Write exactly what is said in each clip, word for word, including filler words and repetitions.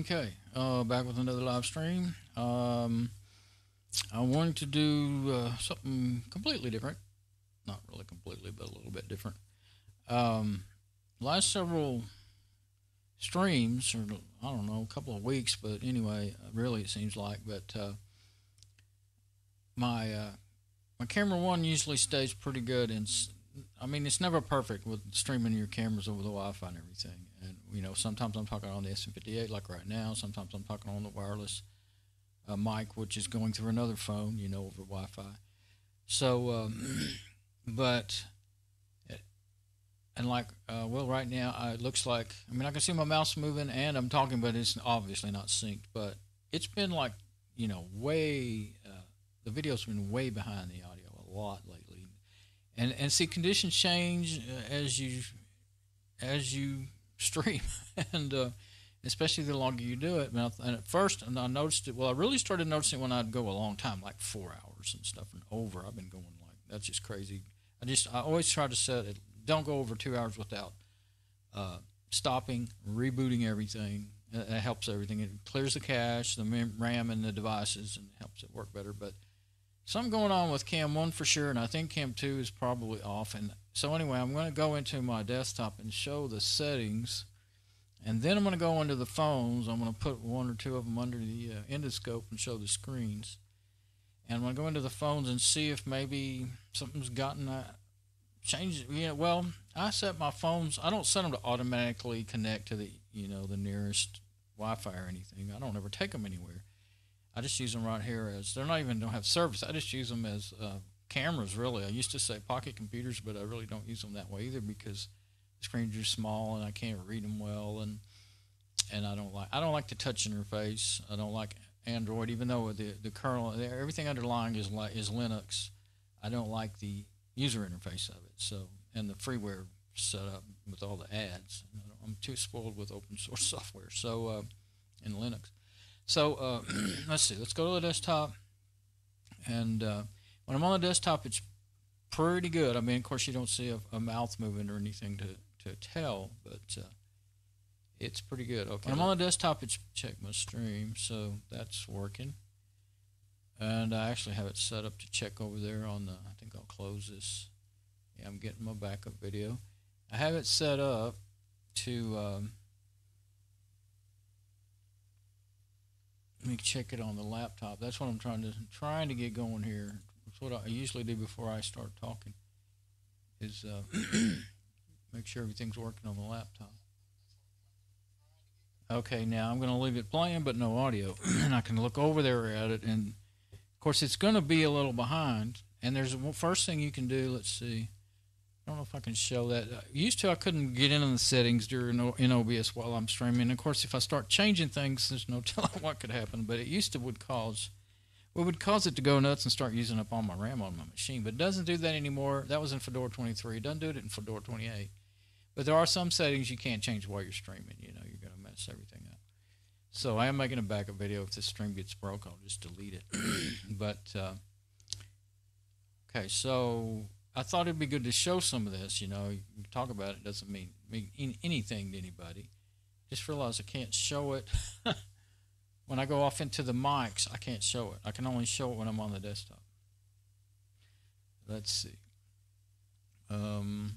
Okay, uh, back with another live stream. Um, I wanted to do uh, something completely different. Not really completely, but a little bit different. Um, last several streams, or I don't know, a couple of weeks, but anyway, really it seems like, but uh, my uh, my camera one usually stays pretty good, and I mean, it's never perfect with streaming your cameras over the Wi-Fi and everything. And, you know, sometimes I'm talking on the S M fifty-eight like right now. Sometimes I'm talking on the wireless uh, mic, which is going through another phone, you know, over Wi-Fi. So, um, but, and like, uh, well, right now uh, it looks like, I mean, I can see my mouse moving and I'm talking, but it's obviously not synced. But it's been like, you know, way, uh, the video's been way behind the audio a lot lately. And, and see, conditions change as you as you stream, and uh, especially the longer you do it. And at first, and I noticed it. Well, I really started noticing it when I'd go a long time, like four hours and stuff and over. I've been going like that's just crazy. I just I always try to set it. Don't go over two hours without uh, stopping, rebooting everything. It helps everything. It clears the cache, the RAM, and the devices, and helps it work better. But something going on with cam one for sure, and I think cam two is probably off. And so anyway, I'm going to go into my desktop and show the settings, and then I'm going to go into the phones. I'm going to put one or two of them under the uh, endoscope and show the screens. And I'm going to go into the phones and see if maybe something's gotten uh, changed. Yeah, well, I set my phones. I don't set them to automatically connect to the you know the nearest Wi-Fi or anything. I don't ever take them anywhere. I just use them right here as they're not even don't have service. I just use them as uh, cameras, really. I used to say pocket computers, but I really don't use them that way either because the screens are small and I can't read them well, and and I don't like I don't like the touch interface. I don't like Android, even though the the kernel, everything underlying is like is Linux. I don't like the user interface of it. So and the freeware setup with all the ads. I don't, I'm too spoiled with open source software. So uh, and Linux. So uh, let's see, let's go to the desktop, and uh, when I'm on the desktop, it's pretty good. I mean, of course, you don't see a, a mouth moving or anything to, to tell, but uh, it's pretty good. Okay. When I'm on the desktop, it's check my stream, so that's working. And I actually have it set up to check over there on the, I think I'll close this. Yeah, I'm getting my backup video. I have it set up to... Um, Let me check it on the laptop. That's what I'm trying to trying to get going here. That's what I usually do before I start talking, is uh, make sure everything's working on the laptop. Okay, now I'm going to leave it playing, but no audio, and I can look over there at it. And of course, it's going to be a little behind. And there's the first thing you can do. Let's see. I don't know if I can show that. I used to, I couldn't get into the settings during in O B S while I'm streaming. Of course, if I start changing things, there's no telling what could happen. But it used to would cause, well, it would cause it to go nuts and start using up all my RAM on my machine. But it doesn't do that anymore. That was in Fedora twenty-three. It doesn't do it in Fedora twenty-eight. But there are some settings you can't change while you're streaming. You know, you're going to mess everything up. So I am making a backup video. If this stream gets broke, I'll just delete it. but uh, okay, so. I thought it'd be good to show some of this. You know, you talk about it doesn't mean mean anything to anybody. Just realize I can't show it when I go off into the mics. I can't show it. I can only show it when I'm on the desktop. Let's see. Um,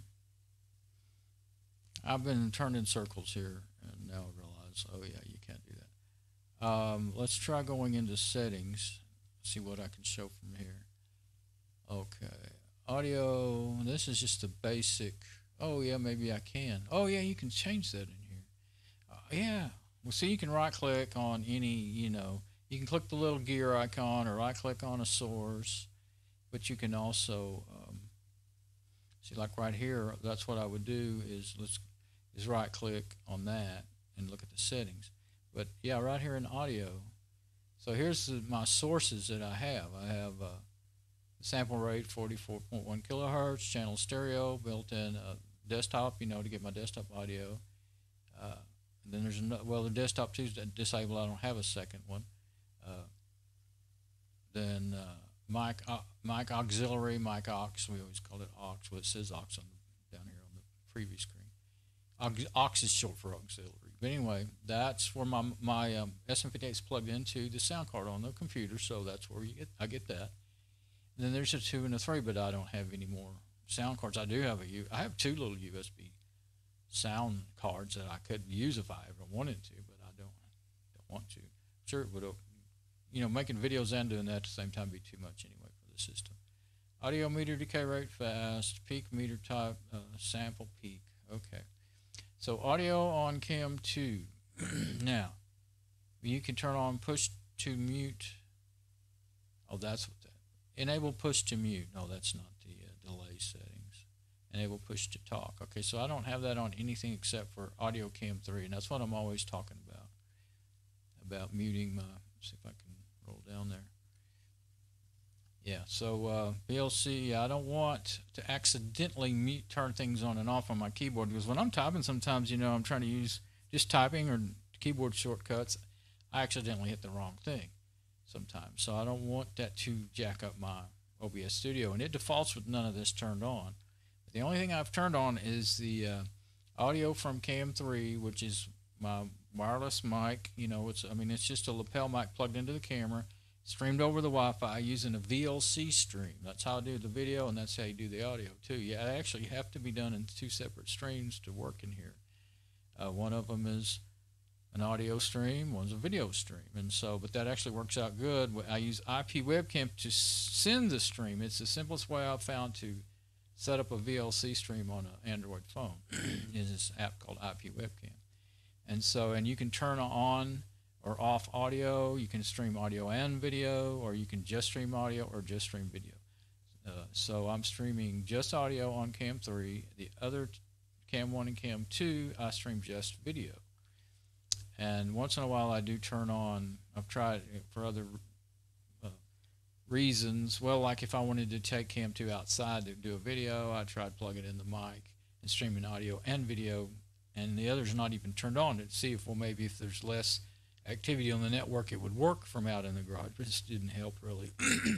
I've been turned in circles here, and now I realize, oh yeah, you can't do that. Um, let's try going into settings. See what I can show from here. Okay. Audio, this is just the basic. Oh, yeah, maybe I can. Oh, yeah, you can change that in here. Uh, yeah. Well, see, you can right-click on any, you know, you can click the little gear icon or right-click on a source, but you can also, um, see, like right here, that's what I would do is let's is right-click on that and look at the settings. But, yeah, right here in audio. So here's the, my sources that I have. I have... Uh, sample rate forty-four point one kilohertz, channel stereo, built-in uh, desktop, you know, to get my desktop audio. Uh, and then there's another, well, the desktop too is disabled. I don't have a second one. Uh, then uh, mic, uh, mic auxiliary, mic aux. We always call it aux. Well, it says aux on the, down here on the preview screen. Aux, aux is short for auxiliary. But anyway, that's where my, my um, S M fifty-eight is plugged into the sound card on the computer, so that's where you get, I get that. And then there's a two and a three, but I don't have any more sound cards. I do have a U I have two little U S B sound cards that I could use if I ever wanted to, but I don't don't want to. I'm sure it would, you know, making videos and doing that at the same time be too much anyway for the system. Audio meter decay rate fast, peak meter type, uh, sample peak. Okay. So audio on cam two. Now, you can turn on push to mute. Oh, that's what that. Enable push to mute. No, that's not the uh, delay settings. Enable push to talk. Okay, so I don't have that on anything except for audio cam three, and that's what I'm always talking about, about muting my, let's see if I can roll down there. Yeah, so uh, V L C, I don't want to accidentally mute, turn things on and off on my keyboard, because when I'm typing sometimes, you know, I'm trying to use just typing or keyboard shortcuts. I accidentally hit the wrong thing sometimes. So I don't want that to jack up my O B S Studio. And it defaults with none of this turned on. But the only thing I've turned on is the uh, audio from Cam three, which is my wireless mic. You know, it's I mean, it's just a lapel mic plugged into the camera, streamed over the Wi-Fi using a V L C stream. That's how I do the video, and that's how you do the audio too. Yeah, it actually have to be done in two separate streams to work in here. Uh, one of them is an audio stream, one's a video stream, and so, but that actually works out good. I use I P Webcam to send the stream. It's the simplest way I've found to set up a V L C stream on an Android phone. Is this app called I P Webcam, and so, and you can turn on or off audio. You can stream audio and video, or you can just stream audio or just stream video. Uh, so I'm streaming just audio on Cam three. The other Cam one and Cam two, I stream just video. And once in a while I do turn on, I've tried for other uh, reasons. Well, like if I wanted to take Cam two outside to do a video, I tried plugging in the mic and streaming audio and video, and the other's not even turned on to see if, well, maybe if there's less activity on the network it would work from out in the garage, but this didn't help really.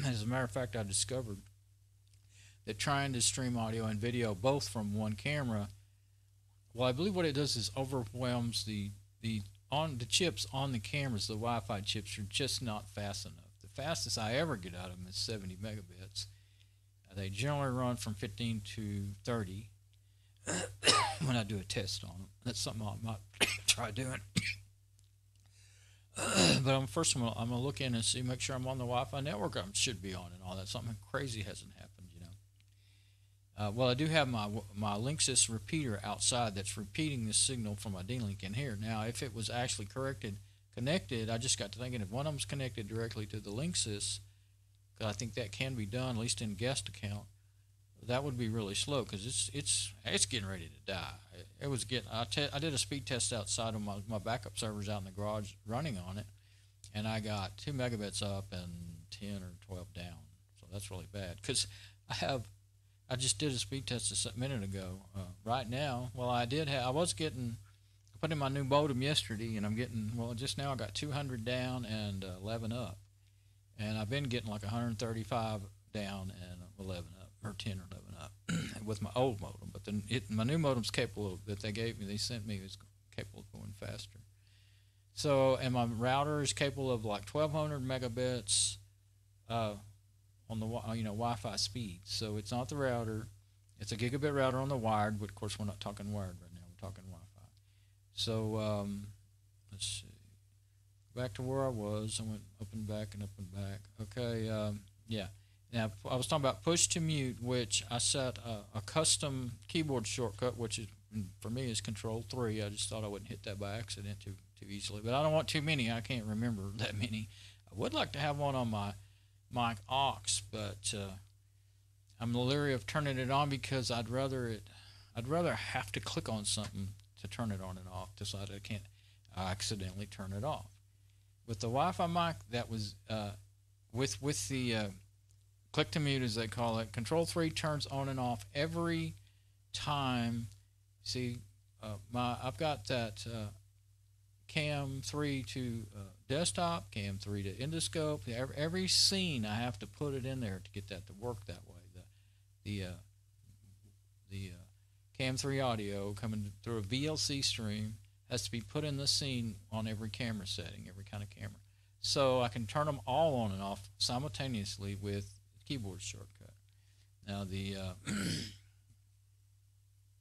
As a matter of fact, I discovered that trying to stream audio and video both from one camera, well, I believe what it does is overwhelms the the on the chips on the cameras. The Wi-Fi chips are just not fast enough. The fastest I ever get out of them is seventy megabits. They generally run from fifteen to thirty when I do a test on them. That's something I might try doing. But I'm first. I'm gonna, I'm gonna look in and see, make sure I'm on the Wi-Fi network. I should be on and all that. Something crazy hasn't happened, you know. Uh, well, I do have my my Linksys repeater outside that's repeating the signal from my D Link in here. Now, if it was actually corrected, connected, I just got to thinking if one of them's connected directly to the Linksys, because I think that can be done at least in guest account. That would be really slow because it's it's it's getting ready to die. It, it was getting. I, te I did a speed test outside of my my backup servers out in the garage running on it, and I got two megabits up and ten or twelve down. So that's really bad because I have I just did a speed test a minute ago. Uh, right now, well, I did have I was getting I put in my new modem yesterday, and I'm getting well just now I got two hundred down and uh, eleven up, and I've been getting like one hundred thirty-five down and eleven up. Or ten or eleven up with my old modem, but then it, my new modem's capable of, that they gave me, they sent me, is capable of going faster. So, and my router is capable of like twelve hundred megabits uh, on the you know Wi-Fi speed. So it's not the router; it's a gigabit router on the wired. But of course, we're not talking wired right now. We're talking Wi-Fi. So um, let's see. Back to where I was. I went up and back and up and back. Okay. Um, yeah. Now, I was talking about push to mute, which I set a, a custom keyboard shortcut, which is for me is Control three. I just thought I wouldn't hit that by accident too, too easily. But I don't want too many. I can't remember that many. I would like to have one on my mic aux, but uh, I'm leery of turning it on because I'd rather it. I'd rather have to click on something to turn it on and off. Decide I can't I accidentally turn it off. With the Wi-Fi mic, that was uh, with with the uh, click to mute, as they call it. Control three turns on and off every time. See, uh, my I've got that uh, Cam three to uh, desktop, Cam three to endoscope. Every, every scene, I have to put it in there to get that to work that way. The the uh, the uh, Cam three audio coming through a V L C stream has to be put in the scene on every camera setting, every kind of camera. So I can turn them all on and off simultaneously with the keyboard shortcut. Now the uh,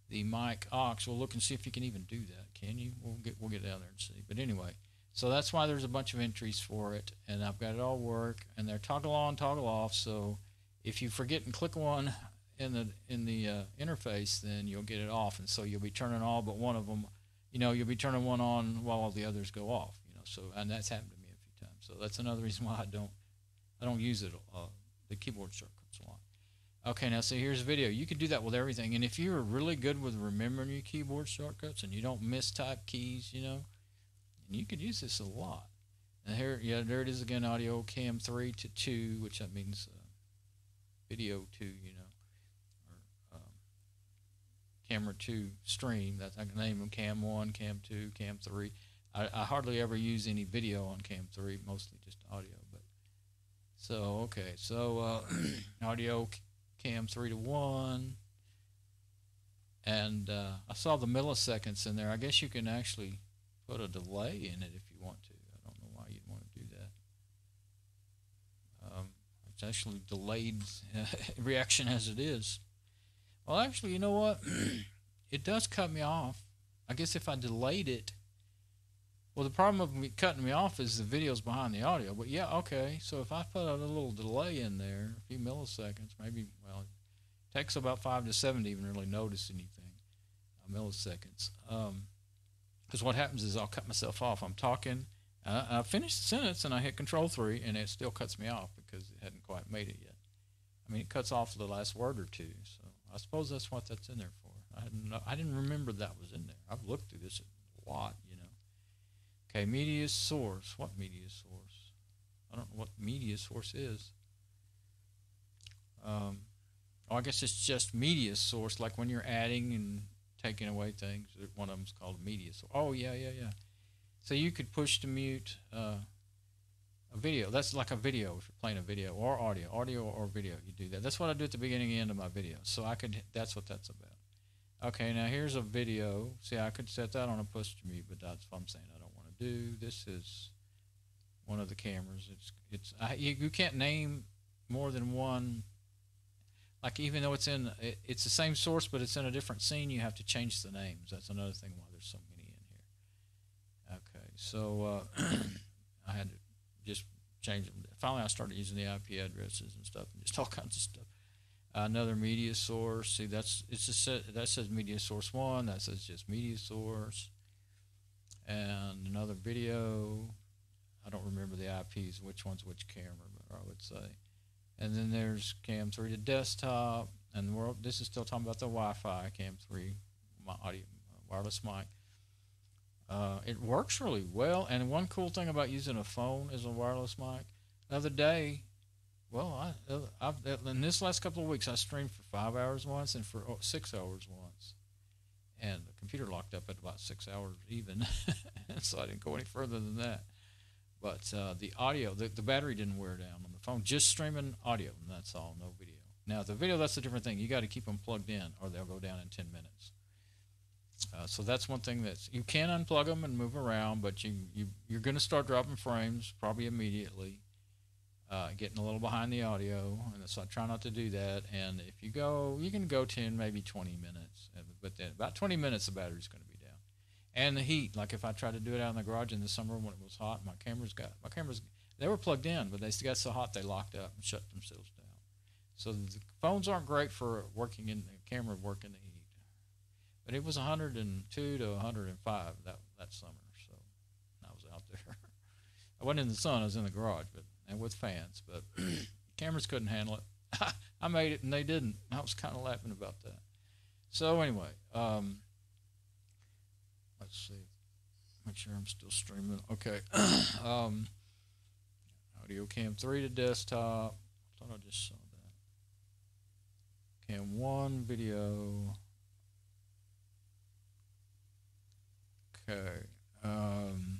the mic aux, we'll look and see if you can even do that. Can you? We'll get we'll get down there and see. But anyway, so that's why there's a bunch of entries for it, and I've got it all work, and they're toggle on, toggle off. So if you forget and click one in the in the uh, interface, then you'll get it off, and so you'll be turning all but one of them. You know, you'll be turning one on while all the others go off. You know, so and that's happened to me a few times. So that's another reason why I don't I don't use it uh, the keyboard shortcuts a lot. Okay, now so here's a video. You can do that with everything, and if you're really good with remembering your keyboard shortcuts and you don't mistype keys, you know, and you could use this a lot. And here, yeah, there it is again. Audio cam three to two, which that means uh, video two, you know, or um, camera two stream. That I can name them cam one, cam two, cam three. I, I hardly ever use any video on cam three, mostly just audio. But so okay, so uh, audio. Cam three to one, and uh, I saw the milliseconds in there. I guess you can actually put a delay in it if you want to. I don't know why you'd want to do that. Um, it's actually delayed uh, reaction as it is. Well, actually, you know what? It does cut me off. I guess if I delayed it, well, the problem of me cutting me off is the video's behind the audio. But yeah, okay. So if I put a little delay in there, a few milliseconds, maybe, well, it takes about five to seven to even really notice anything, uh, milliseconds. Because um, what happens is I'll cut myself off. I'm talking, uh, I finish the sentence, and I hit Control three, and it still cuts me off because it hadn't quite made it yet. I mean, it cuts off the last word or two. So I suppose that's what that's in there for. I didn't, know, I didn't remember that was in there. I've looked through this a lot, you know. Okay, media source. What media source? I don't know what media source is. Um, oh, I guess it's just media source, like when you're adding and taking away things. One of them's called media source. Oh, yeah, yeah, yeah. So you could push to mute uh, a video. That's like a video, if you're playing a video, or audio. Audio or video, you do that. That's what I do at the beginning and end of my video. So I could. That's what that's about. Okay, now here's a video. See, I could set that on a push to mute, but that's what I'm saying. I don't do this is one of the cameras. It's it's I, you, you can't name more than one. Like even though it's in it, it's the same source, but it's in a different scene. You have to change the names. That's another thing why there's so many in here. Okay, so uh, I had to just change them. Finally, I started using the I P addresses and stuff, and just all kinds of stuff. Uh, another media source. See, that's it's just that says media source one. That says just media source. And another video. I don't remember the I Ps, which one's which camera, but I would say. And then there's Cam three to desktop, and we're, this is still talking about the Wi-Fi Cam three, my audio wireless mic. Uh, it works really well, and one cool thing about using a phone is a wireless mic. The other day, well, I, I've, in this last couple of weeks, I streamed for five hours once and for oh, six hours once. And the computer locked up at about six hours even, so I didn't go any further than that. But uh, the audio, the, the battery didn't wear down on the phone, just streaming audio, and that's all, no video. Now, the video, that's a different thing. You got to keep them plugged in, or they'll go down in ten minutes. Uh, so that's one thing that's, you can unplug them and move around, but you, you, you're going to start dropping frames probably immediately, uh, getting a little behind the audio, and so I try not to do that. And if you go, you can go ten, maybe twenty minutes. But then about twenty minutes, the battery's going to be down, and the heat. Like if I tried to do it out in the garage in the summer when it was hot, my cameras got my cameras. They were plugged in, but they got so hot they locked up and shut themselves down. So the phones aren't great for working in the camera work in the heat. But it was a hundred and two to a hundred and five that that summer, so I was out there. I wasn't in the sun; I was in the garage, but and with fans. But cameras couldn't handle it. I made it, and they didn't. I was kind of laughing about that. So anyway, um, let's see, make sure I'm still streaming. Okay, um, audio cam three to desktop, I thought I just saw that. Cam one, video. Okay, um,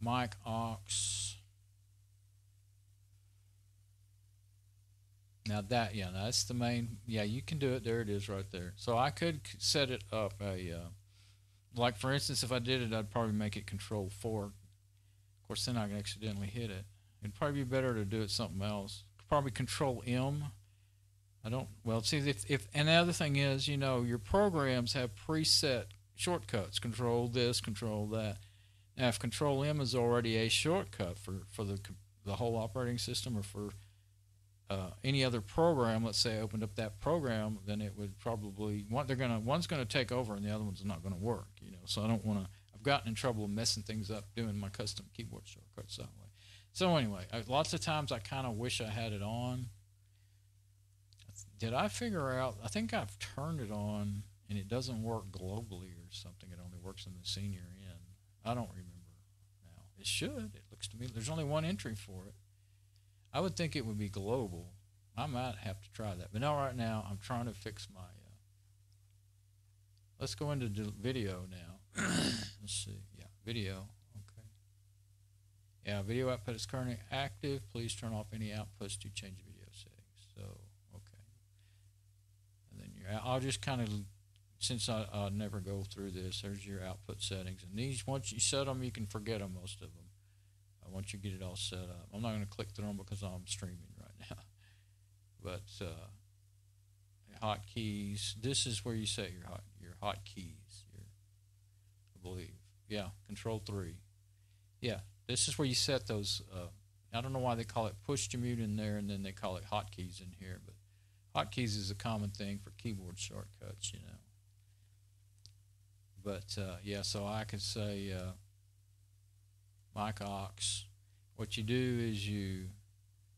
mic aux. Now that, yeah, that's the main, yeah, you can do it. There it is right there. So I could set it up a, uh, like for instance, if I did it, I'd probably make it control fork. Of course, then I can accidentally hit it. It'd probably be better to do it something else. Probably control M. I don't, well, see, if, if, and the other thing is, you know, your programs have preset shortcuts, control this, control that. Now, if control M is already a shortcut for, for the, the whole operating system or for uh, any other program, let's say I opened up that program, then it would probably, one, they're gonna, one's going to take over and the other one's not going to work, you know, so I don't want to, I've gotten in trouble messing things up doing my custom keyboard shortcuts that way. So anyway, I, lots of times I kind of wish I had it on. Did I figure out, I think I've turned it on and it doesn't work globally or something. It only works in the senior end. I don't remember now. It should. It looks to me, there's only one entry for it. I would think it would be global. I might have to try that. But no, right now I'm trying to fix my, uh, let's go into video now. Let's see. Yeah, video. Okay. Yeah, video output is currently active. Please turn off any outputs to change the video settings. So. I'll just kind of, since I, I never go through this, there's your output settings. And these, once you set them, you can forget them, most of them, uh, once you get it all set up. I'm not going to click through them because I'm streaming right now. But uh, hotkeys, this is where you set your hot your hotkeys, your, I believe. Yeah, control three. Yeah, this is where you set those. Uh, I don't know why they call it push to mute in there, and then they call it hotkeys in here, but. Hotkeys is a common thing for keyboard shortcuts, you know. But, uh, yeah, so I could say uh, mic aux. What you do is you,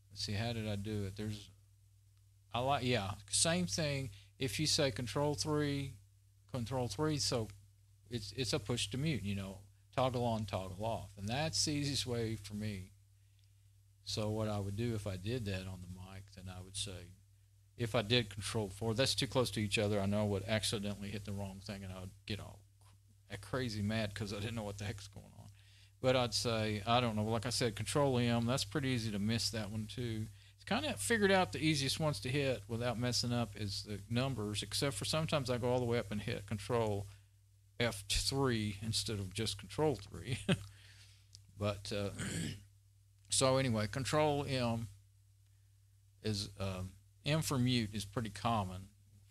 let's see, how did I do it? There's, I like, yeah, same thing. If you say control three, control three, so it's, it's a push to mute, you know, toggle on, toggle off. And that's the easiest way for me. So what I would do if I did that on the mic, then I would say, if I did control four, that's too close to each other. I know I would accidentally hit the wrong thing and I would get all crazy mad because I didn't know what the heck's going on. But I'd say, I don't know, like I said, control M, that's pretty easy to miss that one too. It's kind of figured out the easiest ones to hit without messing up is the numbers, except for sometimes I go all the way up and hit control F three instead of just control three. But, uh, so anyway, control M is... Um, M for mute is pretty common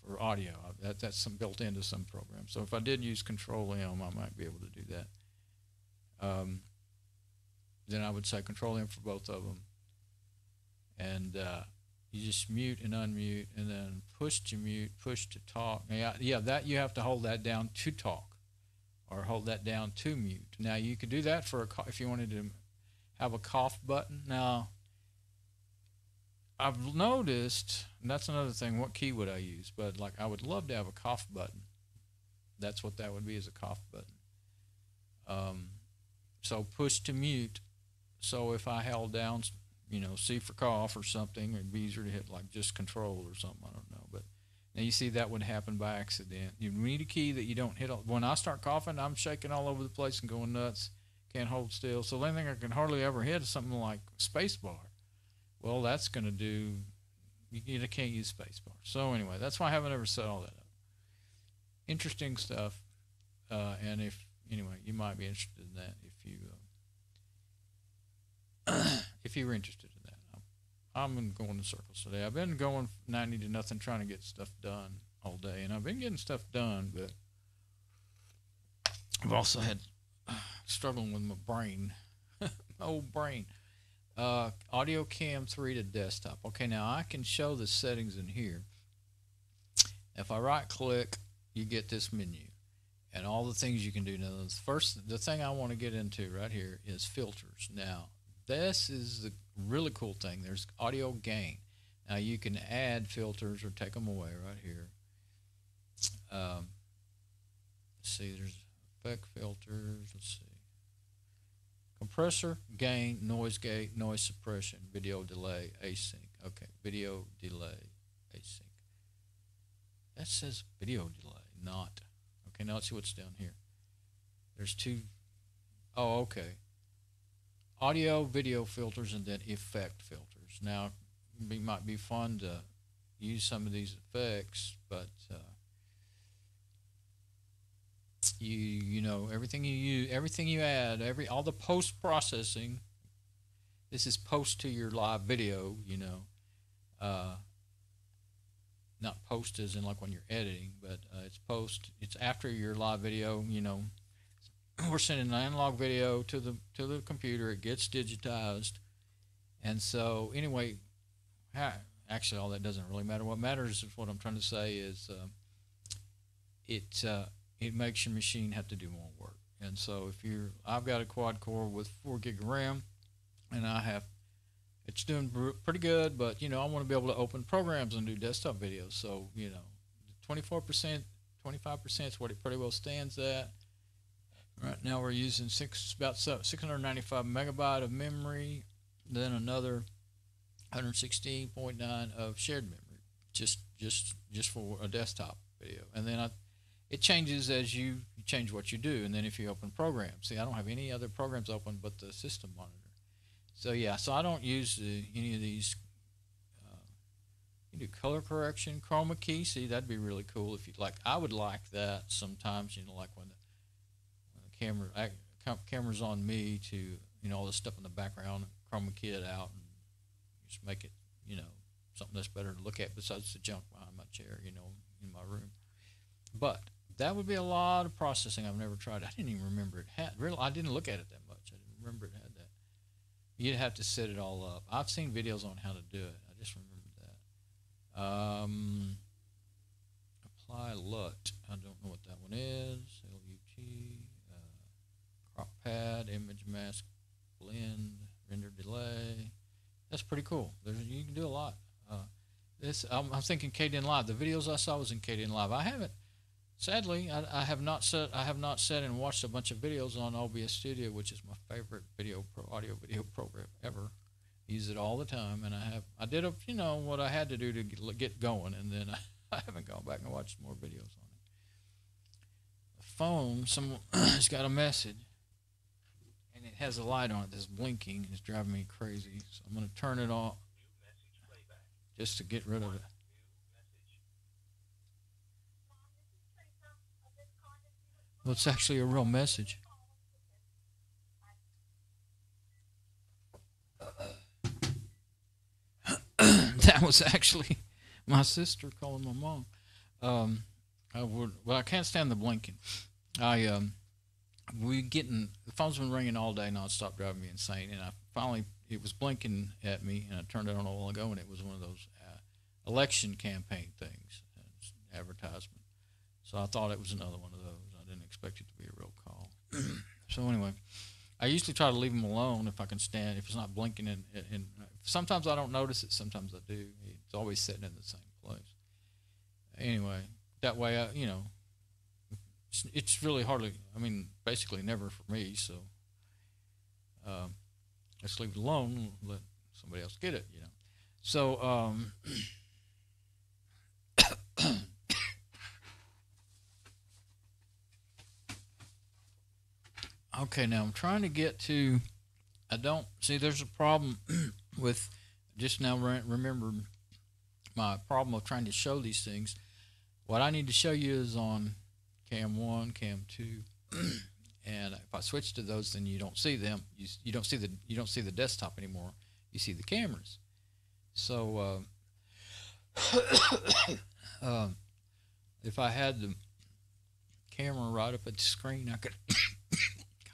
for audio. That, that's some built into some programs. So if I did use control M, I might be able to do that. Um, then I would say control M for both of them. And uh, you just mute and unmute, and then push to mute, push to talk. Yeah, yeah, that you have to hold that down to talk or hold that down to mute. Now, you could do that for a cough if you wanted to have a cough button. Now, I've noticed, and that's another thing, what key would I use? But, like, I would love to have a cough button. That's what that would be, is a cough button. Um, so push to mute. So if I held down, you know, C for cough or something, it'd be easier to hit, like, just control or something. I don't know. But now you see that would happen by accident. You need a key that you don't hit. All, when I start coughing, I'm shaking all over the place and going nuts. Can't hold still. So the only thing I can hardly ever hit is something like space bar. Well, that's going to do, you can't use spacebar. So anyway, that's why I haven't ever set all that up. Interesting stuff. Uh, and if, anyway, you might be interested in that if you, uh, if you were interested in that. I'm, I'm going in circles today. I've been going ninety to nothing trying to get stuff done all day. And I've been getting stuff done, but I've also had uh, struggling with my brain, my old brain. Uh, audio cam three to desktop. Okay, now I can show the settings in here. If I right click, you get this menu and all the things you can do. Now, the first, the thing I want to get into right here is filters. Now, this is the really cool thing. There's audio gain. Now, you can add filters or take them away right here. Um, let's see, there's effect filters. Let's see. Compressor, gain, noise gate, noise suppression, video delay, async. Okay, video delay, async. That says video delay, not. Okay, now let's see what's down here. There's two. Oh, okay. Audio, video filters, and then effect filters. Now, it might be fun to use some of these effects, but uh, you you know everything you use, everything you add, every all the post processing. This is post to your live video, you know. Uh, not post as in like when you're editing, but uh, it's post. It's after your live video, you know. We're sending an analog video to the to the computer. It gets digitized, and so anyway, actually, all that doesn't really matter. What matters is what I'm trying to say is uh, it uh, it makes your machine have to do more work. And so if you're, I've got a quad core with four gig of RAM, and I have it's doing pretty good, but you know I want to be able to open programs and do desktop videos. So you know, twenty-four percent, twenty-five percent is what it pretty well stands at. Right now we're using six about six hundred ninety-five megabyte of memory, then another one hundred sixteen point nine of shared memory, just just just for a desktop video. And then I, it changes as you change what you do, and then if you open programs. See, I don't have any other programs open but the system monitor. So yeah, so I don't use the, any of these. Uh, you do color correction, chroma key. See, that'd be really cool if you'd like. I would like that sometimes. You know, like when the camera I, cameras on me to you know all this stuff in the background, chroma key it out and just make it you know something that's better to look at besides the junk behind my chair you know in my room. But that would be a lot of processing I've never tried. I didn't even remember it had really. I didn't look at it that much. I didn't remember it had that. You'd have to set it all up. I've seen videos on how to do it. I just remembered that. Um, apply L U T. I don't know what that one is. L U T. Pad, image mask, blend, render delay. That's pretty cool. There's, you can do a lot. Uh, this I'm, I'm thinking Kdenlive. The videos I saw was in Kdenlive. I haven't, sadly, I, I have not set. I have not sat and watched a bunch of videos on O B S Studio, which is my favorite video pro, audio video program ever. I use it all the time, and I have. I did a, you know what I had to do to get, get going, and then I, I haven't gone back and watched more videos on it. The phone. Someone has got a message. It has a light on it that's blinking and it's driving me crazy. So I'm going to turn it off just to get rid of it. Well, it's actually a real message. That was actually my sister calling my mom. Um, I would, well, I can't stand the blinking. I, um, We're getting the phone's been ringing all day nonstop, driving me insane. And I finally, it was blinking at me, and I turned it on a while ago, and it was one of those uh, election campaign things, uh, advertisement. So I thought it was another one of those. I didn't expect it to be a real call. So anyway, I usually try to leave them alone if I can stand. If it's not blinking, and, and sometimes I don't notice it. Sometimes I do. It's always sitting in the same place. Anyway, that way, I, you know. It's really hardly, I mean, basically never for me, so um, let's leave it alone, let somebody else get it, you know. So, um, okay, now I'm trying to get to, I don't, see, there's a problem with, just now re remember my problem of trying to show these things. What I need to show you is on Cam one, Cam two, and if I switch to those, then you don't see them. You you don't see the you don't see the desktop anymore. You see the cameras. So uh, uh, if I had the camera right up at the screen, I could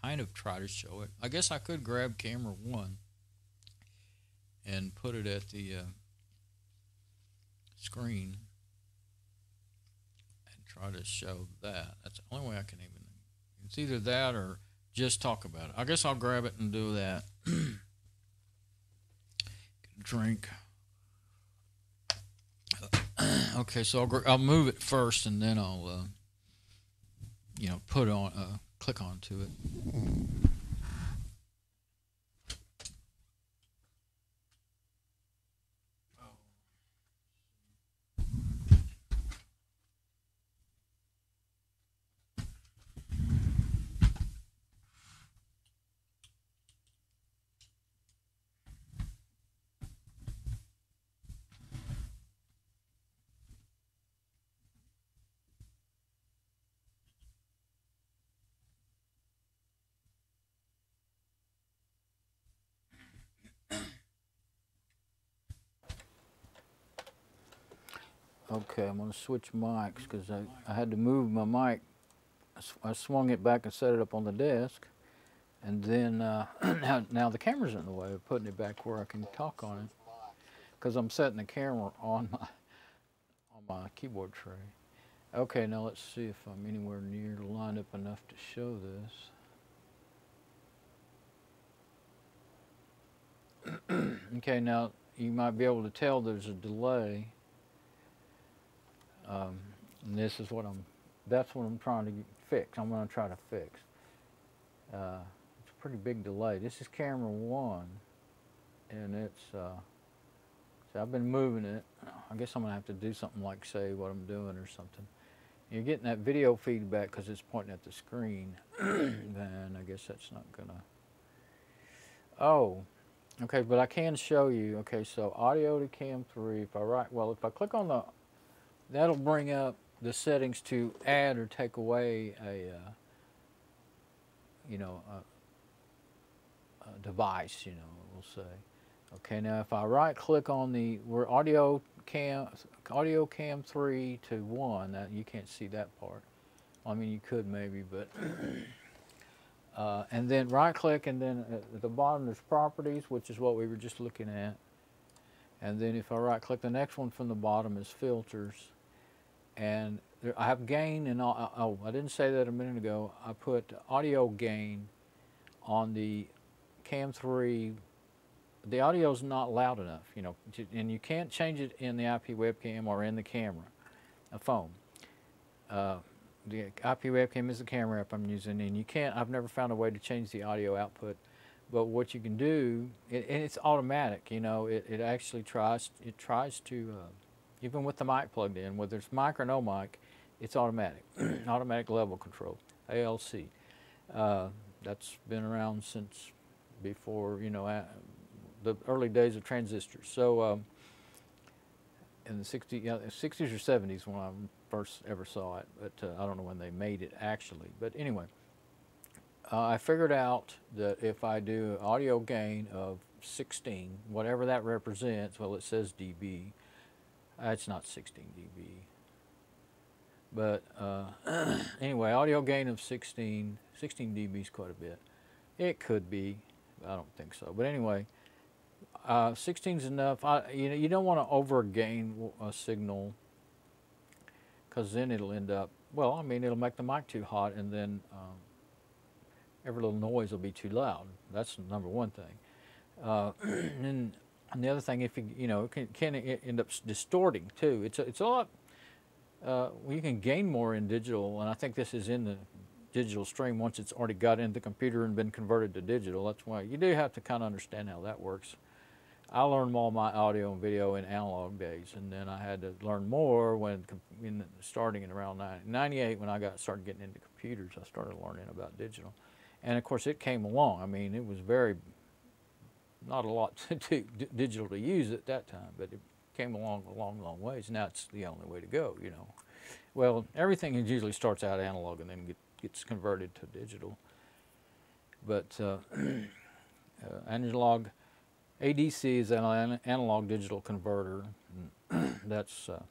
kind of try to show it. I guess I could grab camera one and put it at the uh, screen. Try to show that. That's the only way I can even. It's either that or just talk about it. I guess I'll grab it and do that. Get a drink. Okay, so I'll, I'll move it first, and then I'll, uh, you know, put on, uh, click onto it. Okay, I'm going to switch mics because I, I had to move my mic. I, sw I swung it back and set it up on the desk. And then uh, now, now the camera's in the way of putting it back where I can talk on it, because I'm setting the camera on my, on my keyboard tray. Okay, now let's see if I'm anywhere near lined up enough to show this. Okay, now you might be able to tell there's a delay. Um, and this is what I'm, that's what I'm trying to fix. I'm going to try to fix. Uh, it's a pretty big delay. This is camera one, and it's, uh, so I've been moving it. I guess I'm going to have to do something like say what I'm doing or something. You're getting that video feedback because it's pointing at the screen. Then I guess that's not going to, oh, okay, but I can show you. Okay, so audio to cam three, if I write, well, if I click on the, that'll bring up the settings to add or take away a, uh, you know, a, a device, you know, we'll say. Okay, now if I right-click on the, we're audio cam, audio cam three to one, that, you can't see that part. I mean, you could maybe, but, uh, and then right-click, and then at the bottom there's properties, which is what we were just looking at. And then if I right-click, the next one from the bottom is filters. And there, I have gain, and all, oh, I didn't say that a minute ago. I put audio gain on the Cam three. The audio's not loud enough, you know, and you can't change it in the I P webcam or in the camera, a phone. Uh, the I P webcam is the camera app I'm using, and you can't, I've never found a way to change the audio output. But what you can do, it, and it's automatic, you know, it, it actually tries, it tries to, uh, even with the mic plugged in, whether it's mic or no mic, it's automatic, automatic level control, A L C. Uh, that's been around since before, you know, uh, the early days of transistors. So um, in the sixties or seventies when I first ever saw it, but uh, I don't know when they made it actually, but anyway. Uh, I figured out that if I do audio gain of sixteen, whatever that represents, well, it says dB. Uh, it's not sixteen dB. But uh, anyway, audio gain of sixteen, sixteen dB is quite a bit. It could be, I don't think so. But anyway, uh, sixteen is enough. I, you know, you don't want to over gain a signal, because then it'll end up, well, I mean, it'll make the mic too hot, and then um, every little noise will be too loud. That's the number one thing. Uh, and, and the other thing, if you, you know, it can, can it end up distorting too. It's a, it's a lot, uh, well, you can gain more in digital, and I think this is in the digital stream once it's already got into the computer and been converted to digital. That's why you do have to kind of understand how that works. I learned all my audio and video in analog days, and then I had to learn more when in, starting in around ninety-eight when I got started getting into computers. I started learning about digital. And of course it came along. I mean, it was very, not a lot to do, digital to use at that time, but it came along a long, long ways. Now it's the only way to go, you know. Well, everything usually starts out analog and then get, gets converted to digital. But uh, uh, analog, A D C is an analog digital converter. That's uh,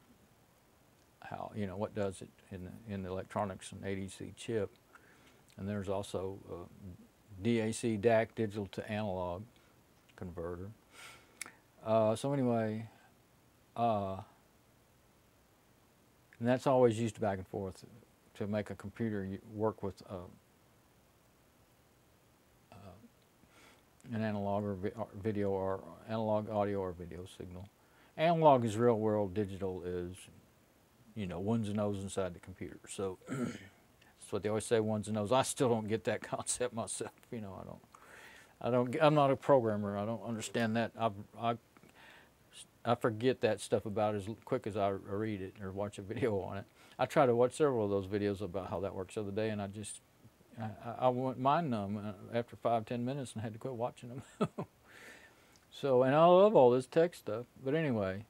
how, you know, what does it in the, in the electronics and A D C chip. And there's also uh, D A C, D A C, digital to analog converter. Uh, so anyway, uh, and that's always used back and forth to make a computer work with uh, uh, an analog or, vi or video or analog audio or video signal. Analog is real world, digital is, you know, ones and zeros inside the computer. So. That's what they always say, ones and zeros. I still don't get that concept myself. You know, I don't, I don't, I'm not a programmer. I don't understand that. I, I, I forget that stuff about as quick as I read it or watch a video on it. I tried to watch several of those videos about how that works the other day, and I just, I, I went mind numb after five, ten minutes and had to quit watching them. So, and I love all this tech stuff. But anyway,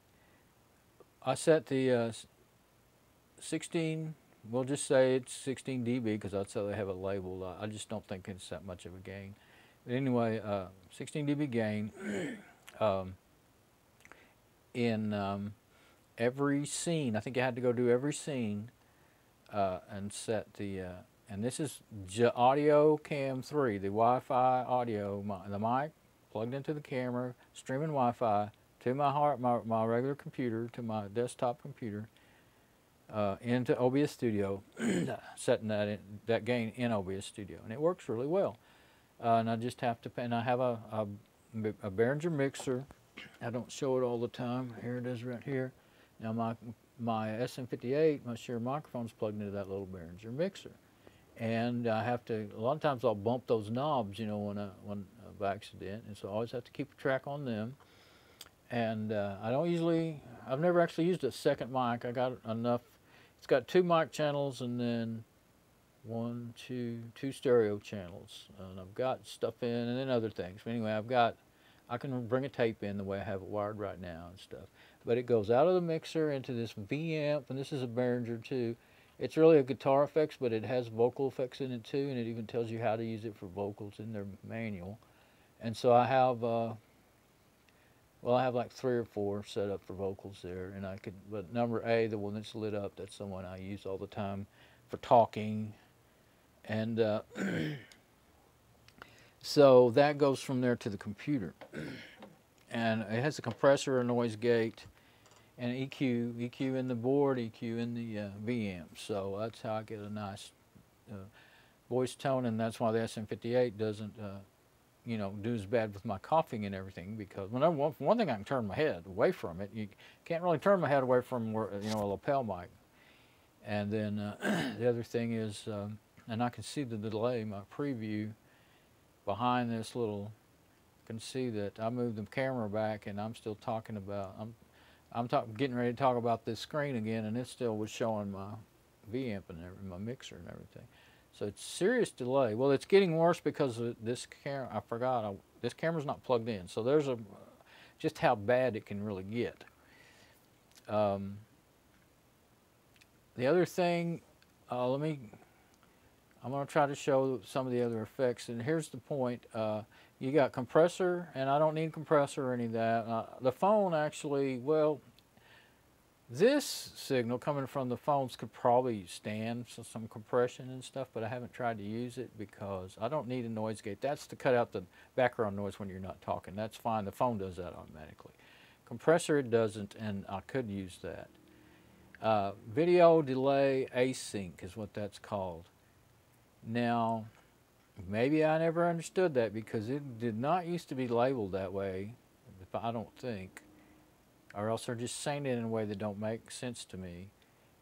I set the uh, sixteen. We'll just say it's sixteen dB because that's how they have it labeled. Uh, I just don't think it's that much of a gain. But anyway, uh, sixteen dB gain um, in um, every scene. I think you had to go do every scene uh, and set the, uh, and this is J audio cam three, the Wi-Fi audio, mi the mic plugged into the camera, streaming Wi-Fi to my, heart, my, my regular computer, to my desktop computer, uh, into O B S Studio, setting that, in, that gain in O B S Studio. And it works really well. Uh, and I just have to, and I have a, a, a Behringer mixer. I don't show it all the time. Here it is right here. Now my, my S M fifty-eight, my Shure microphone's plugged into that little Behringer mixer. And I have to, a lot of times I'll bump those knobs, you know, when I, when, uh, by accident. And so I always have to keep a track on them. And uh, I don't usually, I've never actually used a second mic. I got enough, it's got two mic channels and then one, two, two stereo channels. And I've got stuff in and then other things. But anyway, I've got, I can bring a tape in the way I have it wired right now and stuff. But it goes out of the mixer into this V amp, and this is a Behringer too. It's really a guitar effects, but it has vocal effects in it too, and it even tells you how to use it for vocals in their manual. And so I have, uh, well, I have like three or four set up for vocals there, and I could, but number A, the one that's lit up, that's the one I use all the time for talking. And uh, so that goes from there to the computer. And it has a compressor, a noise gate, and E Q, E Q in the board, E Q in the uh, V amp. So that's how I get a nice uh, voice tone, and that's why the S M fifty-eight doesn't, uh, you know, do as bad with my coughing and everything, because when I, one, one thing I can turn my head away from it. You can't really turn my head away from, you know, a lapel mic. And then uh, the other thing is, um, and I can see the delay, my preview behind this little, I can see that I moved the camera back and I'm still talking about, I'm, I'm talk, getting ready to talk about this screen again, and it still was showing my V amp and every, my mixer and everything. So it's serious delay. Well, it's getting worse because of this camera. I forgot, I, this camera's not plugged in. So there's a, just how bad it can really get. Um, the other thing, uh, let me, I'm gonna try to show some of the other effects, and here's the point. Uh, You got compressor, and I don't need compressor or any of that. Uh, the phone actually, well, this signal coming from the phones could probably stand some, some compression and stuff, but I haven't tried to use it because I don't need a noise gate. That's to cut out the background noise when you're not talking. That's fine. The phone does that automatically. Compressor, it doesn't, and I could use that. Uh, video delay async is what that's called. Now, maybe I never understood that, because it did not used to be labeled that way, if I don't think, or else they're just saying it in a way that don't make sense to me.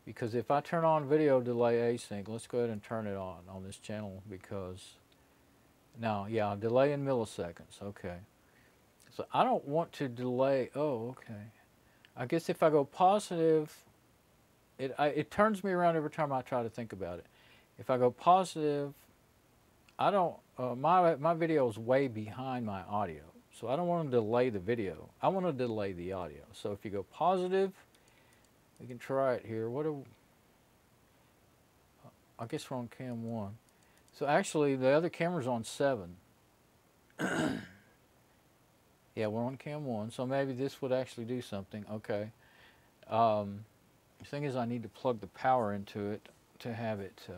Because if I turn on video delay async, let's go ahead and turn it on on this channel, because now, yeah, delay in milliseconds, okay. So I don't want to delay, oh, okay. I guess if I go positive, it, I, it turns me around every time I try to think about it. If I go positive, I don't, uh, my, my video is way behind my audio, so I don't want to delay the video. I want to delay the audio. So if you go positive, we can try it here. What do, I guess we're on cam one. So actually, the other camera's on seven. Yeah, we're on cam one, so maybe this would actually do something. Okay. Um, the thing is, I need to plug the power into it to have it... Uh,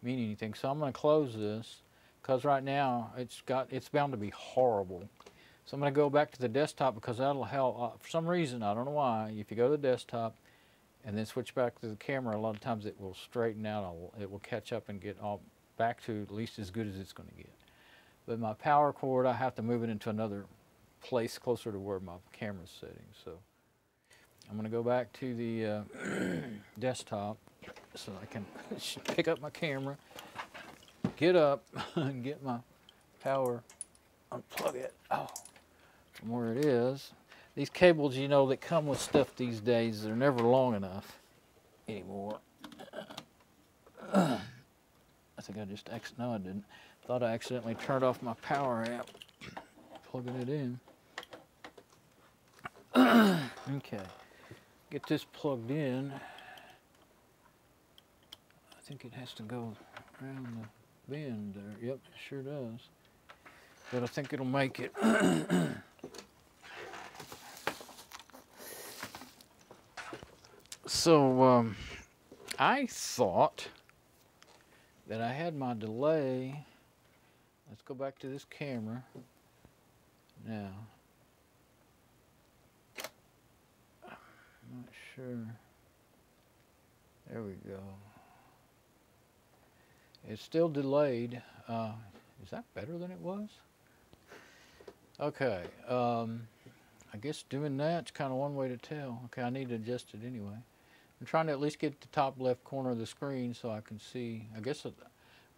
mean anything. So I'm going to close this, because right now it's got, it's bound to be horrible. So I'm going to go back to the desktop, because that'll help. Uh, for some reason, I don't know why, if you go to the desktop and then switch back to the camera, a lot of times it will straighten out, it will catch up and get all back to at least as good as it's going to get. But my power cord, I have to move it into another place closer to where my camera's sitting. So I'm going to go back to the uh, desktop, so I can pick up my camera, get up, and get my power, unplug it, oh, from where it is. These cables, you know, that come with stuff these days, they're never long enough anymore. I think I just, no, I didn't. Thought I accidentally turned off my power amp, plugging it in. Okay, get this plugged in. I think it has to go around the bend there. Yep, it sure does. But I think it'll make it. So um, I thought that I had my delay. Let's go back to this camera now. I'm not sure. There we go. It's still delayed. Uh, is that better than it was? Okay. Um, I guess doing that's kind of one way to tell. Okay, I need to adjust it anyway. I'm trying to at least get the top left corner of the screen so I can see. I guess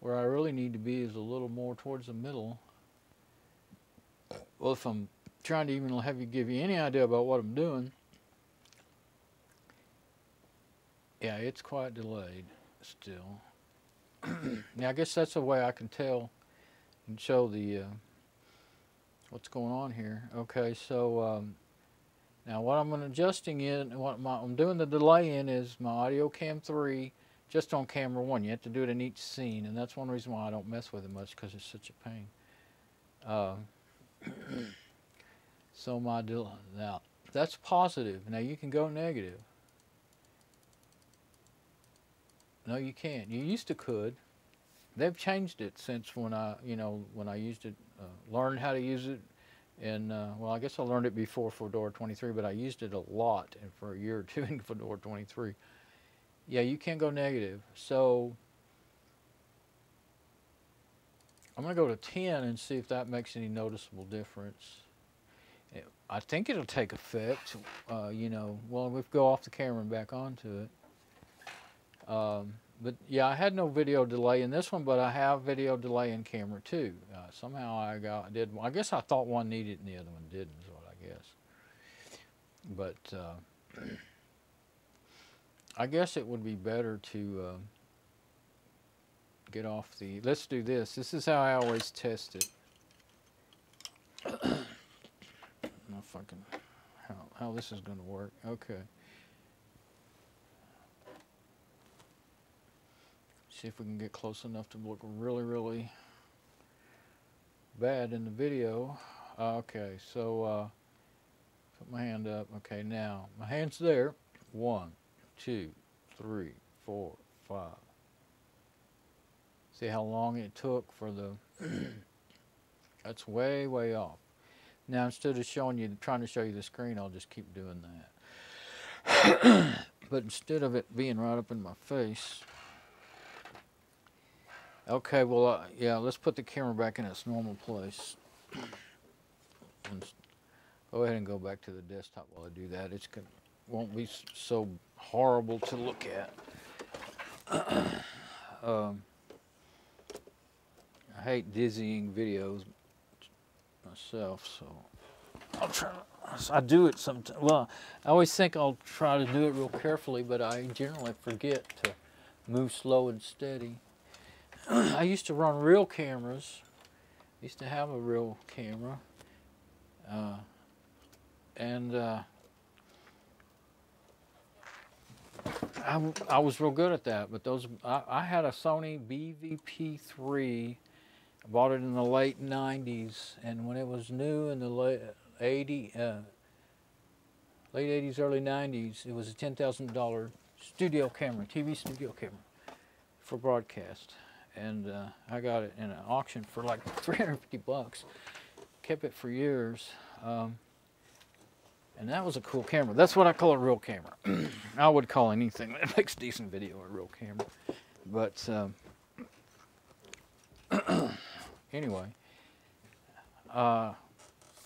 where I really need to be is a little more towards the middle. Well, if I'm trying to even have you give you any idea about what I'm doing. Yeah, it's quite delayed still. Now I guess that's the way I can tell and show the uh, what's going on here. Okay, so um, now what I'm adjusting in, what my, I'm doing the delay in is my audio cam three, just on camera one. You have to do it in each scene, and that's one reason why I don't mess with it much, because it's such a pain. Uh, so my delay, now that's positive. Now you can go negative. No, you can't. You used to could. They've changed it since when I, you know, when I used it, uh, learned how to use it, and uh, well, I guess I learned it before Fedora twenty-three, but I used it a lot and for a year or two in Fedora twenty-three. Yeah, you can't go negative. So I'm gonna go to ten and see if that makes any noticeable difference. It, I think it'll take effect. Uh, you know, well, we go off the camera and back onto it. Um, but yeah, I had no video delay in this one, but I have video delay in camera two. Uh, somehow I got did. I guess I thought one needed and the other one didn't, is what I guess. But uh, I guess it would be better to uh, get off the. Let's do this. This is how I always test it. I don't know if I can, how how this is going to work. Okay. See if we can get close enough to look really, really bad in the video. Uh, okay, so uh, put my hand up. Okay, now my hand's there. One, two, three, four, five. See how long it took for the. That's way, way off. Now instead of showing you, trying to show you the screen, I'll just keep doing that. But instead of it being right up in my face. Okay, well, uh, yeah, let's put the camera back in its normal place. Go ahead and go back to the desktop while I do that. It won't be so horrible to look at. um, I hate dizzying videos myself, so I'll try. To, I do it sometimes. Well, I always think I'll try to do it real carefully, but I generally forget to move slow and steady. I used to run real cameras. I used to have a real camera, uh, and uh, I, I was real good at that. But those, I, I had a Sony B V P three. I bought it in the late nineties, and when it was new in the late eighty, uh, late eighties, early nineties, it was a ten thousand dollar studio camera, T V studio camera, for broadcast. And uh, I got it in an auction for like three hundred fifty bucks. Kept it for years. Um, and that was a cool camera. That's what I call a real camera. I would call anything that makes decent video a real camera. But um, anyway, uh,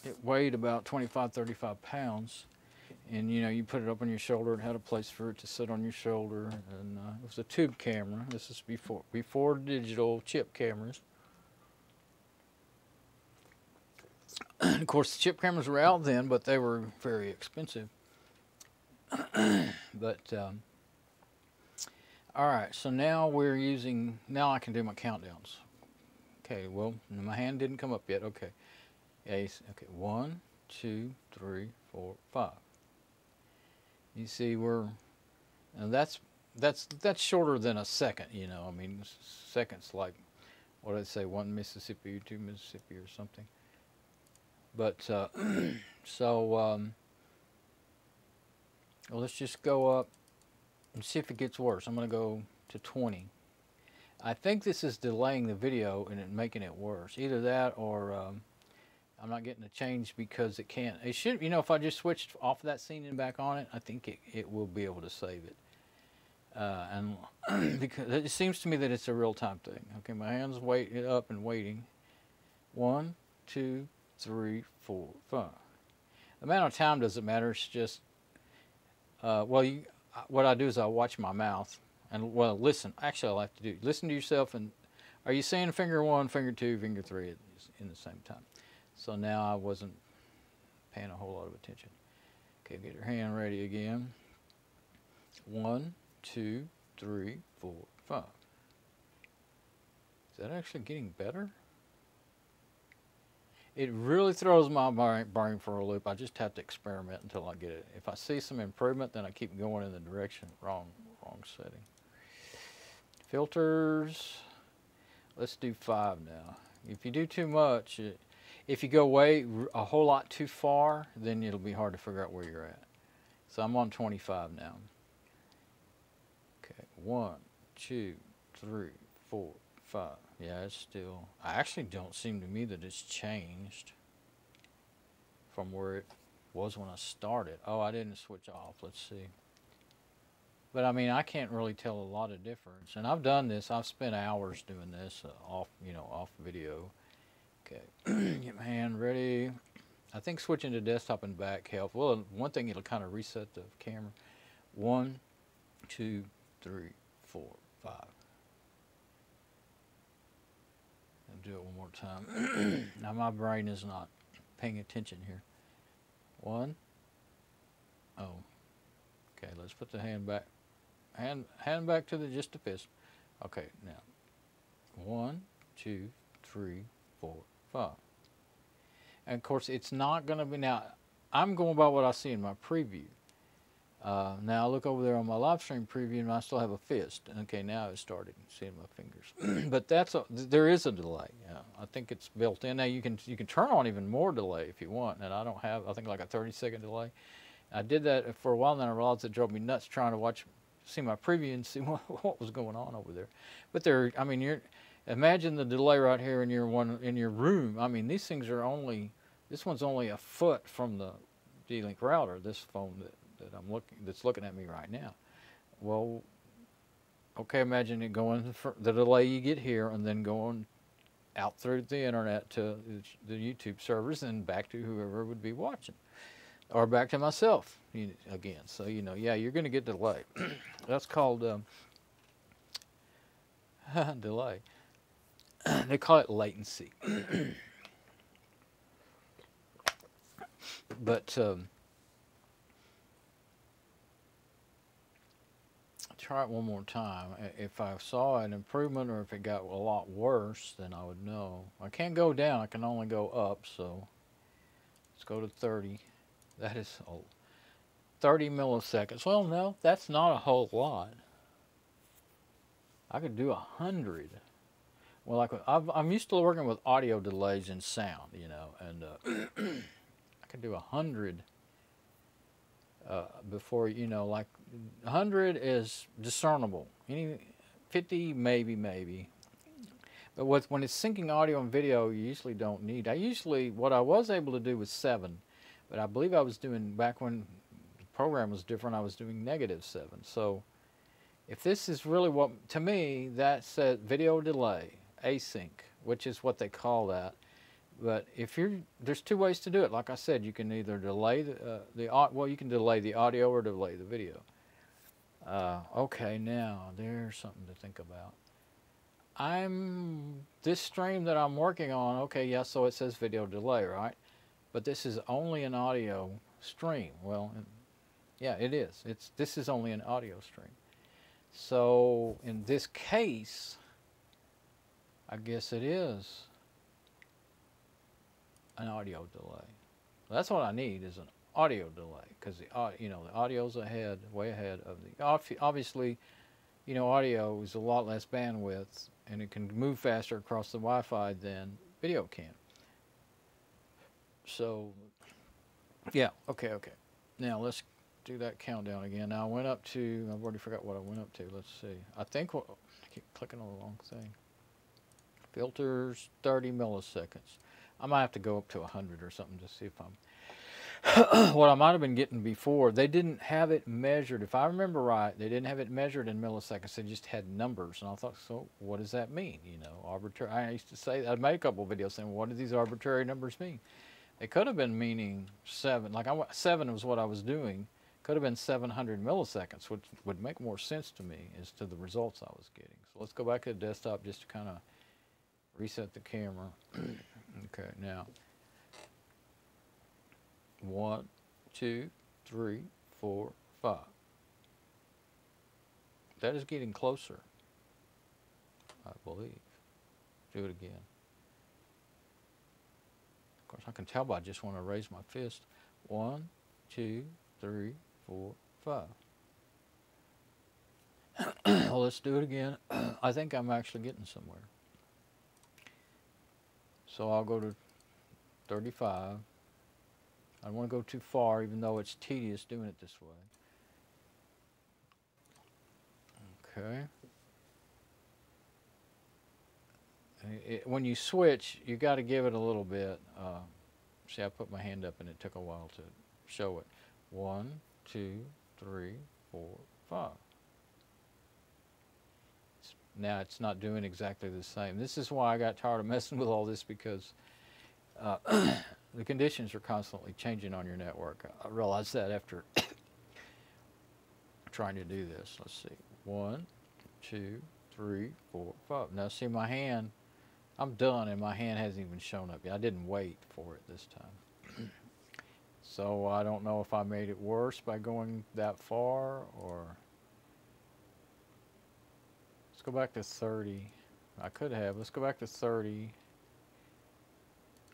it weighed about twenty-five, thirty-five pounds. And you know, you put it up on your shoulder. It had a place for it to sit on your shoulder, and uh, it was a tube camera. This is before before digital chip cameras. Of course, the chip cameras were out then, but they were very expensive. But um, all right, so now we're using. Now I can do my countdowns. Okay, well, my hand didn't come up yet. Okay, yeah, okay, one, two, three, four, five. You see, we're, and that's that's that's shorter than a second, you know. I mean, seconds like, what did I say, one Mississippi, two Mississippi, or something. But uh, so, um, well, let's just go up and see if it gets worse. I'm going to go to twenty. I think this is delaying the video and it making it worse. Either that or um, I'm not getting a change because it can't. It should, you know, if I just switched off that scene and back on it, I think it, it will be able to save it. Uh, and because it seems to me that it's a real-time thing. Okay, my hands wait up and waiting. One, two, three, four, five. The amount of time doesn't matter. It's just uh, well, you, what I do is I watch my mouth and well, listen. Actually, I like to do listen to yourself and are you saying finger one, finger two, finger three in the same time? So now I wasn't paying a whole lot of attention. Okay, get your hand ready again. One. Two, three, four, five. Is that actually getting better? It really throws my brain for a loop. I just have to experiment until I get it. If I see some improvement, then I keep going in the direction. Wrong, wrong setting. Filters. Let's do five now. If you do too much, it, if you go away a whole lot too far, then it'll be hard to figure out where you're at. So I'm on twenty-five now. One, two, three, four, five. Yeah, it's still... I actually don't seem to me that it's changed from where it was when I started. Oh, I didn't switch off. Let's see. But, I mean, I can't really tell a lot of difference. And I've done this. I've spent hours doing this uh, off, you know, off video. Okay. Get my hand ready. I think switching to desktop and back helps. Well, one thing, it'll kind of reset the camera. One, two, three, four, five. I'll do it one more time. Now my brain is not paying attention here. One. Oh. Okay, let's put the hand back. Hand hand back to the just a fist. Okay, now. One, two, three, four, five. And of course it's not gonna be now. I'm going by what I see in my preview. Uh, now I look over there on my live stream preview and I still have a fist. Okay, now it's started seeing my fingers. But that's a, there is a delay. Yeah. I think it's built in. Now you can you can turn on even more delay if you want. And I don't have, I think like a thirty second delay. I did that for a while and then I realized it drove me nuts trying to watch, see my preview and see what, what was going on over there. But there, I mean, you're, imagine the delay right here in your one in your room. I mean, these things are only, this one's only a foot from the D Link router. This phone that. That I'm looking, that's looking at me right now. Well, okay, imagine it going for the delay you get here and then going out through the internet to the YouTube servers and back to whoever would be watching, or back to myself again. So you know, yeah, you're going to get delay. That's called um, delay. They call it latency. But. Um, Try it one more time. If I saw an improvement or if it got a lot worse, then I would know. I can't go down, I can only go up, so let's go to thirty. That is old. thirty milliseconds. Well, no, that's not a whole lot. I could do a hundred. Well, I could, I've, I'm used to working with audio delays and sound, you know, and uh, I could do a hundred. Uh, before, you know, like a hundred is discernible. Any fifty, maybe, maybe. But with, when it's syncing audio and video, you usually don't need. I usually, what I was able to do was seven, but I believe I was doing, back when the program was different, I was doing negative seven. So if this is really what, to me, that said video delay, async, which is what they call that. But if you're, there's two ways to do it. Like I said, you can either delay the, uh, the well, you can delay the audio or delay the video. Uh, okay, now there's something to think about. I'm, this stream that I'm working on, okay, yeah, so it says video delay, right? But this is only an audio stream. Well, yeah, it is. It's, this is only an audio stream. So in this case, I guess it is an audio delay. That's what I need is an audio delay, because the, you know, the audio's ahead, way ahead of the, obviously, you know, audio is a lot less bandwidth and it can move faster across the Wi-Fi than video can. So, yeah, okay, okay. Now let's do that countdown again. Now I went up to, I've already forgot what I went up to. Let's see. I think what, I keep clicking on the wrong thing. Filters, thirty milliseconds. I might have to go up to one hundred or something to see if I'm, what I might have been getting before, they didn't have it measured. If I remember right, they didn't have it measured in milliseconds. They just had numbers. And I thought, so what does that mean? You know, arbitrary. I used to say, I made a couple of videos saying, what do these arbitrary numbers mean? They could have been meaning seven. Like I, seven was what I was doing. Could have been seven hundred milliseconds, which would make more sense to me as to the results I was getting. So let's go back to the desktop just to kind of reset the camera. Okay, now. One, two, three, four, five. That is getting closer, I believe. Do it again. Of course, I can tell by just when I raise my fist. One, two, three, four, five. Well, let's do it again. I think I'm actually getting somewhere. So I'll go to thirty-five. I don't want to go too far, even though it's tedious doing it this way. Okay. It, it, when you switch, you got to give it a little bit. Uh, see, I put my hand up and it took a while to show it. One, two, three, four, five. It's, now it's not doing exactly the same. This is why I got tired of messing with all this, because uh, the conditions are constantly changing on your network. I realized that after trying to do this. Let's see. One, two, three, four, five. Now see my hand, I'm done and my hand hasn't even shown up yet. I didn't wait for it this time. So I don't know if I made it worse by going that far, or let's go back to thirty. I could have. Let's go back to thirty.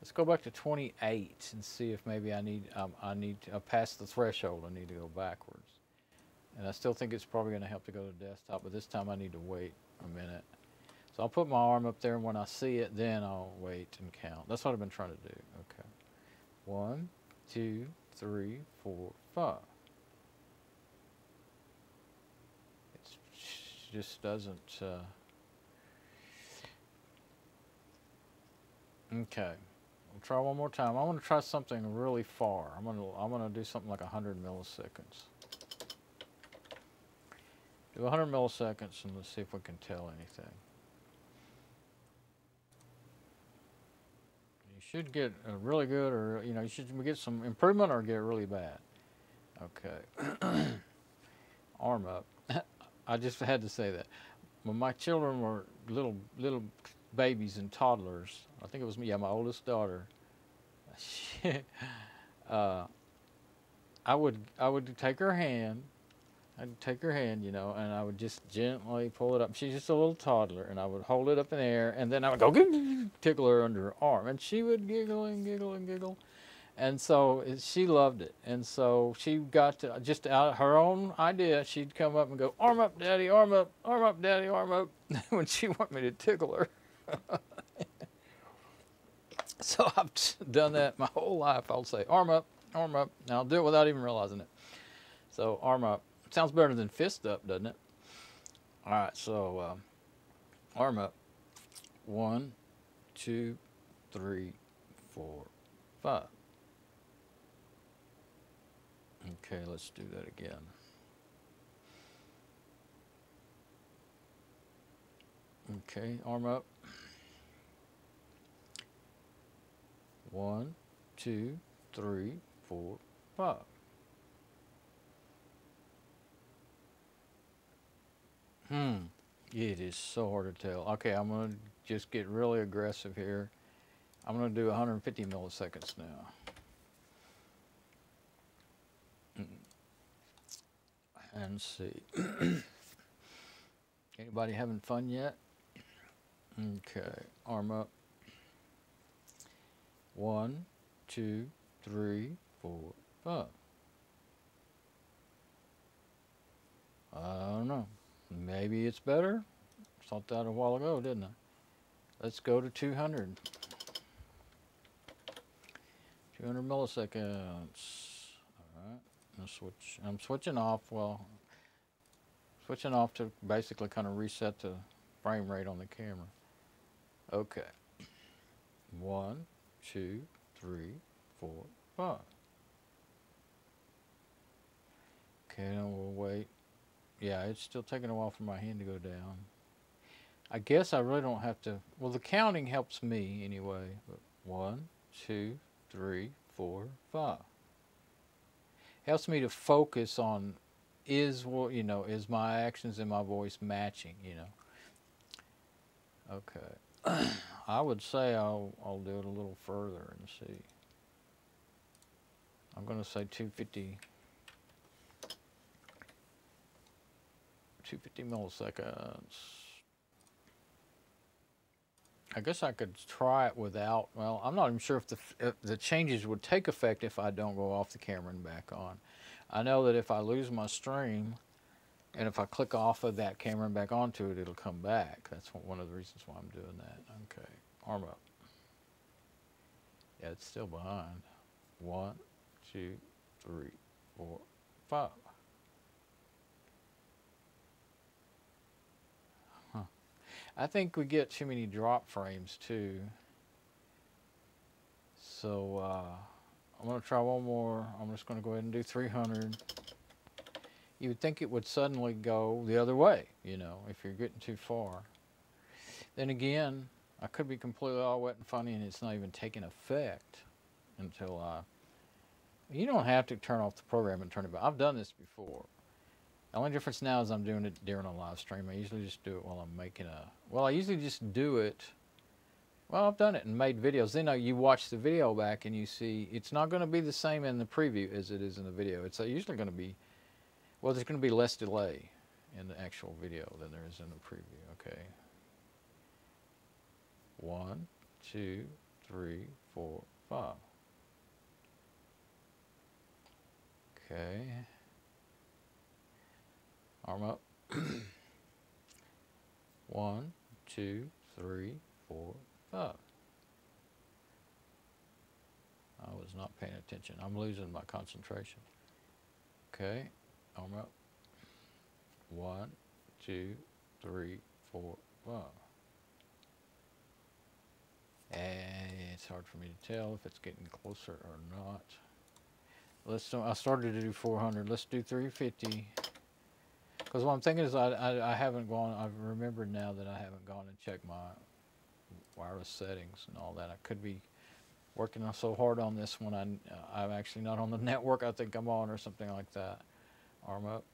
Let's go back to twenty-eight and see if maybe I need, um, I need to uh, pass the threshold. I need to go backwards. And I still think it's probably going to help to go to desktop, but this time I need to wait a minute. So I'll put my arm up there, and when I see it, then I'll wait and count. That's what I've been trying to do. Okay. One, two, three, four, five. It just doesn't... Uh... Okay. We'll try one more time. I want to try something really far. I'm gonna I'm gonna do something like one hundred milliseconds. Do one hundred milliseconds and let's see if we can tell anything. You should get a really good, or you know, you should get some improvement or get really bad. Okay. Arm up. I just had to say that. When my children were little little babies and toddlers, I think it was me, yeah, my oldest daughter, uh, I would I would take her hand, I'd take her hand, you know, and I would just gently pull it up. She's just a little toddler, and I would hold it up in the air, and then I would go tickle her under her arm, and she would giggle and giggle and giggle, and so she loved it, and so she got to, just out of her own idea, she'd come up and go, arm up, Daddy, arm up, arm up, Daddy, arm up, when she wanted me to tickle her. So I've done that my whole life. I'll say, arm up, arm up, and I'll do it without even realizing it. So arm up. Sounds better than fist up, doesn't it? All right, so um, arm up. One, two, three, four, five. Okay, let's do that again. Okay, arm up. One, two, three, four, five. Hmm, it is so hard to tell. Okay, I'm gonna just get really aggressive here. I'm gonna do one hundred fifty milliseconds now. And see. Anybody having fun yet? Okay, arm up. One, two, three, four, five. I don't know. Maybe it's better. Thought that a while ago, didn't I? Let's go to two hundred. two hundred milliseconds. All right. gonna switch. I'm switching off. Well, switching off to basically kind of reset the frame rate on the camera. Okay. One, two, three, four, five. Okay, and we'll wait. Yeah, it's still taking a while for my hand to go down. I guess I really don't have to. Well, the counting helps me anyway. But one, two, three, four, five. Helps me to focus on is what, you know, is my actions and my voice matching, you know. Okay. I would say I'll, I'll do it a little further and see. I'm going to say two hundred fifty, two hundred fifty milliseconds. I guess I could try it without, well, I'm not even sure if the, if the changes would take effect if I don't go off the camera and back on. I know that if I lose my stream, and if I click off of that camera and back onto it, it'll come back. That's one of the reasons why I'm doing that. Okay, arm up. Yeah, it's still behind. One, two, three, four, five. Huh. I think we get too many drop frames too. So uh, I'm gonna try one more. I'm just gonna go ahead and do three hundred. You would think it would suddenly go the other way, you know, if you're getting too far. Then again, I could be completely all wet and funny and it's not even taking effect until I... You don't have to turn off the program and turn it back. I've done this before. The only difference now is I'm doing it during a live stream. I usually just do it while I'm making a... Well, I usually just do it... Well, I've done it and made videos. Then you watch the video back and you see it's not going to be the same in the preview as it is in the video. It's usually going to be... Well, there's going to be less delay in the actual video than there is in the preview, okay? One, two, three, four, five. Okay. Arm up. One, two, three, four, five. I was not paying attention. I'm losing my concentration. Okay. Arm up. One, two, three, four, five. And it's hard for me to tell if it's getting closer or not. Let's. So I started to do four hundred. Let's do three fifty. Because what I'm thinking is I, I I haven't gone. I've remembered now that I haven't gone and checked my wireless settings and all that. I could be working so hard on this when I I'm actually not on the network I think I'm on or something like that. Arm up,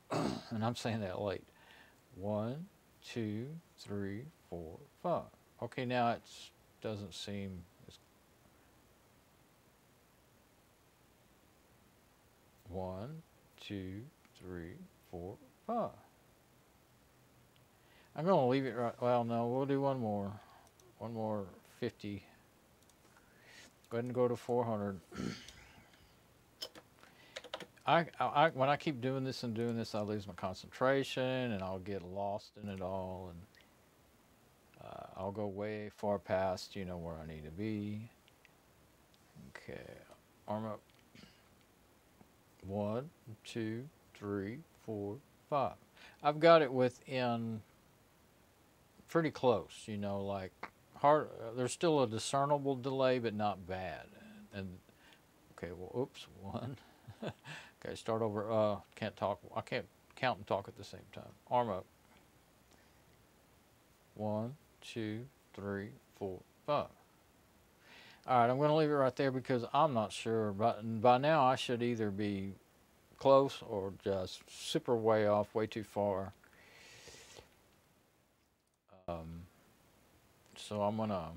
and I'm saying that late. One, two, three, four, five. Okay, now it doesn't seem as... One, two, three, four, five. I'm going to leave it right... Well, no, we'll do one more. One more fifty. Go ahead and go to four hundred. I, I, when I keep doing this and doing this, I lose my concentration and I'll get lost in it all, and uh, I'll go way far past, you know, where I need to be. Okay, arm up. One, two, three, four, five. I've got it within pretty close, you know, like hard. There's still a discernible delay, but not bad. And okay, well, oops, one. Okay, start over. Uh, can't talk. I can't count and talk at the same time. Arm up. One, two, three, four, five. All right, I'm going to leave it right there because I'm not sure. But by now, I should either be close or just super way off, way too far. Um, so I'm gonna.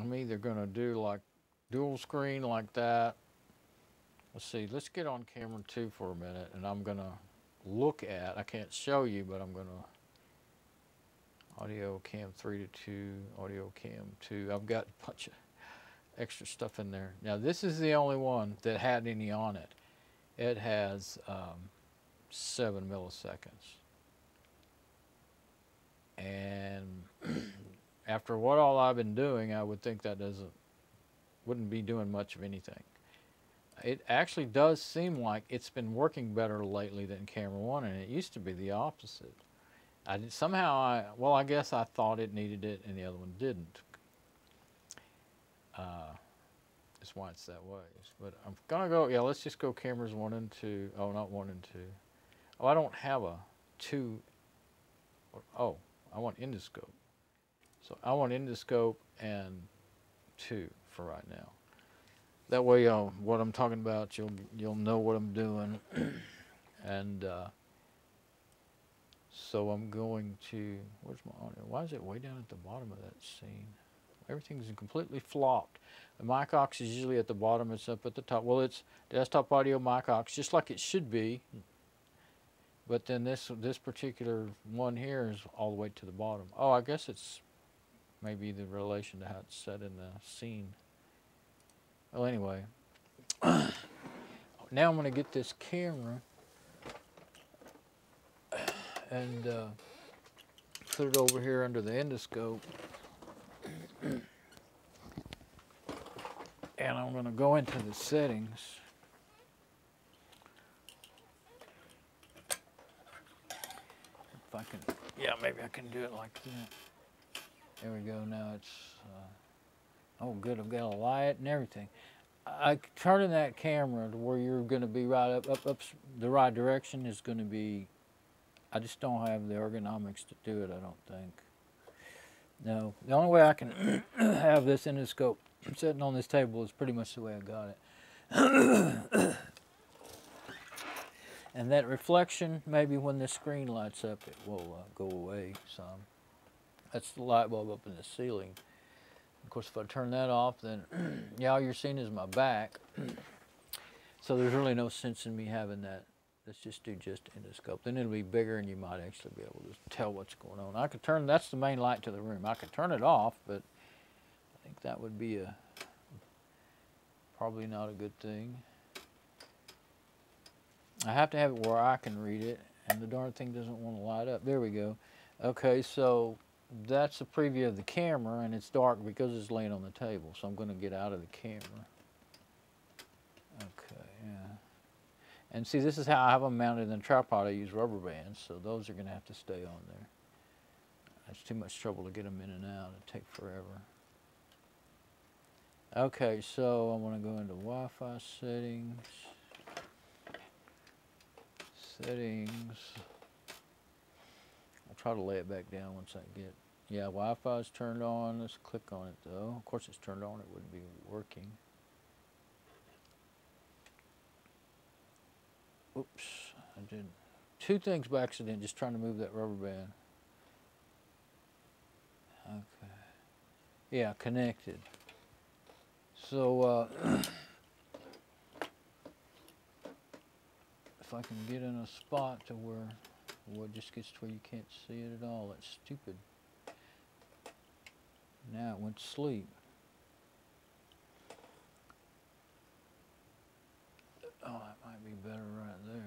I'm either gonna do like. Dual screen like that. Let's see, let's get on camera two for a minute, and I'm gonna look at, I can't show you, but I'm gonna audio cam three to two, audio cam two. I've got a bunch of extra stuff in there. Now this is the only one that had any on it. It has um, seven milliseconds. And after what all I've been doing, I would think that doesn't wouldn't be doing much of anything. it actually does seem like it's been working better lately than camera one, and it used to be the opposite. I did, somehow I, well, I guess I thought it needed it and the other one didn't. Uh, that's why it's that way. But I'm gonna go, yeah, let's just go cameras one and two. Oh, not one and two. Oh, I don't have a two. Oh, I want endoscope. So I want endoscope and two for right now. That way, uh, what I'm talking about, you'll you'll know what I'm doing. And uh, so I'm going to, where's my audio? Why is it way down at the bottom of that scene? Everything's completely flopped. The mic aux is usually at the bottom. It's up at the top. Well, it's desktop audio mic aux, just like it should be. But then this this particular one here is all the way to the bottom. Oh, I guess it's maybe the relation to how it's set in the scene. Well, anyway, now I'm going to get this camera and uh, put it over here under the endoscope. And I'm going to go into the settings. If I can, yeah, maybe I can do it like that. There we go. Now it's. Uh, Oh, good, I've got a light and everything. I, turning that camera to where you're going to be right up, up, up the right direction is going to be, I just don't have the ergonomics to do it, I don't think. No, the only way I can have this endoscope sitting on this table is pretty much the way I got it. And that reflection, maybe when the screen lights up, it will uh, go away some. That's the light bulb up in the ceiling. Of course, if I turn that off, then yeah, all you're seeing is my back. So there's really no sense in me having that. Let's just do just endoscope. Then it'll be bigger and you might actually be able to tell what's going on. I could turn, that's the main light to the room. I could turn it off, but I think that would be a, probably not a good thing. I have to have it where I can read it, and the darn thing doesn't want to light up. There we go. Okay, so that's a preview of the camera, and it's dark because it's laying on the table, so I'm going to get out of the camera. Okay, yeah. And see, this is how I have them mounted in a tripod. I use rubber bands, so those are going to have to stay on there. That's too much trouble to get them in and out. It'd take forever. Okay, so I want to go into Wi-Fi settings. Settings. I'll try to lay it back down once I get. Yeah, Wi-Fi is turned on. Let's click on it though. Of course, it's turned on. It wouldn't be working. Oops, I did two things by accident. Just trying to move that rubber band. Okay. Yeah, connected. So uh, if I can get in a spot to where, well, it just gets to where you can't see it at all. That's stupid. Now it went to sleep. Oh, that might be better right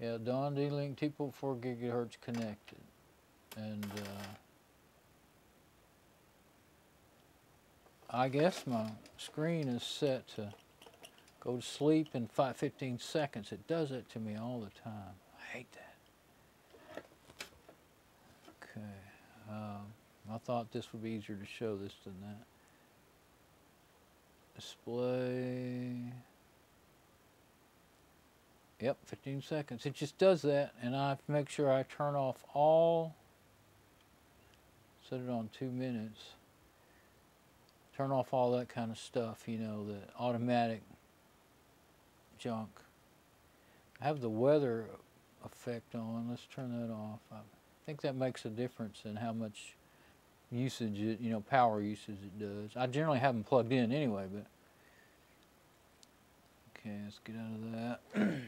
there. Yeah, Don D Link T P four gigahertz connected. And uh, I guess my screen is set to go to sleep in five, fifteen seconds. It does it to me all the time. I hate that. Okay. Um, I thought this would be easier to show this than that. Display. Yep, fifteen seconds. It just does that, and I have to make sure I turn off all. Set it on two minutes. Turn off all that kind of stuff, you know, the automatic junk. I have the weather effect on. Let's turn that off. I think that makes a difference in how much usage, it, you know, power usage it does. I generally have them plugged in anyway, but. Okay, let's get out of that.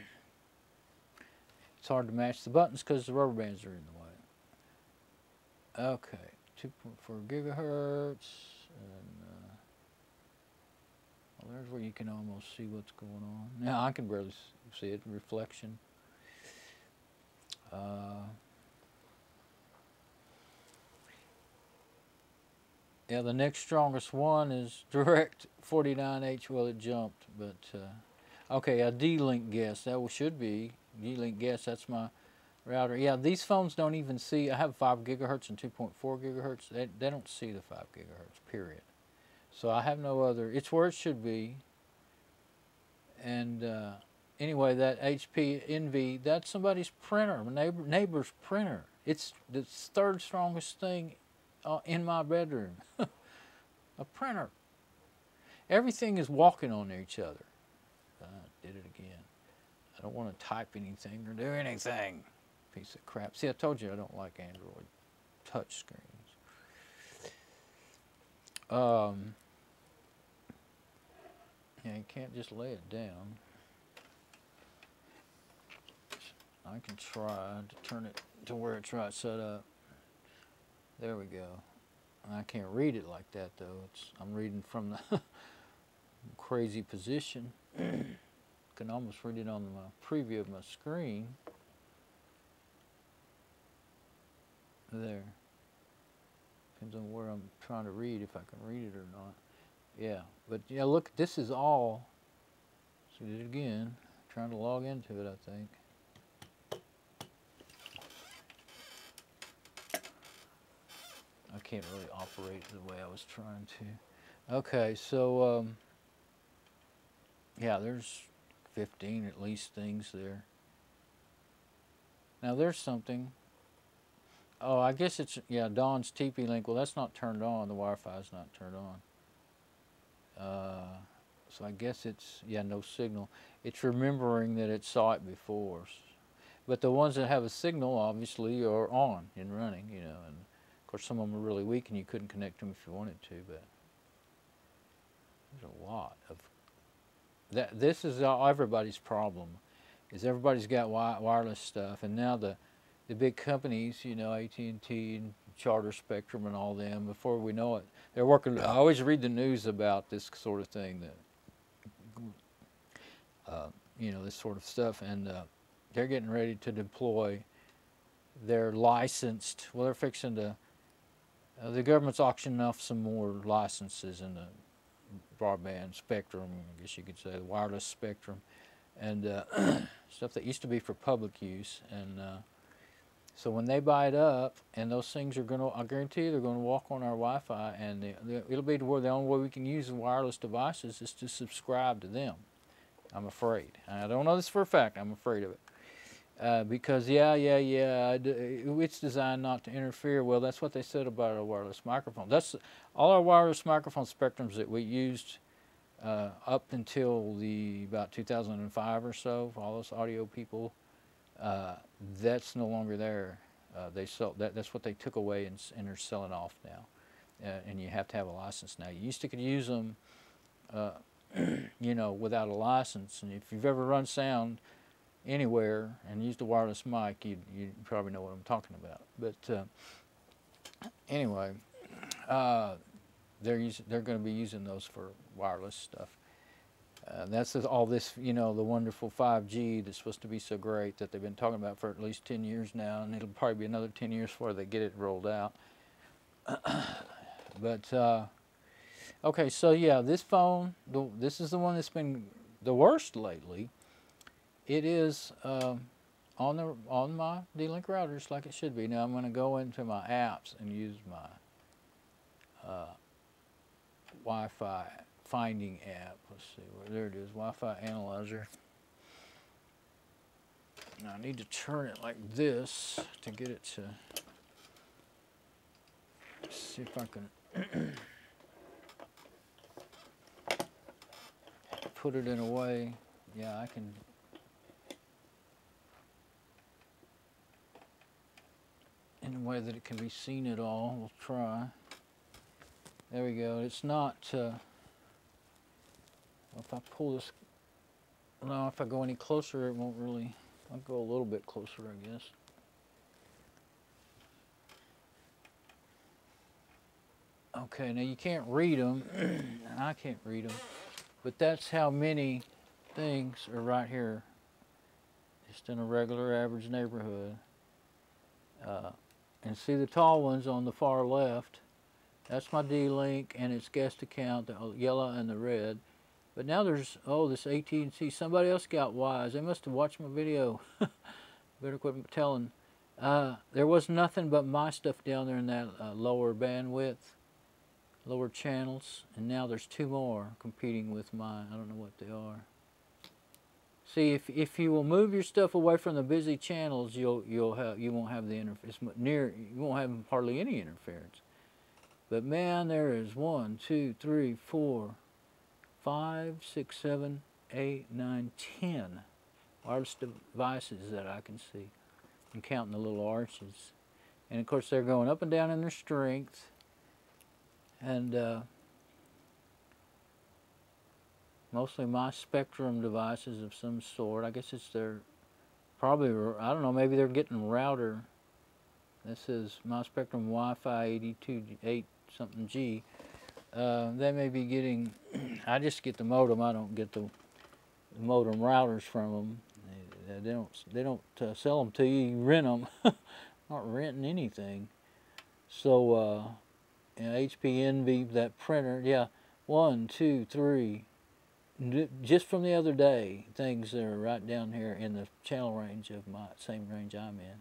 It's hard to match the buttons because the rubber bands are in the way. Okay, two point four gigahertz. And, uh, there's where you can almost see what's going on. Now I can barely see it, reflection. Uh, Yeah, the next strongest one is direct forty-nine H. Well, it jumped, but uh, okay, a D Link guest. That should be D Link guest. That's my router. Yeah, these phones don't even see. I have five gigahertz and two point four gigahertz. They, they don't see the five gigahertz, period. So I have no other. It's where it should be. And uh, anyway, that H P Envy, that's somebody's printer, my neighbor, neighbor's printer. It's the third strongest thing Uh, in my bedroom. A printer. Everything is walking on each other. I did it again. I don't want to type anything or do anything. Piece of crap. See, I told you I don't like Android touch screens. Um, yeah, you can't just lay it down. I can try to turn it to where it's right set up. There we go. I can't read it like that though. It's, I'm reading from the crazy position. Can almost read it on the preview of my screen. There. Depends on where I'm trying to read, if I can read it or not. Yeah, but yeah, look, this is all. See it again. Trying to log into it, I think. I can't really operate the way I was trying to. Okay, so, um, yeah, there's fifteen at least things there. Now there's something. Oh, I guess it's, yeah, Don's T P-Link. Well, that's not turned on. The Wi-Fi is not turned on. Uh, so I guess it's, yeah, no signal. It's remembering that it saw it before. But the ones that have a signal, obviously, are on and running, you know, and or some of them were really weak and you couldn't connect them if you wanted to, but there's a lot of that. This is everybody's problem, is everybody's got wi wireless stuff, and now the, the big companies, you know, A T and T and Charter, Spectrum and all them, before we know it, they're working. I always read the news about this sort of thing, that, uh, you know, this sort of stuff, and uh, they're getting ready to deploy their licensed, well, they're fixing to, Uh, the government's auctioning off some more licenses in the broadband spectrum, I guess you could say, the wireless spectrum, and uh, stuff that used to be for public use. And uh, so when they buy it up, and those things are going to, I guarantee you, they're going to walk on our Wi-Fi, and the, the, it'll be to where the only way we can use the wireless devices is to subscribe to them. I'm afraid. I don't know this for a fact. I'm afraid of it. Uh, because, yeah, yeah, yeah, it's designed not to interfere. Well, that's what they said about our wireless microphone. That's all our wireless microphone spectrums that we used uh, up until the about two thousand five or so, all those audio people, uh, that's no longer there. Uh, they sold, that, that's what they took away and, and they're selling off now. Uh, and you have to have a license now. You used to could use them, uh, you know, without a license. And if you've ever run sound anywhere and used a wireless mic, you you probably know what I'm talking about. But uh, anyway, uh, they're use, they're going to be using those for wireless stuff. Uh, that's all this, you know, the wonderful five G that's supposed to be so great that they've been talking about for at least ten years now, and it'll probably be another ten years before they get it rolled out. But uh, okay, so yeah, this phone, the, this is the one that's been the worst lately. It is um, on the on my D-Link router, just like it should be. Now I'm going to go into my apps and use my uh, Wi-Fi finding app. Let's see where there it is. Wi-Fi analyzer. Now I need to turn it like this to get it to see if I can put it in a way. Yeah, I can. In a way that it can be seen at all. We'll try. There we go. It's not, uh, if I pull this, no, if I go any closer, it won't really, I'll go a little bit closer, I guess. Okay, now you can't read them, and I can't read them, but that's how many things are right here, just in a regular average neighborhood. Uh, And see the tall ones on the far left, That's my D Link and its guest account, the yellow and the red. But now there's, oh, this A T and T. Somebody else got wise. They must have watched my video. Better quit telling. Uh, there was nothing but my stuff down there in that uh, lower bandwidth, lower channels. And now there's two more competing with mine. I don't know what they are. See, if if you will move your stuff away from the busy channels, you'll you'll have you won't have the interference near. You won't have hardly any interference. But man, there is one, two, three, four. Five, six, seven, eight, nine, ten wireless devices that I can see. I'm counting the little arches. And of course, they're going up and down in their strength. And uh, mostly my Spectrum devices of some sort. I guess it's their, probably, I don't know, maybe they're getting router. This is my Spectrum Wi-Fi eighty-two eight something G. Uh, they may be getting, I just get the modem, I don't get the, the modem routers from them. They, they don't, they don't uh, sell them to you, you rent them. Not renting anything. So, uh, you know, H P Envy, that printer, yeah, one, two, three, just from the other day, things that are right down here in the channel range of my, same range I'm in.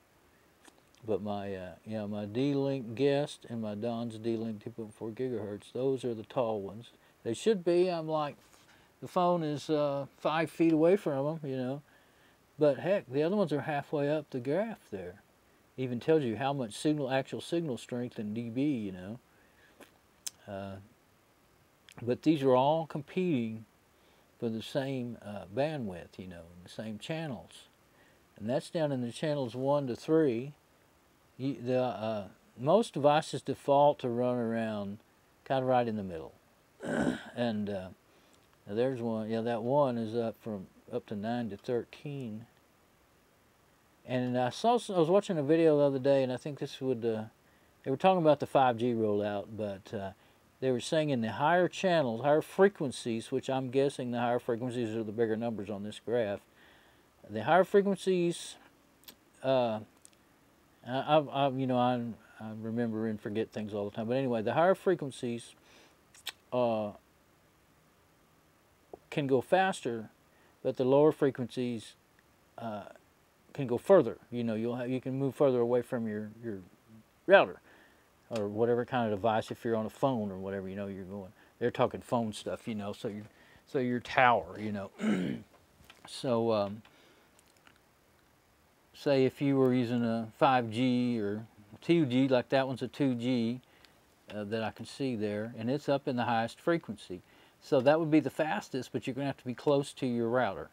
But my, uh, yeah, my D-Link Guest and my Don's D-Link two point four gigahertz, those are the tall ones. They should be, I'm like, the phone is uh, five feet away from them, you know. But heck, the other ones are halfway up the graph there. Even tells you how much signal, actual signal strength in D B, you know. Uh, but these are all competing for the same uh, bandwidth, you know, the same channels. And that's down in the channels one to three. You, the, uh, most devices default to run around kind of right in the middle. And uh, there's one, yeah, that one is up from up to nine to thirteen. And I saw, I was watching a video the other day, and I think this would, uh, they were talking about the five G rollout, but uh, they were saying in the higher channels, higher frequencies, which I'm guessing the higher frequencies are the bigger numbers on this graph. The higher frequencies, uh, I, I, you know, I, I remember and forget things all the time. But anyway, the higher frequencies uh, can go faster, but the lower frequencies uh, can go further. You know, you'll have, you can move further away from your, your router or whatever kind of device. If you're on a phone or whatever, you know, you're going. They're talking phone stuff, you know. So your so your tower, you know. So. Um, Say if you were using a five G or two G, like that one's a two G uh, that I can see there, and it's up in the highest frequency. So that would be the fastest, but you're going to have to be close to your router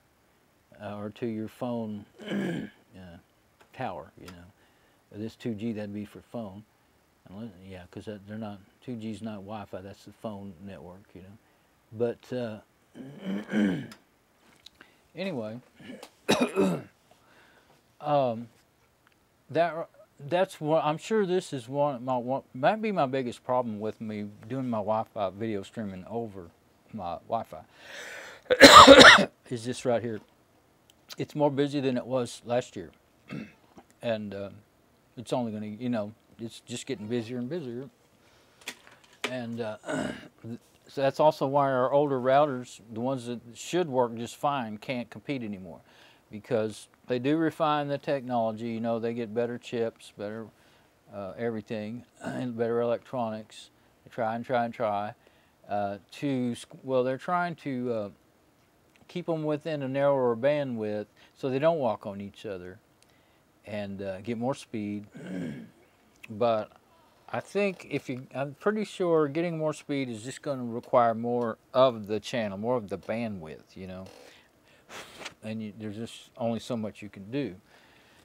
uh, or to your phone uh, tower, you know. This two G, that'd be for phone. Unless, yeah, because they're not, two G's not Wi-Fi, that's the phone network, you know. But uh, anyway... Um, that that's what I'm sure this is one of my one might be my biggest problem with me doing my Wi-Fi video streaming over my Wi-Fi is this right here. It's more busy than it was last year, and uh, it's only going to you know it's just getting busier and busier, and uh, so that's also why our older routers, the ones that should work just fine, can't compete anymore. Because they do refine the technology, you know, they get better chips, better uh, everything, and better electronics. They try and try and try uh, to, well, they're trying to uh, keep them within a narrower bandwidth so they don't walk on each other and uh, get more speed. But I think if you, I'm pretty sure getting more speed is just going to require more of the channel, more of the bandwidth, you know. And you, there's just only so much you can do.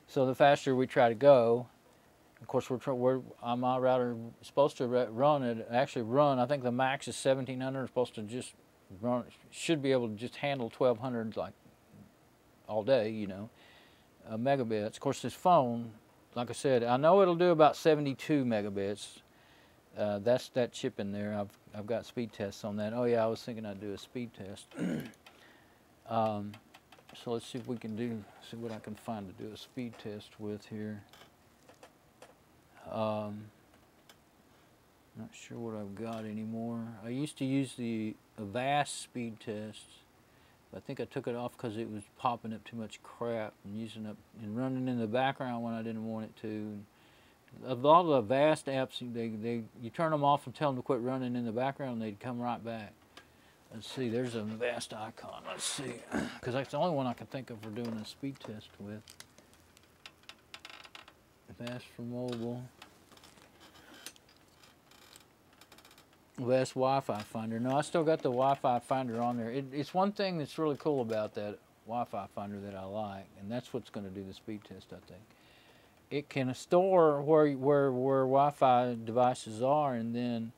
So the faster we try to go, of course, we're, we're on my router supposed to run it. Actually, run. I think the max is seventeen hundred. It's supposed to just run. Should be able to just handle twelve hundred like all day. You know, uh, megabits. Of course, this phone, like I said, I know it'll do about seventy-two megabits. Uh, that's that chip in there. I've I've got speed tests on that. Oh yeah, I was thinking I'd do a speed test. um, So let's see if we can do, see what I can find to do a speed test with here. Um, Not sure what I've got anymore. I used to use the Avast speed test. I think I took it off because it was popping up too much crap and using up and running in the background when I didn't want it to. Of all the Avast apps, they, they you turn them off and tell them to quit running in the background, and they'd come right back. Let's see, there's an Avast icon. Let's see, because that's the only one I can think of for doing a speed test with. Avast for mobile. Avast Wi-Fi Finder. No, I still got the Wi-Fi Finder on there. It, it's one thing that's really cool about that Wi-Fi Finder that I like, and that's what's going to do the speed test, I think. It can store where where where Wi-Fi devices are, and then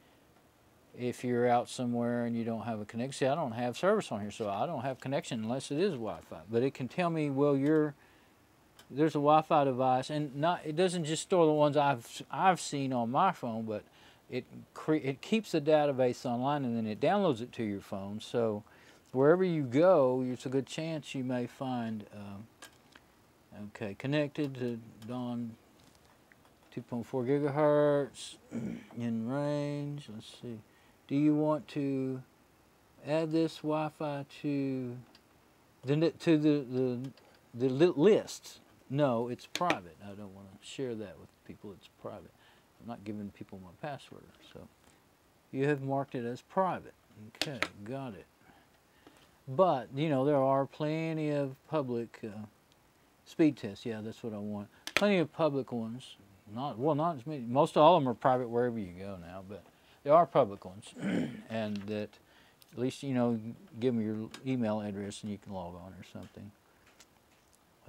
if you're out somewhere and you don't have a connection, see, I don't have service on here, so I don't have connection unless it is Wi-Fi. But it can tell me, well, you're there's a Wi-Fi device, and not it doesn't just store the ones I've I've seen on my phone, but it cre it keeps the database online, and then it downloads it to your phone. So wherever you go, it's a good chance you may find. Um, Okay, connected to Dawn two point four gigahertz in range. Let's see. Do you want to add this Wi-Fi to the to the the, the list? No, it's private. I don't want to share that with people. It's private. I'm not giving people my password. So you have marked it as private. Okay, got it. But you know there are plenty of public. Uh, Speed test, yeah, that's what I want. Plenty of public ones. Not well, not as many. Most all of them are private wherever you go now, but there are public ones, and that at least you know, give them your email address and you can log on or something.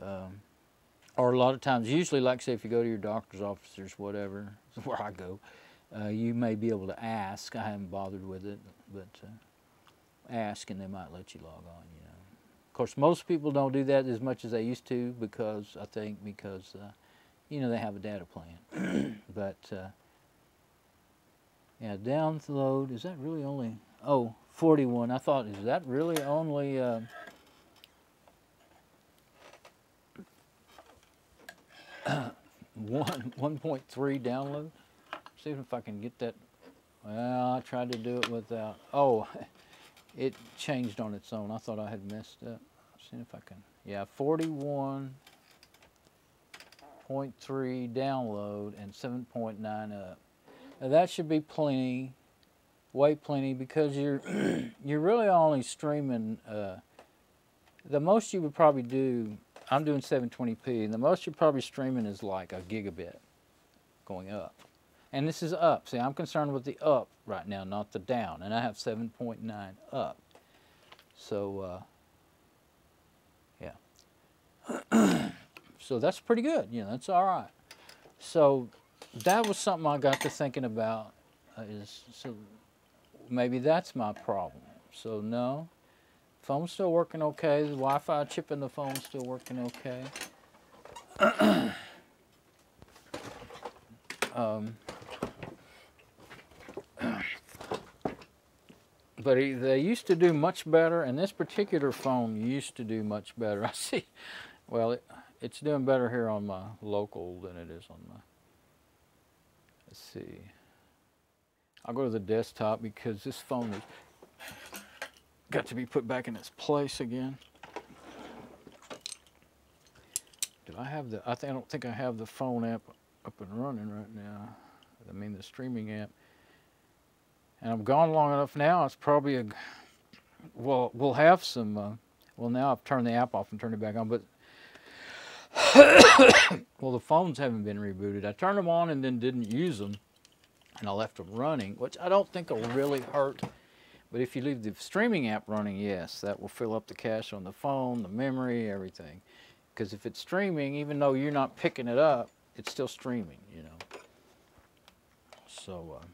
Um, or a lot of times, usually, like say, if you go to your doctor's office or whatever, where I go, uh, you may be able to ask. I haven't bothered with it, but uh, ask, and they might let you log on. You know. Of course, most people don't do that as much as they used to because I think because uh, you know they have a data plan. But uh, yeah, download is that really only? Oh, forty-one. I thought is that really only? Uh, one one point three download. See if I can get that. Well, I tried to do it without. Oh, it changed on its own. I thought I had messed up. See if I can, yeah, forty-one point three download and seven point nine up. Now that should be plenty, way plenty, because you're you're really only streaming, uh, the most you would probably do, I'm doing seven twenty p, and the most you're probably streaming is like a gigabit going up. And this is up. See, I'm concerned with the up right now, not the down. And I have seven point nine up. So, uh, yeah. So that's pretty good. You know, that's all right. So that was something I got to thinking about. Uh, is so maybe that's my problem. So no, phone's still working okay. The Wi-Fi chip in the phone's still working okay. um. But they used to do much better, and this particular phone used to do much better. I see. Well, it, it's doing better here on my local than it is on my. Let's see. I'll go to the desktop because this phone has got to be put back in its place again. Did I have the? I, th I don't think I have the phone app up and running right now. I mean the streaming app. And I've gone long enough now, it's probably a, well, we'll have some, uh, well now I've turned the app off and turned it back on, but, well the phones haven't been rebooted. I turned them on and then didn't use them, and I left them running, which I don't think will really hurt, but if you leave the streaming app running, yes, that will fill up the cache on the phone, the memory, everything. Because if it's streaming, even though you're not picking it up, it's still streaming, you know. So, uh.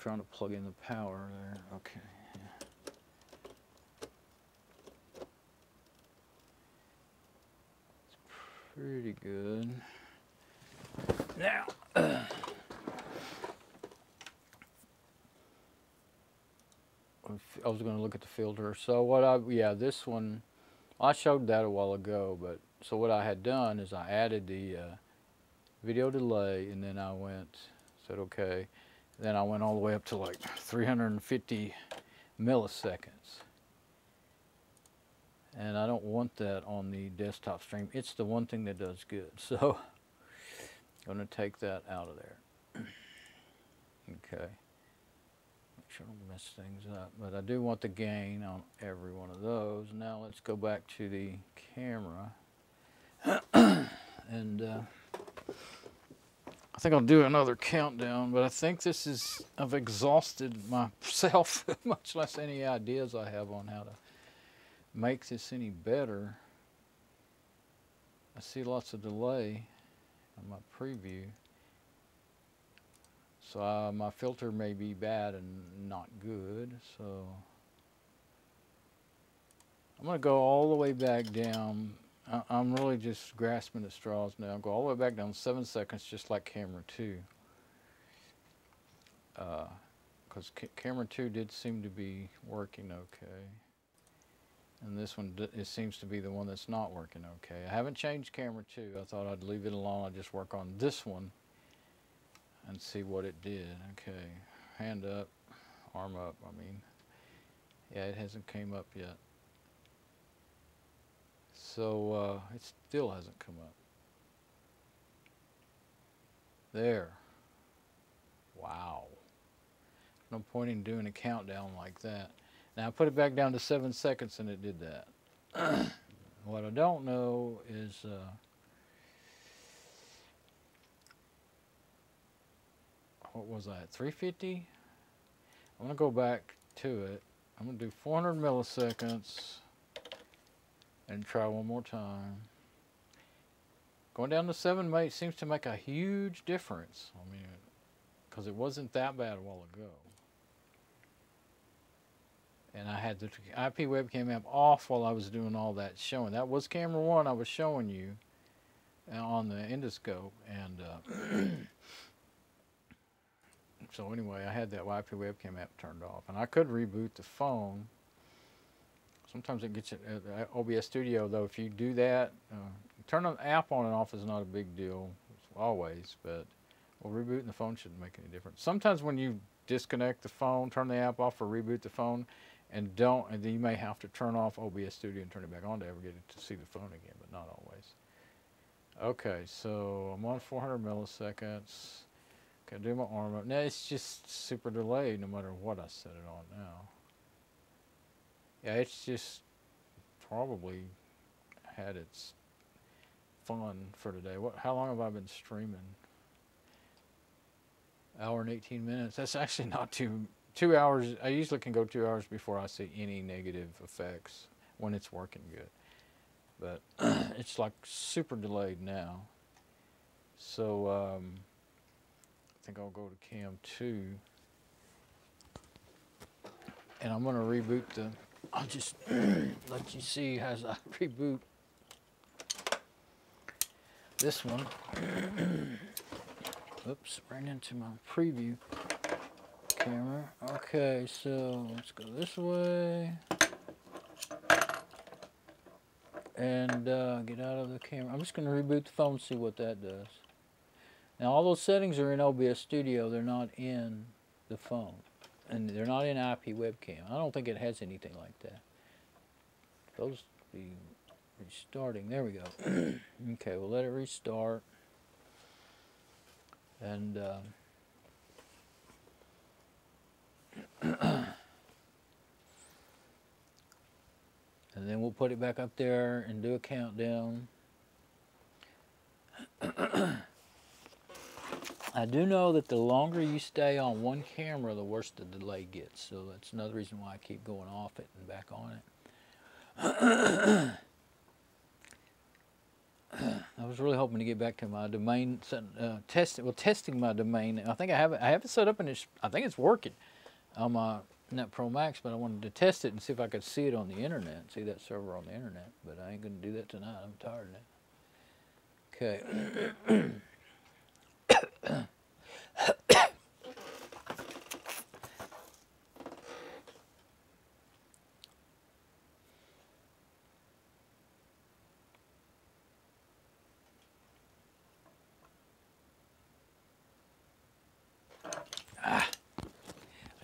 Trying to plug in the power there. Okay. Yeah. It's pretty good. Now, uh, I was going to look at the filter. So what I yeah this one, I showed that a while ago, but so what I had done is I added the uh, video delay, and then I went, said okay, then I went all the way up to like three hundred fifty milliseconds. And I don't want that on the desktop stream. It's the one thing that does good. So I'm going to take that out of there. Okay. Make sure I don't mess things up. But I do want the gain on every one of those. Now let's go back to the camera. And uh, I think I'll do another countdown. But I think this is, I've exhausted myself, much less any ideas I have on how to make this any better. I see lots of delay on my preview, so uh, my filter may be bad and not good, so I'm going to go all the way back down. I I'm really just grasping at straws now. I'll go all the way back down seven seconds, just like camera two, because uh, camera two did seem to be working okay. And this one, it seems to be the one that's not working okay. I haven't changed camera two. I thought I'd leave it alone. I'd just work on this one and see what it did. Okay, hand up, arm up, I mean. Yeah, it hasn't came up yet. So uh, it still hasn't come up. There. Wow. No point in doing a countdown like that. Now I put it back down to seven seconds and it did that. What I don't know is uh, what was I at, three fifty? I'm gonna go back to it. I'm gonna do four hundred milliseconds and try one more time. Going down to seven mate seems to make a huge difference. I mean, because it wasn't that bad a while ago. And I had the I P webcam amp off while I was doing all that showing. That was camera one I was showing you on the endoscope. And uh, so anyway, I had that I P webcam amp turned off. And I could reboot the phone. Sometimes it gets you, uh, O B S Studio, though, if you do that, uh, turn an app on and off is not a big deal, always. But well, rebooting the phone shouldn't make any difference. Sometimes when you disconnect the phone, turn the app off, or reboot the phone, and don't, and then you may have to turn off O B S Studio and turn it back on to ever get it to see the phone again, but not always. Okay, so I'm on four hundred milliseconds. Okay, I do my arm up. Now it's just super delayed no matter what I set it on now. Yeah, it's just probably had its fun for today. What? How long have I been streaming? hour and eighteen minutes. That's actually not too two hours. I usually can go two hours before I see any negative effects when it's working good. But it's like super delayed now. So um, I think I'll go to cam two. And I'm gonna reboot the, I'll just let you see as I reboot this one. Oops, ran into my preview camera. Okay, so let's go this way. And uh, get out of the camera. I'm just going to reboot the phone and see what that does. Now, all those settings are in O B S Studio. They're not in the phone. And they're not in I P webcam. I don't think it has anything like that. Supposed to be restarting. There we go. Okay, we'll let it restart. And uh, and then we'll put it back up there and do a countdown. I do know that the longer you stay on one camera, the worse the delay gets. So that's another reason why I keep going off it and back on it. I was really hoping to get back to my domain uh, testing. Well, testing my domain. I think I have it. I have it set up, and it's, I think it's working on my Net Pro Max. But I wanted to test it and see if I could see it on the internet. See that server on the internet. But I ain't gonna do that tonight. I'm tired now. Okay.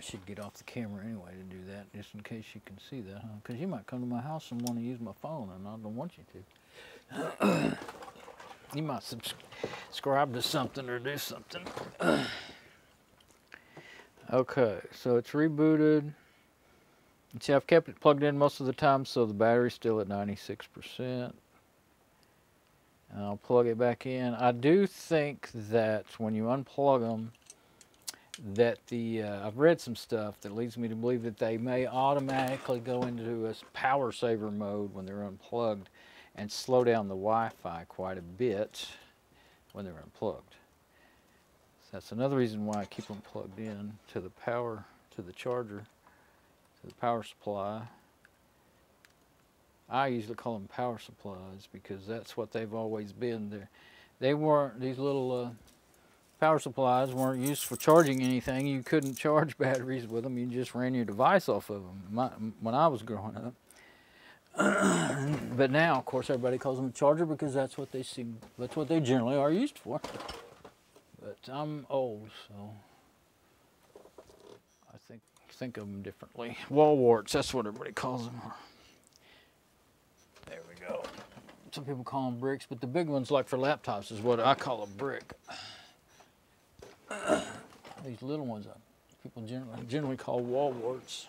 should get off the camera anyway to do that, just in case you can see that, huh? Because you might come to my house and want to use my phone, and I don't want you to. You might subscribe to something or do something. Okay, so it's rebooted. See, I've kept it plugged in most of the time, so the battery's still at ninety-six percent. And I'll plug it back in. I do think that when you unplug them, that the, uh, I've read some stuff that leads me to believe that they may automatically go into a power saver mode when they're unplugged and slow down the Wi-Fi quite a bit when they're unplugged. So that's another reason why I keep them plugged in to the power, to the charger, to the power supply. I usually call them power supplies because that's what they've always been there. They weren't, these little uh, power supplies weren't used for charging anything. You couldn't charge batteries with them. You just ran your device off of them my, when I was growing up. But now, of course, everybody calls them a charger because that's what they see, that's what they generally are used for. But I'm old, so I think, think of them differently. Wall warts, that's what everybody calls them. There we go. Some people call them bricks, but the big ones, like for laptops, is what I call a brick. These little ones, people generally, generally call wall warts.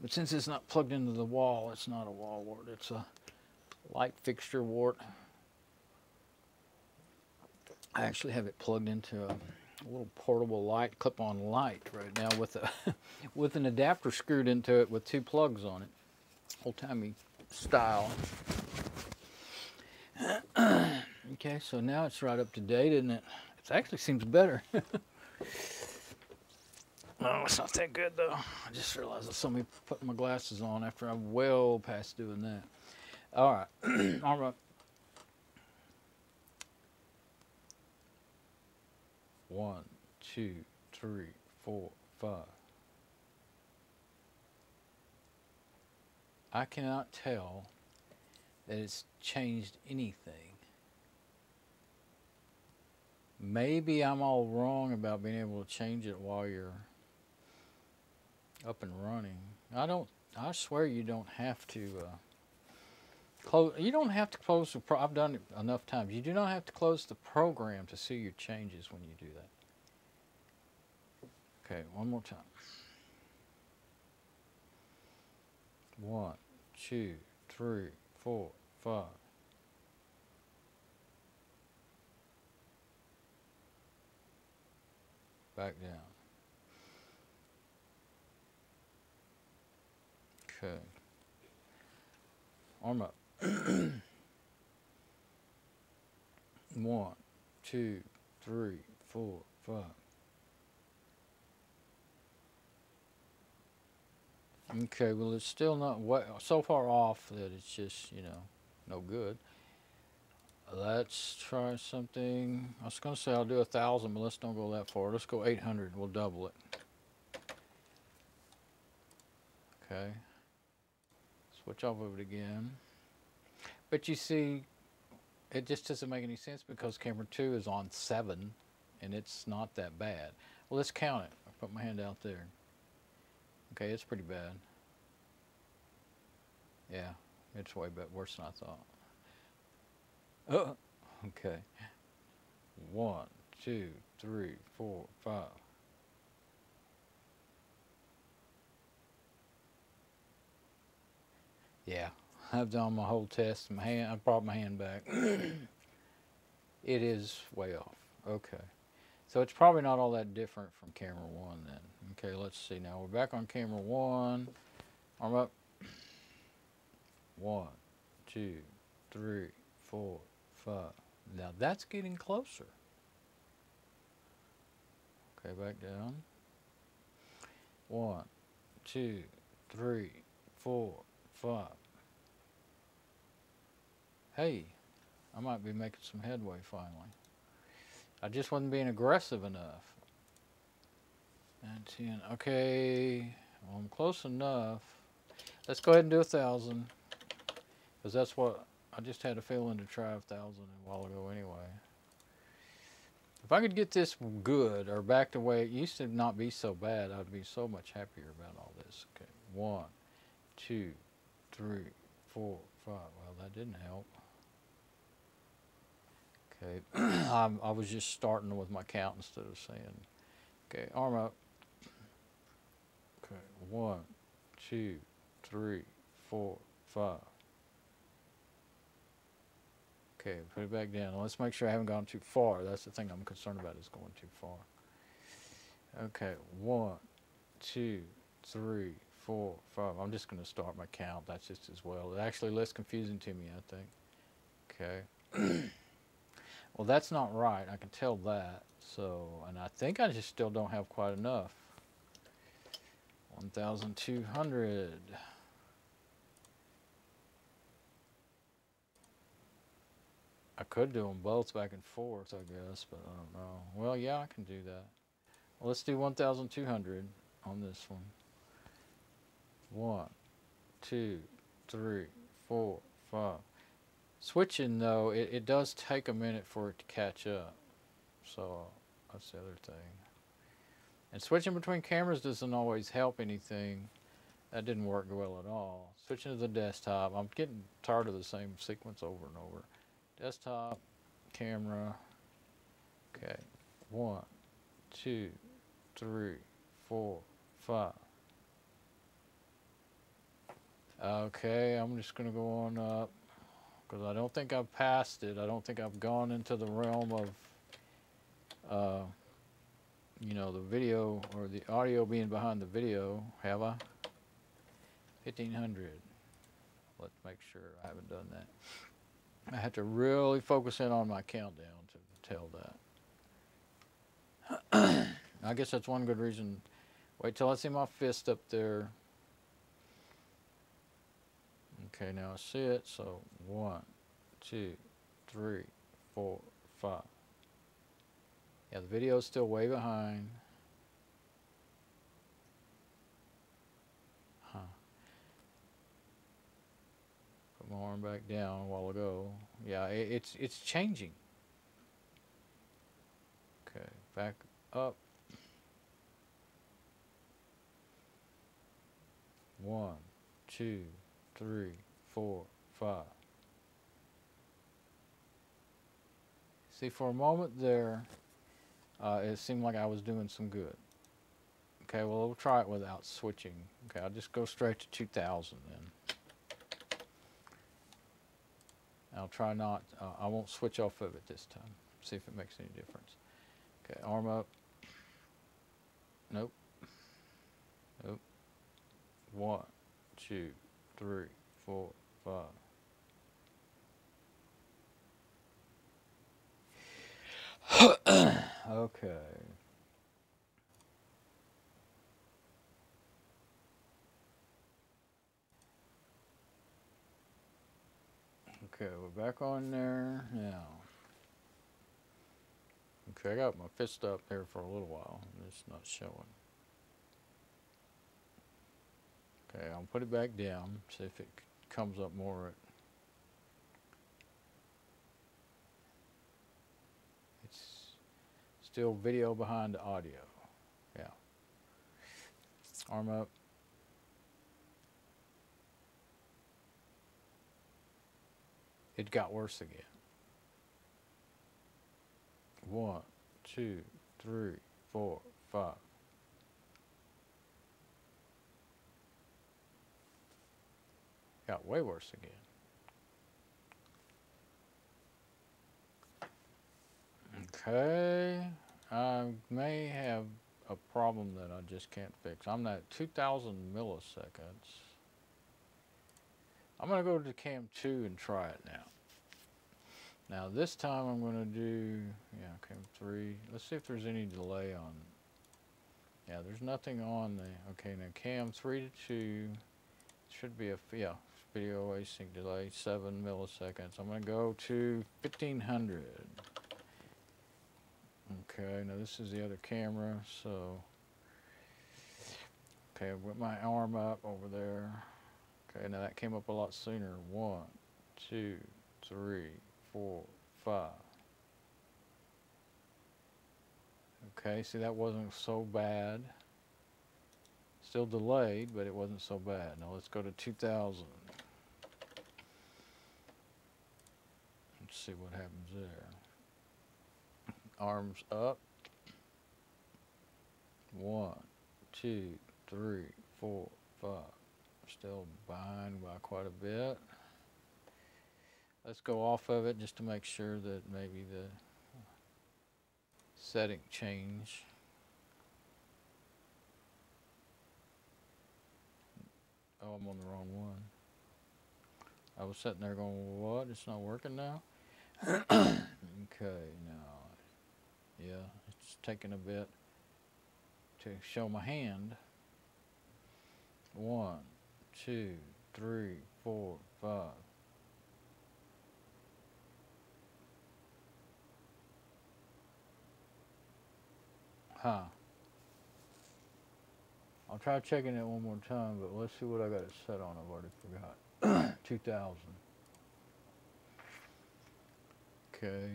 But since it's not plugged into the wall, it's not a wall wart, it's a light fixture wart. I actually have it plugged into a little portable light, clip-on light right now with a with an adapter screwed into it with two plugs on it. Old-timey style. Okay, so now it's right up to date, isn't it? It actually seems better. No, it's not that good though. I just realized I saw me putting my glasses on after I'm well past doing that. All right, all right. One, two, three, four, five. I cannot tell that it's changed anything. Maybe I'm all wrong about being able to change it while you're up and running. I don't, I swear you don't have to uh, close, you don't have to close the, pro I've done it enough times, you do not have to close the program to see your changes when you do that. Okay, one more time. One, two, three, four, five. Back down. Okay. Arm up. One, two, three, four, five. Okay, well, it's still not way, so far off that it's just, you know, no good. Let's try something. I was going to say I'll do one thousand, but let's don't go that far. Let's go eight hundred. We'll double it. Okay. Switch off of it again. But you see, it just doesn't make any sense because camera two is on seven, and it's not that bad. Well, let's count it. I put my hand out there. Okay, it's pretty bad. Yeah, it's way bit worse than I thought. Oh, okay. One, two, three, four, five. Yeah, I've done my whole test. My hand, I brought my hand back. It is way off. Okay. So it's probably not all that different from camera one then. Okay, let's see now. We're back on camera one. Arm up. One, two, three, four, five. Now that's getting closer. Okay, back down. One, two, three, four, five. Hey, I might be making some headway finally. I just wasn't being aggressive enough. nine, ten, okay, well, I'm close enough. Let's go ahead and do one thousand, because that's what, I just had a feeling to try one thousand a while ago anyway. If I could get this good or back the way it used to not be so bad, I'd be so much happier about all this. Okay, one, two, three, four, five. Well, that didn't help. Okay, I, I was just starting with my count instead of saying, okay, arm up. Okay, one, two, three, four, five. Okay, put it back down. Let's make sure I haven't gone too far. That's the thing I'm concerned about, is going too far. Okay, one, two, three, four, five. I'm just going to start my count. That's just as well. It's actually less confusing to me, I think. Okay. Well, that's not right. I can tell that. So, and I think I just still don't have quite enough. one thousand two hundred. I could do them both back and forth, I guess, but I don't know. Well, yeah, I can do that. Well, let's do one thousand two hundred on this one. One, two, three, four, five. Switching, though, it, it does take a minute for it to catch up. So that's the other thing. And switching between cameras doesn't always help anything. That didn't work well at all. Switching to the desktop. I'm getting tired of the same sequence over and over. Desktop, camera, okay, one, two, three, four, five. Okay, I'm just gonna go on up, because I don't think I've passed it. I don't think I've gone into the realm of, uh, you know, the video or the audio being behind the video, have I? fifteen hundred, let's make sure I haven't done that. I had to really focus in on my countdown to tell that. I guess that's one good reason. Wait till I see my fist up there. Okay, now I see it. So one, two, three, four, five. Yeah, the video's still way behind. My arm back down a while ago. Yeah, it, it's it's changing. Okay, back up. One, two, three, four, five. See, for a moment there, uh, it seemed like I was doing some good. Okay, well, we'll try it without switching. Okay, I'll just go straight to two thousand then. I'll try not, uh, I won't switch off of it this time. See if it makes any difference. Okay, arm up. Nope. Nope. One, two, three, four, five. Okay. Okay, we're back on there now. Okay, I got my fist up there for a little while. It's not showing. Okay, I'll put it back down, see if it comes up more. It's still video behind the audio. Yeah. Arm up. It got worse again. One, two, three, four, five. Got way worse again. Okay, I may have a problem that I just can't fix. I'm at two thousand milliseconds. I'm going to go to cam two and try it now. Now this time I'm going to do, yeah, cam three. Let's see if there's any delay on, yeah, there's nothing on the, okay, now cam three to two, should be a, yeah, video async delay, seven milliseconds. I'm going to go to fifteen hundred. Okay, now this is the other camera, so, okay, with my arm up over there. Okay, now that came up a lot sooner. One, two, three, four, five. Okay, see, that wasn't so bad. Still delayed, but it wasn't so bad. Now let's go to two thousand. Let's see what happens there. Arms up. One, two, three, four, five. Still behind by quite a bit. Let's go off of it just to make sure that maybe the setting change. Oh, I'm on the wrong one. I was sitting there going, what? It's not working now? Okay, now, yeah, it's taking a bit to show my hand. One, two, three, four, five. Huh. I'll try checking it one more time, but let's see what I got it set on. I've already forgot. two thousand. Okay.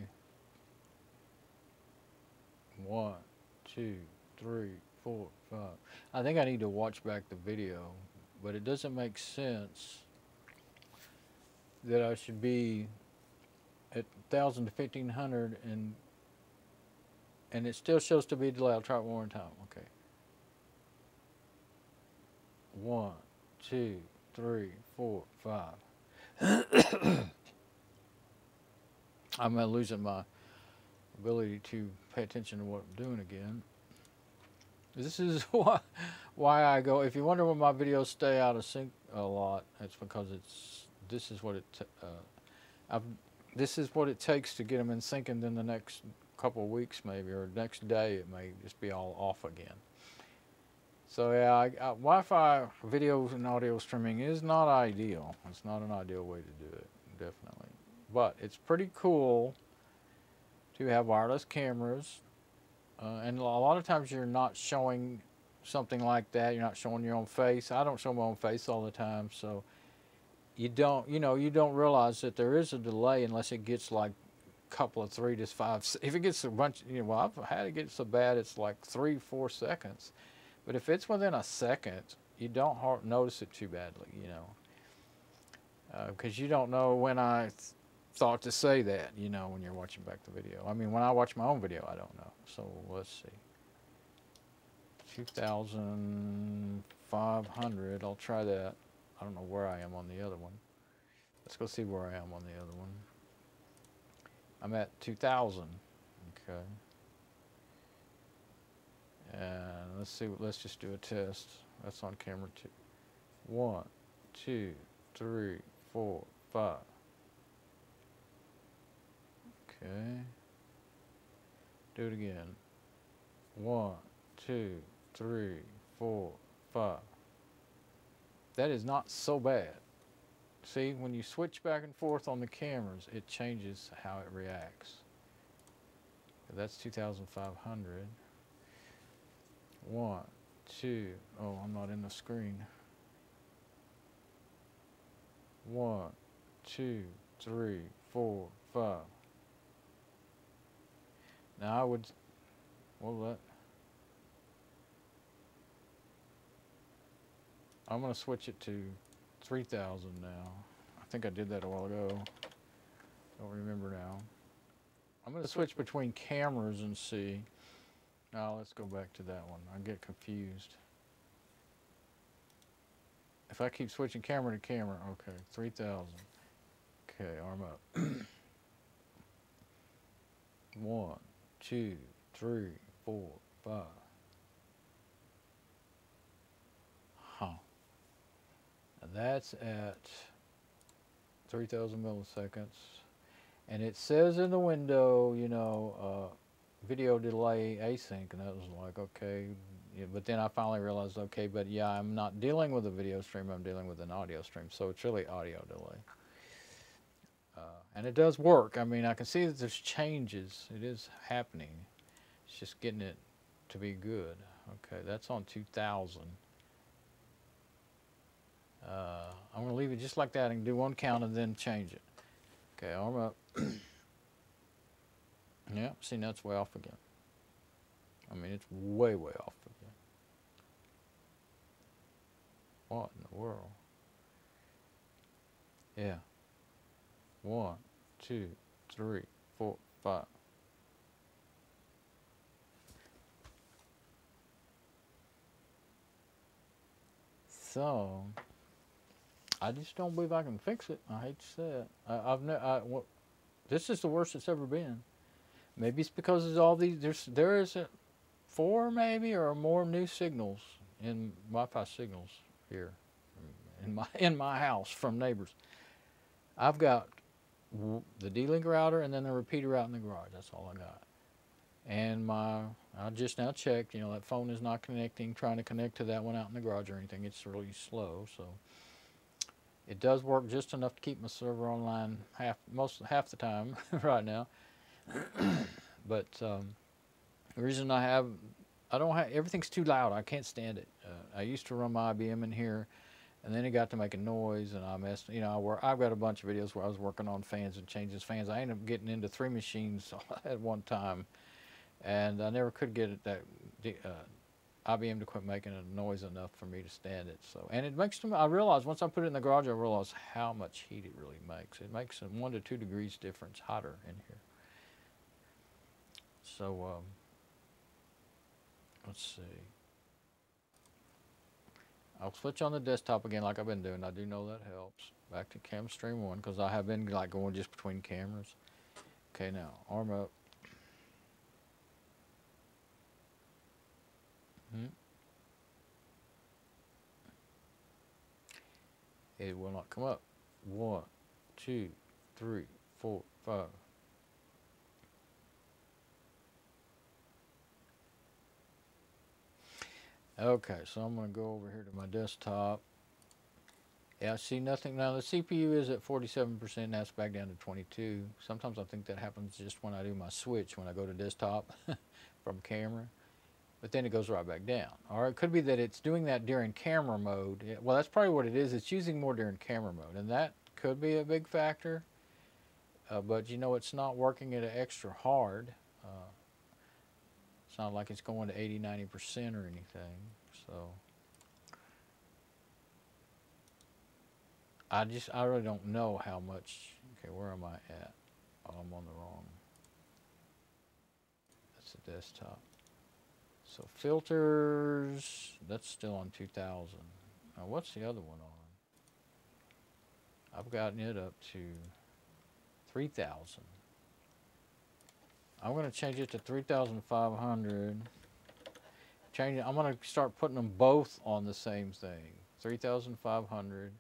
One, two, three, four, five. I think I need to watch back the video, but it doesn't make sense that I should be at one thousand to fifteen hundred and And it still shows to be delayed. I'll try it one more time. Okay. One, two, three, four, five. I'm losing my ability to pay attention to what I'm doing again. This is why, why I go. If you wonder why my videos stay out of sync a lot, that's because it's. This is what it. Uh, I've, this is what it takes to get them in sync, and then the next couple of weeks maybe, or next day it may just be all off again. So yeah, I, I, Wi-Fi videos and audio streaming is not ideal. It's not an ideal way to do it, definitely. But it's pretty cool to have wireless cameras, uh, and a lot of times you're not showing something like that. You're not showing your own face. I don't show my own face all the time, so you don't, you know, you don't realize that there is a delay unless it gets like couple of three to five. If it gets a bunch, you know, well, I've had it get so bad it's like three, four seconds. But if it's within a second, you don't notice it too badly, you know, because uh, you don't know when I th thought to say that, you know, when you're watching back the video. I mean, when I watch my own video, I don't know. So let's see, two thousand five hundred. I'll try that. I don't know where I am on the other one. Let's go see where I am on the other one. I'm at two thousand, okay. And let's see, let's just do a test. That's on camera too. One, two, three, four, five. Okay. Do it again. One, two, three, four, five. That is not so bad. See, when you switch back and forth on the cameras, it changes how it reacts. That's two thousand five hundred. One, two, oh, I'm not in the screen. One, two, three, four, five. Now I would, what was that? I'm going to switch it to three thousand now. I think I did that a while ago. Don't remember now. I'm going to switch between cameras and see. Now let's go back to that one. I get confused. If I keep switching camera to camera, okay, three thousand. Okay, arm up. One, two, three, four, five. That's at three thousand milliseconds, and it says in the window, you know, uh, video delay async, and that was like, okay, yeah, but then I finally realized, okay, but yeah, I'm not dealing with a video stream, I'm dealing with an audio stream, so it's really audio delay. Uh, and it does work. I mean, I can see that there's changes. It is happening. It's just getting it to be good. Okay, that's on two thousand. Uh, I'm going to leave it just like that and do one count and then change it. Okay, arm up. Yeah, see, now it's way off again. I mean, it's way, way off again. What in the world? Yeah. One, two, three, four, five. So, I just don't believe I can fix it. I hate to say it. I, I've no. I, well, this is the worst it's ever been. Maybe it's because of all these. There's there is a, four maybe or more new signals in Wi-Fi signals here in my in my house from neighbors. I've got the D Link router and then the repeater out in the garage. That's all I got. And my, I just now checked, you know, that phone is not connecting, trying to connect to that one out in the garage or anything. It's really slow, so it does work just enough to keep my server online half, most, half the time right now. But um, the reason I have, I don't have, everything's too loud. I can't stand it. Uh, I used to run my I B M in here, and then it got to making noise, and I messed, you know, I were, I've got a bunch of videos where I was working on fans and changing fans. I ended up getting into three machines at one time. And I never could get it that uh, I B M to quit making a noise enough for me to stand it. So, and it makes them. I realized once I put it in the garage, I realized how much heat it really makes. It makes a one to two degrees difference hotter in here. So, um, let's see. I'll switch on the desktop again, like I've been doing. I do know that helps. Back to Cam Stream One, because I have been like going just between cameras. Okay, now arm up. It will not come up. One, two, three, four, five. Okay, so I'm going to go over here to my desktop. Yeah, I see nothing. Now the C P U is at forty-seven percent, and that's back down to twenty-two. Sometimes I think that happens just when I do my switch, when I go to desktop from camera. But then it goes right back down. Or it could be that it's doing that during camera mode. It, well, that's probably what it is. It's using more during camera mode, and that could be a big factor. Uh, but, you know, it's not working it extra hard. Uh, it's not like it's going to eighty, ninety percent or anything. So I just, I really don't know how much. Okay, where am I at? Oh, I'm on the wrong. That's the desktop. So filters, that's still on two thousand. Now what's the other one on? I've gotten it up to three thousand. I'm gonna change it to three thousand five hundred. Change it, I'm gonna start putting them both on the same thing. three thousand five hundred,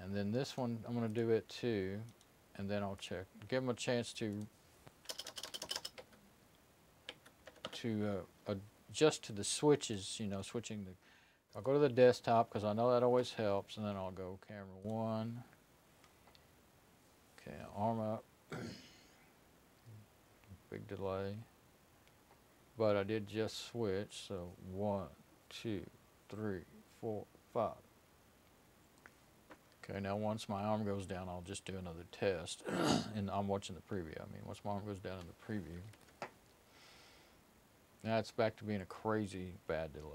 and then this one, I'm gonna do it too, and then I'll check, give them a chance to to uh, adjust to the switches, you know, switching the, I'll go to the desktop because I know that always helps, and then I'll go camera one. Okay, arm up. Big delay. But I did just switch, so one, two, three, four, five. Okay, now once my arm goes down, I'll just do another test. And I'm watching the preview. I mean, once my arm goes down in the preview, now it's back to being a crazy bad delay.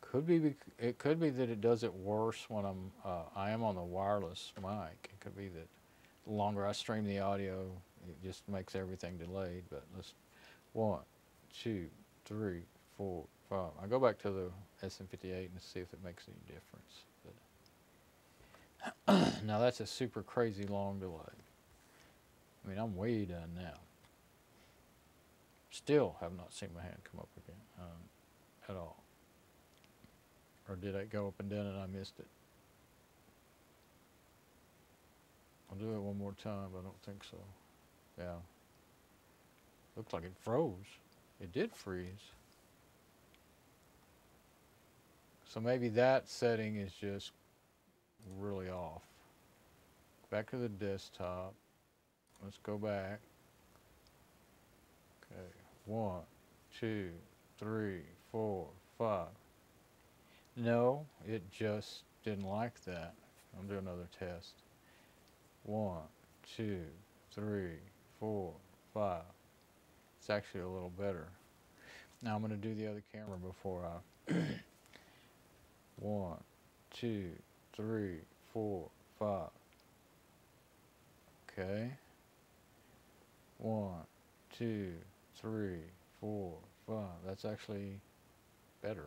Could be, it could be that it does it worse when I'm uh, I am on the wireless mic. It could be that the longer I stream the audio, it just makes everything delayed. But let's one, two, three, four, five. I go back to the S M fifty-eight and see if it makes any difference. Now that's a super crazy long delay. I mean, I'm way done now. Still have not seen my hand come up again um, at all. Or did it go up and down and I missed it? I'll do it one more time, but I don't think so. Yeah. Looks like it froze. It did freeze. So maybe that setting is just really off. Back to the desktop. Let's go back. Okay, one, two, three, four, five. No, it just didn't like that. I'll do another test. One, two, three, four, five. It's actually a little better. Now I'm going to do the other camera before I... One, two, three, four, five. Okay. One, two, three, four, five. That's actually better.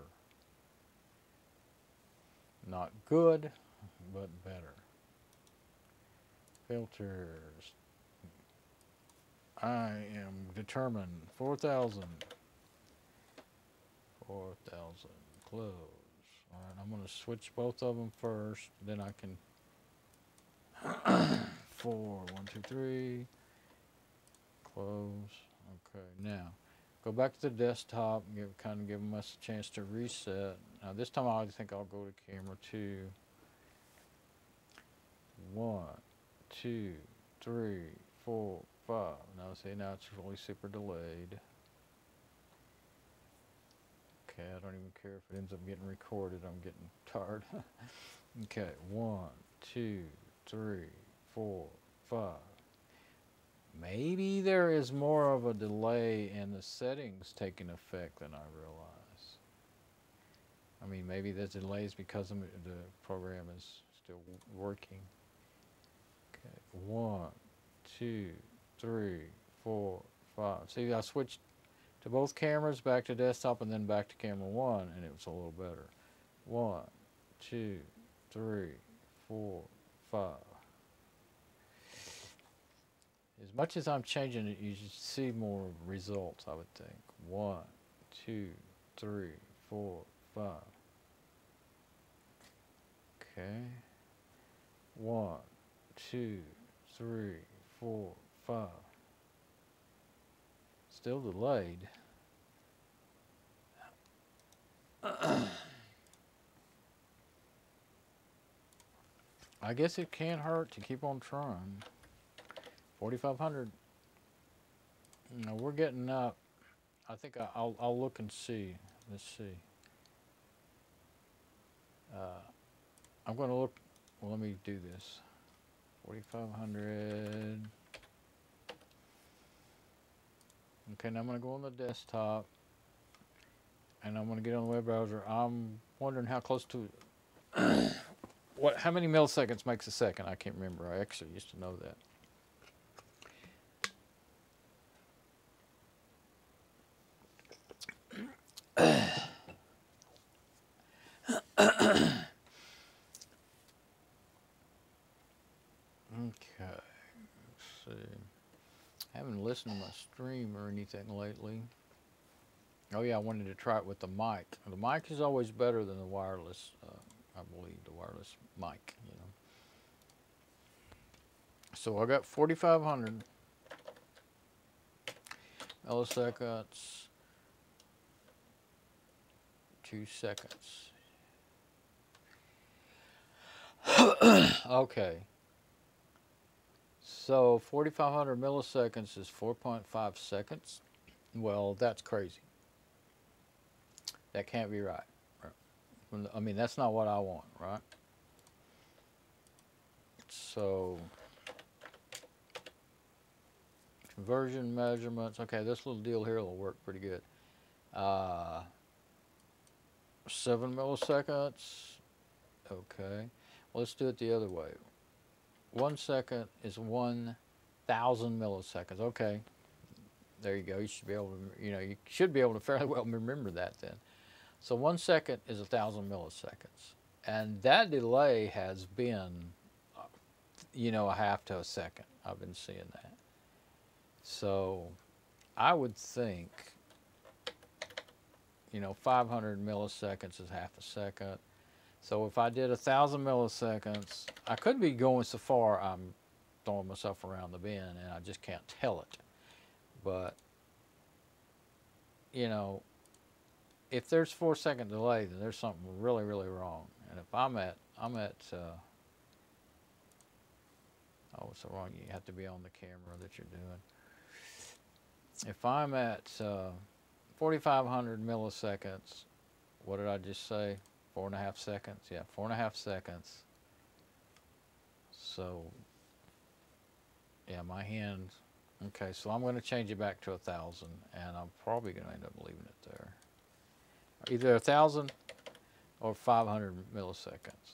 Not good, but better. Filters. I am determined. four thousand. four thousand. Close. All right, I'm going to switch both of them first. Then I can... four, one, two, three. Close. Okay, now. Go back to the desktop and give, kind of giving us a chance to reset. Now this time I think I'll go to camera two. One, two, three, four, five. Now see, now it's really super delayed. Okay, I don't even care if it ends up getting recorded. I'm getting tired. Okay, one, two, three, four, five. Maybe there is more of a delay in the settings taking effect than I realize. I mean, maybe there's delays because the program is still working. Okay, one, two, three, four, five. See, I switched to both cameras, back to desktop, and then back to camera one, and it was a little better. One, two, three, four, five. As much as I'm changing it, you should see more results, I would think. One, two, three, four, five. Okay. One, two, three, four, five. Still delayed. I guess it can't hurt to keep on trying. forty-five hundred. No, we're getting up. I think I, I'll, I'll look and see. Let's see. Uh, I'm going to look. Well, let me do this. forty-five hundred. Okay, now I'm going to go on the desktop. And I'm going to get on the web browser. I'm wondering how close to... what? How many milliseconds makes a second? I can't remember. I actually used to know that. Okay, let's see. I haven't listened to my stream or anything lately. Oh yeah, I wanted to try it with the mic. The mic is always better than the wireless, uh, I believe, the wireless mic, you know. So I got forty-five hundred milliseconds, two seconds. Okay. So forty-five hundred milliseconds is four point five seconds. Well, that's crazy. That can't be right. right. I mean, that's not what I want, right? So, conversion measurements. Okay, this little deal here will work pretty good. Uh, seven milliseconds. Okay. Well, let's do it the other way. One second is one thousand milliseconds. Okay, there you go. You should be able to, you know, you should be able to fairly well remember that then. So one second is one thousand milliseconds. And that delay has been, you know, a half to a second. I've been seeing that. So I would think, you know, five hundred milliseconds is half a second. So if I did one thousand milliseconds, I could be going so far I'm throwing myself around the bend and I just can't tell it. But, you know, if there's four second delay, then there's something really, really wrong. And if I'm at, I'm at, uh, oh, it's so wrong, you have to be on the camera that you're doing. If I'm at uh, forty-five hundred milliseconds, what did I just say? Four and a half seconds. Yeah, four and a half seconds. So, yeah, my hand. Okay, so I'm going to change it back to a thousand, and I'm probably going to end up leaving it there. Either a thousand or five hundred milliseconds.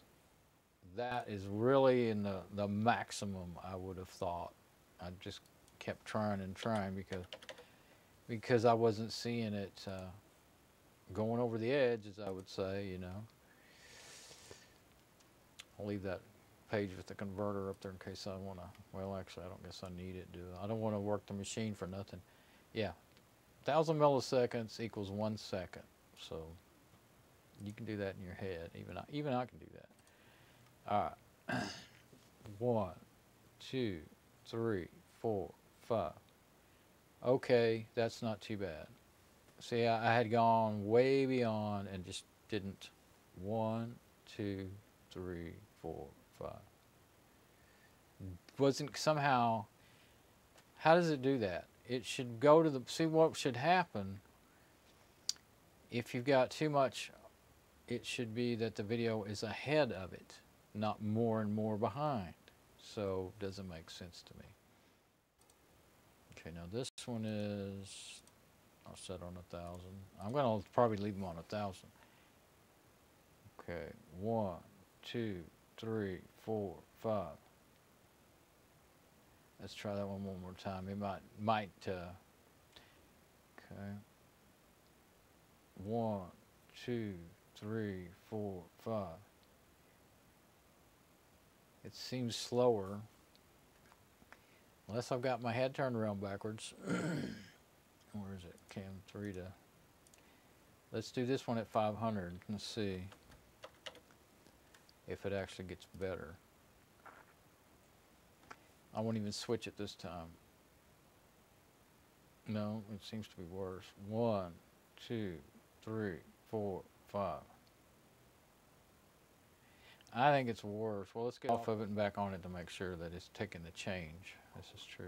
That is really in the, the maximum I would have thought. I just kept trying and trying because because I wasn't seeing it uh, going over the edge, as I would say, you know. I'll leave that page with the converter up there in case I want to, well, actually, I don't guess I need it, do I? I don't want to work the machine for nothing. Yeah, one thousand milliseconds equals one second. So you can do that in your head. Even I, even I can do that. All right. One, two, three, four, five. Okay, that's not too bad. See, I, I had gone way beyond and just didn't. One, two, three, four, five. Wasn't somehow, how does it do that? It should go to the, see what should happen. If you've got too much, it should be that the video is ahead of it, not more and more behind. So, doesn't make sense to me. Okay, now this one is, I'll set on a thousand. I'm going to probably leave them on a thousand. Okay, one, two, three, four, five. Let's try that one one more time. It might, might, uh, okay. One, two, three, four, five. It seems slower. Unless I've got my head turned around backwards. Where is it? Cam three to. Let's do this one at five hundred. Let's see if it actually gets better. I won't even switch it this time. No, it seems to be worse. One, two, three, four, five. I think it's worse. Well, let's get off of it and back on it to make sure that it's taking the change. This is true.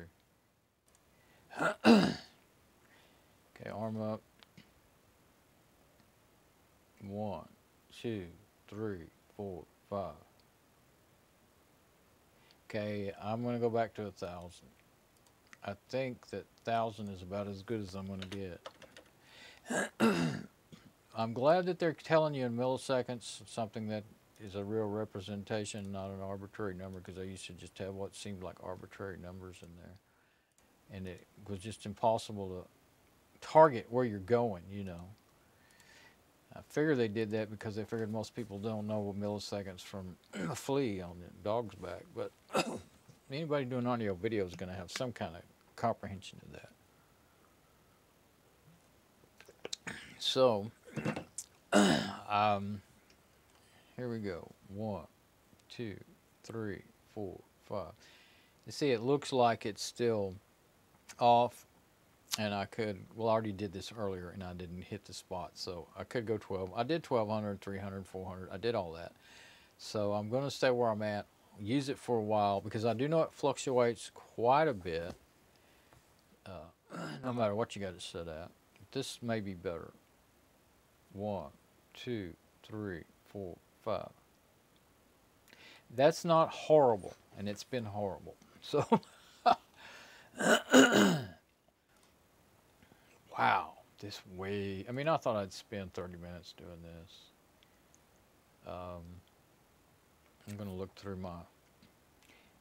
Okay, arm up. One, two, three, four, five. Okay, I'm going to go back to a thousand. I think that thousand is about as good as I'm going to get. I'm glad that they're telling you in milliseconds something that is a real representation, not an arbitrary number, because I used to just have what seemed like arbitrary numbers in there. And it was just impossible to target where you're going, you know. I figure they did that because they figured most people don't know what milliseconds from a flea on the dog's back. But anybody doing audio video is going to have some kind of comprehension of that. So, um, here we go. One, two, three, four, five. You see, it looks like it's still off, and I could, well, I already did this earlier, and I didn't hit the spot, so I could go twelve. I did twelve hundred, three hundred, four hundred. I did all that. So I'm going to stay where I'm at, use it for a while, because I do know it fluctuates quite a bit, uh, no matter what you got it set at. This may be better. One, two, three, four, five. That's not horrible, and it's been horrible. So, wow, this way. I mean, I thought I'd spend thirty minutes doing this. Um, I'm going to look through my.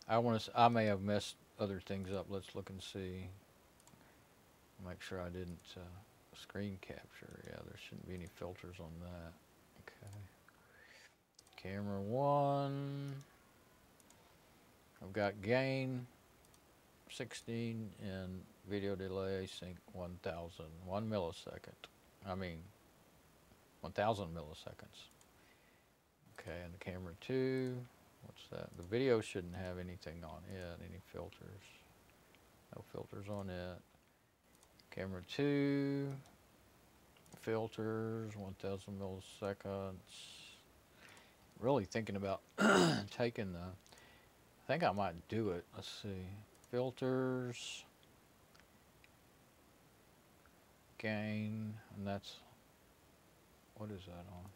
I want to. I may have messed other things up. Let's look and see. Make sure I didn't. Uh, Screen capture, yeah, there shouldn't be any filters on that. Okay. Camera one. I've got gain sixteen and video delay sync one thousand, one millisecond. I mean, one thousand milliseconds. Okay, and the camera two. What's that? The video shouldn't have anything on it, any filters. No filters on it. Camera two, filters, one thousand milliseconds. Really thinking about taking the, I think I might do it. Let's see, filters, gain, and that's, what is that on?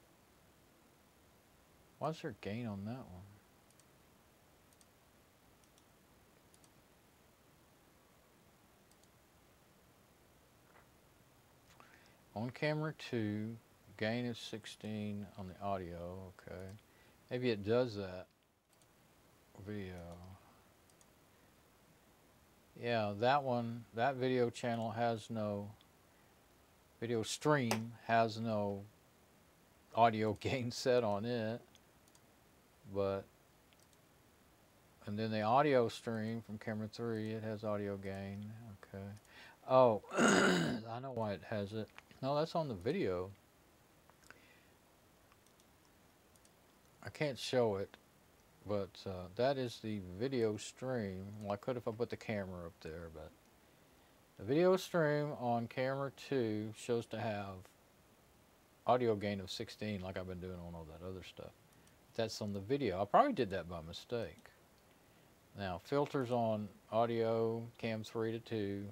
What's your gain on that one? On camera two, gain is sixteen on the audio, okay. Maybe it does that video. Yeah, that one, that video channel has no, video stream has no audio gain set on it, but, and then the audio stream from camera three, it has audio gain, okay. Oh, I know why it has it. No, that's on the video. I can't show it, but uh, that is the video stream. Well, I could if I put the camera up there, but the video stream on camera two shows to have audio gain of sixteen, like I've been doing on all that other stuff. That's on the video. I probably did that by mistake. Now, filters on audio, cam three to two,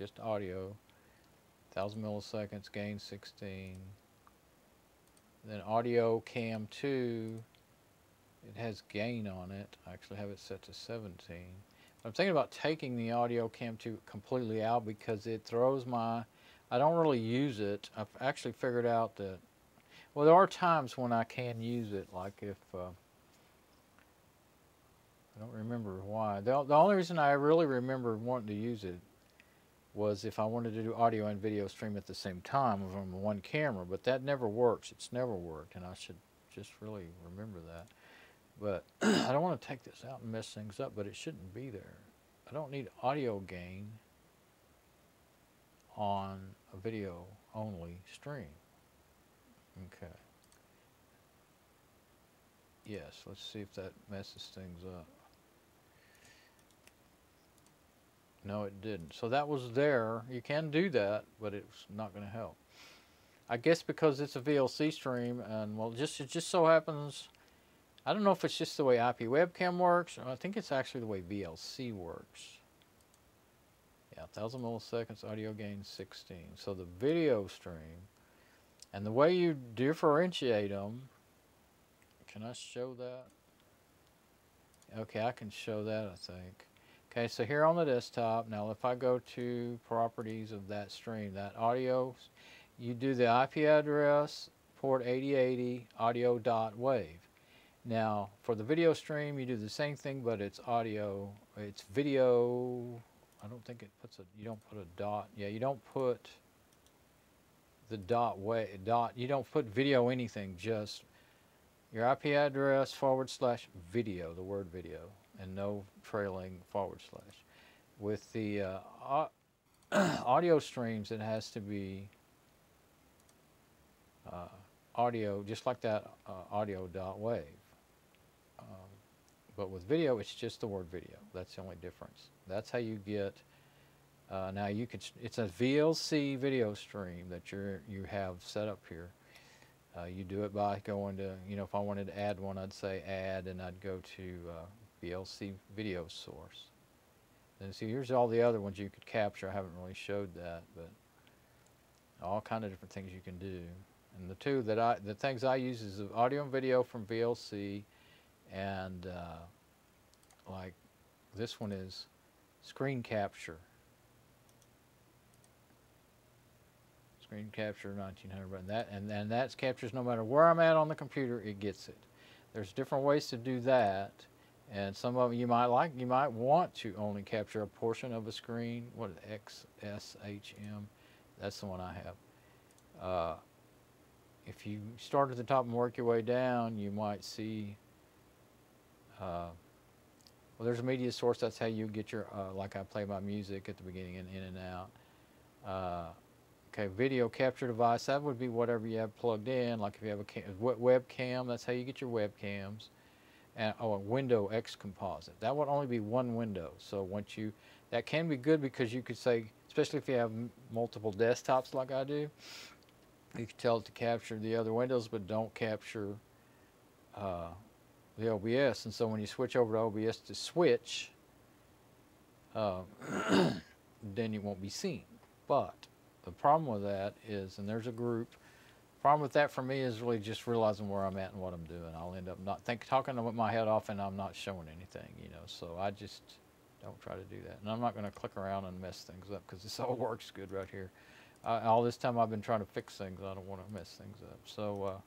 just audio. one thousand milliseconds, gain sixteen. Then audio cam two, it has gain on it. I actually have it set to seventeen. But I'm thinking about taking the audio cam two completely out because it throws my, I don't really use it. I've actually figured out that, well, there are times when I can use it, like if, uh, I don't remember why. The, the only reason I really remember wanting to use it was if I wanted to do audio and video stream at the same time from one camera, but that never works. It's never worked, and I should just really remember that. But I don't want to take this out and mess things up, but it shouldn't be there. I don't need audio gain on a video-only stream. Okay. Yes, let's see if that messes things up. No, it didn't. So that was there. You can do that, but it's not going to help. I guess because it's a V L C stream, and well, just it just so happens, I don't know if it's just the way I P webcam works, or I think it's actually the way V L C works. Yeah, one thousand milliseconds, audio gain sixteen. So the video stream, and the way you differentiate them, can I show that? Okay, I can show that, I think. Okay, so here on the desktop, now if I go to properties of that stream, that audio, you do the I P address, port eighty eighty, audio.wave. Now, for the video stream, you do the same thing, but it's audio, it's video, I don't think it puts a, you don't put a dot, yeah, you don't put the dot wave, dot, you don't put video anything, just your I P address forward slash video, the word video, and no trailing forward slash. With the uh, au audio streams, it has to be uh, audio, just like that uh, audio.wave. Um, but with video, it's just the word video. That's the only difference. That's how you get, uh, now you could, it's a V L C video stream that you're, you have set up here. Uh, you do it by going to, you know, if I wanted to add one, I'd say add, and I'd go to uh, V L C video source. Then see, here's all the other ones you could capture. I haven't really showed that, but all kind of different things you can do. And the two that I, the things I use is the audio and video from V L C, and uh, like this one is screen capture. Screen capture nineteen hundred, and that, and then that captures no matter where I'm at on the computer, it gets it. There's different ways to do that. And some of you might like, you might want to only capture a portion of a screen. What is X S H M? That's the one I have. Uh, if you start at the top and work your way down, you might see, uh, well, there's a media source. That's how you get your, uh, like I play my music at the beginning and in and out. Uh, okay, video capture device, that would be whatever you have plugged in. Like if you have a cam webcam, that's how you get your webcams. And, oh, a window X composite. That would only be one window. So once you, that can be good because you could say, especially if you have multiple desktops like I do, you could tell it to capture the other windows, but don't capture uh, the O B S. And so when you switch over to O B S to switch, uh, then you won't be seen. But the problem with that is, and there's a group problem with that for me is really just realizing where I'm at and what I'm doing. I'll end up not think, talking with my head off, and I'm not showing anything, you know, so I just don't try to do that. And I'm not going to click around and mess things up because this all works good right here. Uh, all this time I've been trying to fix things. I don't want to mess things up. So, uh,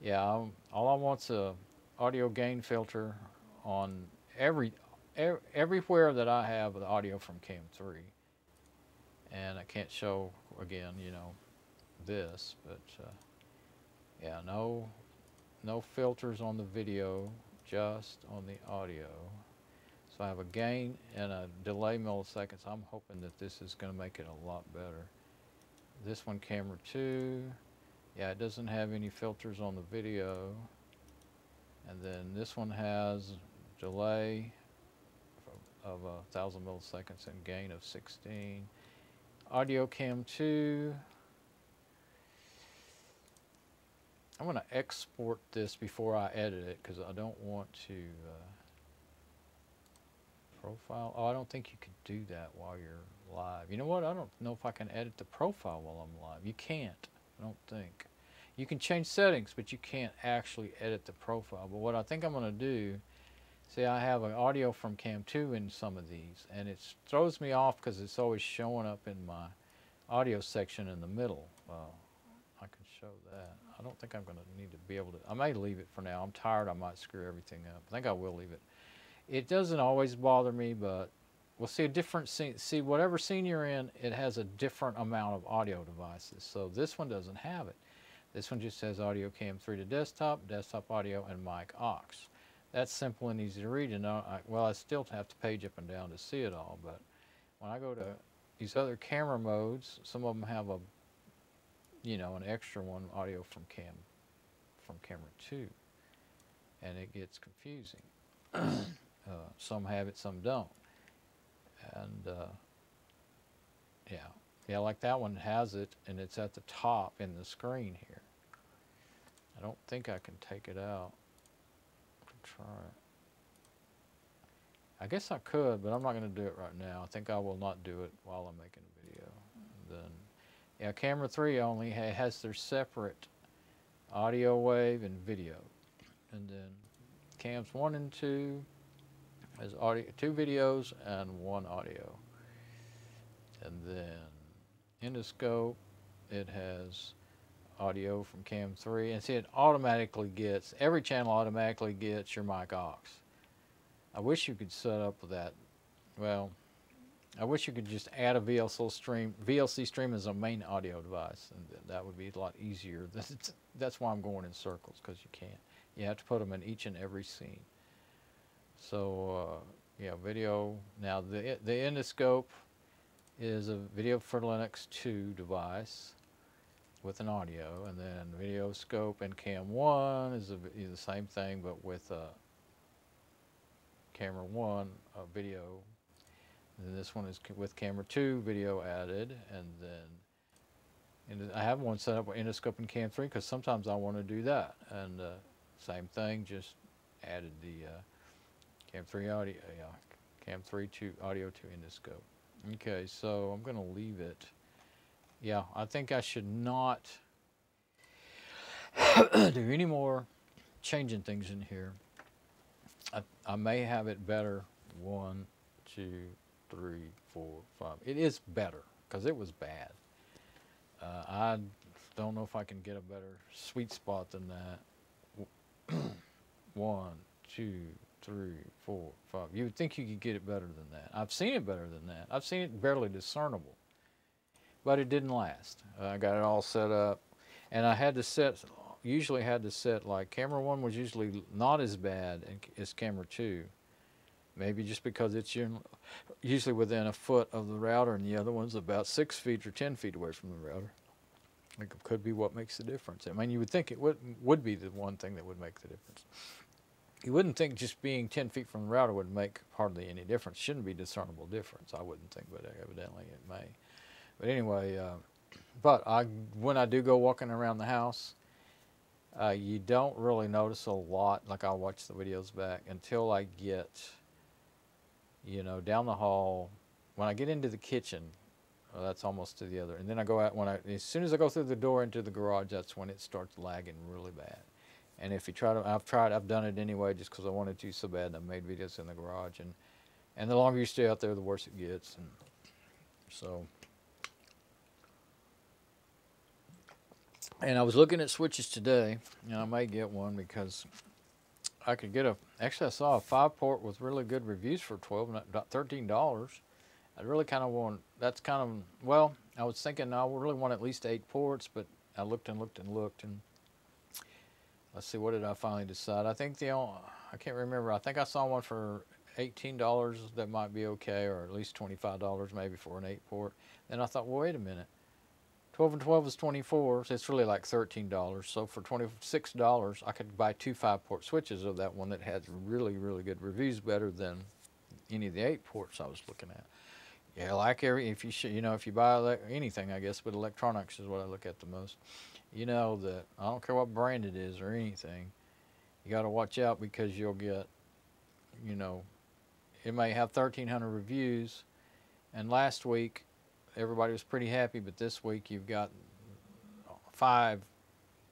yeah, I'm, all I want's a audio gain filter on every, every everywhere that I have the audio from Cam three. And I can't show, again, you know, this, but uh, yeah, no, no filters on the video, just on the audio. So I have a gain and a delay milliseconds. I'm hoping that this is going to make it a lot better. This one, camera two, yeah, it doesn't have any filters on the video. And then this one has delay of a thousand milliseconds and gain of sixteen. Audio Cam two. I'm going to export this before I edit it because I don't want to uh, profile. Oh, I don't think you could do that while you're live. You know what? I don't know if I can edit the profile while I'm live. You can't, I don't think. You can change settings, but you can't actually edit the profile. But what I think I'm going to do, see, I have an audio from Cam two in some of these, and it throws me off because it's always showing up in my audio section in the middle. Well, I can show that. I don't think I'm going to need to be able to. I may leave it for now. I'm tired. I might screw everything up. I think I will leave it. It doesn't always bother me, but we'll see a different scene. See, whatever scene you're in, it has a different amount of audio devices. So this one doesn't have it. This one just says audio Cam three to desktop, desktop audio, and mic aux. That's simple and easy to read. And I, well, I still have to page up and down to see it all. But when I go to these other camera modes, some of them have a, you know, an extra one, audio from cam, from camera two, and it gets confusing. uh, some have it, some don't. And uh, yeah, yeah, like that one has it, and it's at the top in the screen here. I don't think I can take it out. Try it. I guess I could, but I'm not going to do it right now. I think I will not do it while I'm making a video. Then, yeah, camera three only has their separate audio wave and video, and then cams one and two has audio, two videos and one audio, and then Endoscope, it has audio from Cam three, and see, it automatically gets, every channel automatically gets your mic aux. I wish you could set up that, well, I wish you could just add a V L C stream, V L C stream as a main audio device, and that would be a lot easier. That's, that's why I'm going in circles, because you can't. You have to put them in each and every scene. So, uh, yeah, video. Now, the, the Endoscope is a video for Linux two device with an audio, and then video scope and cam one is, a, is the same thing, but with a camera one, a video. And then this one is with camera two, video added, and then and I have one set up with Endoscope and Cam three because sometimes I want to do that. And uh, same thing, just added the uh, Cam three audio, yeah, Cam three to audio to Endoscope. Okay, so I'm going to leave it. Yeah, I think I should not do any more changing things in here. I, I may have it better. One, two, three, four, five. It is better because it was bad. Uh, I don't know if I can get a better sweet spot than that. One, two, three, four, five. You would think you could get it better than that. I've seen it better than that. I've seen it barely discernible. But it didn't last. Uh, I got it all set up, and I had to set, usually had to set, like camera one was usually not as bad as camera two, maybe just because it's usually within a foot of the router and the other one's about six feet or ten feet away from the router. I think it could be what makes the difference. I mean, you would think it would, would be the one thing that would make the difference. You wouldn't think just being ten feet from the router would make hardly any difference. Shouldn't be discernible difference, I wouldn't think, but evidently it may. But anyway, uh, but I, when I do go walking around the house, uh, you don't really notice a lot. Like, I'll watch the videos back until I get, you know, down the hall. When I get into the kitchen, uh, Well, that's almost to the other. And then I go out, when I, as soon as I go through the door into the garage, that's when it starts lagging really bad. And if you try to, I've tried, I've done it anyway just because I wanted to so bad, and I made videos in the garage. And, and the longer you stay out there, the worse it gets. And so, and I was looking at switches today, and I may get one because I could get a, actually I saw a five port with really good reviews for twelve, not thirteen dollars. I really kind of want, that's kind of, well, I was thinking I really want at least eight ports, but I looked and looked and looked, and let's see, what did I finally decide? I think the only, I can't remember, I think I saw one for eighteen dollars that might be okay, or at least twenty-five dollars maybe for an eight port. Then I thought, well, wait a minute. twelve and twelve is twenty-four, so it's really like thirteen dollars. So for twenty-six dollars, I could buy two five-port switches of that one that has really, really good reviews, better than any of the eight ports I was looking at. Yeah, like every, if you should, you know, if you buy anything, I guess, but electronics is what I look at the most. You know that I don't care what brand it is or anything. You got to watch out because you'll get, you know, it may have thirteen hundred reviews, and last week everybody was pretty happy, but this week you've got five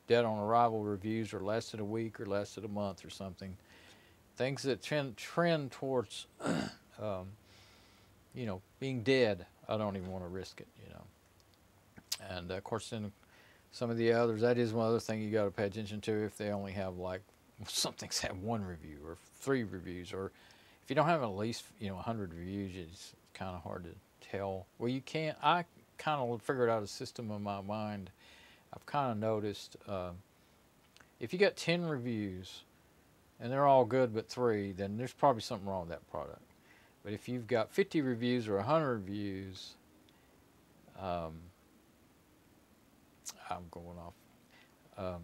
dead on arrival reviews, or lasted a week or lasted a month or something. Things that trend, trend towards, um, you know, being dead. I don't even want to risk it, you know. And, uh, of course, then some of the others, that is one other thing you got to pay attention to if they only have, like, something's had one review or three reviews, or if you don't have at least, you know, one hundred reviews, it's kind of hard to tell. Well, you can't, I kind of figured out a system in my mind. I've kind of noticed uh, if you got ten reviews and they're all good but three, then there's probably something wrong with that product. But if you've got fifty reviews or one hundred reviews, um, I'm going off. Um,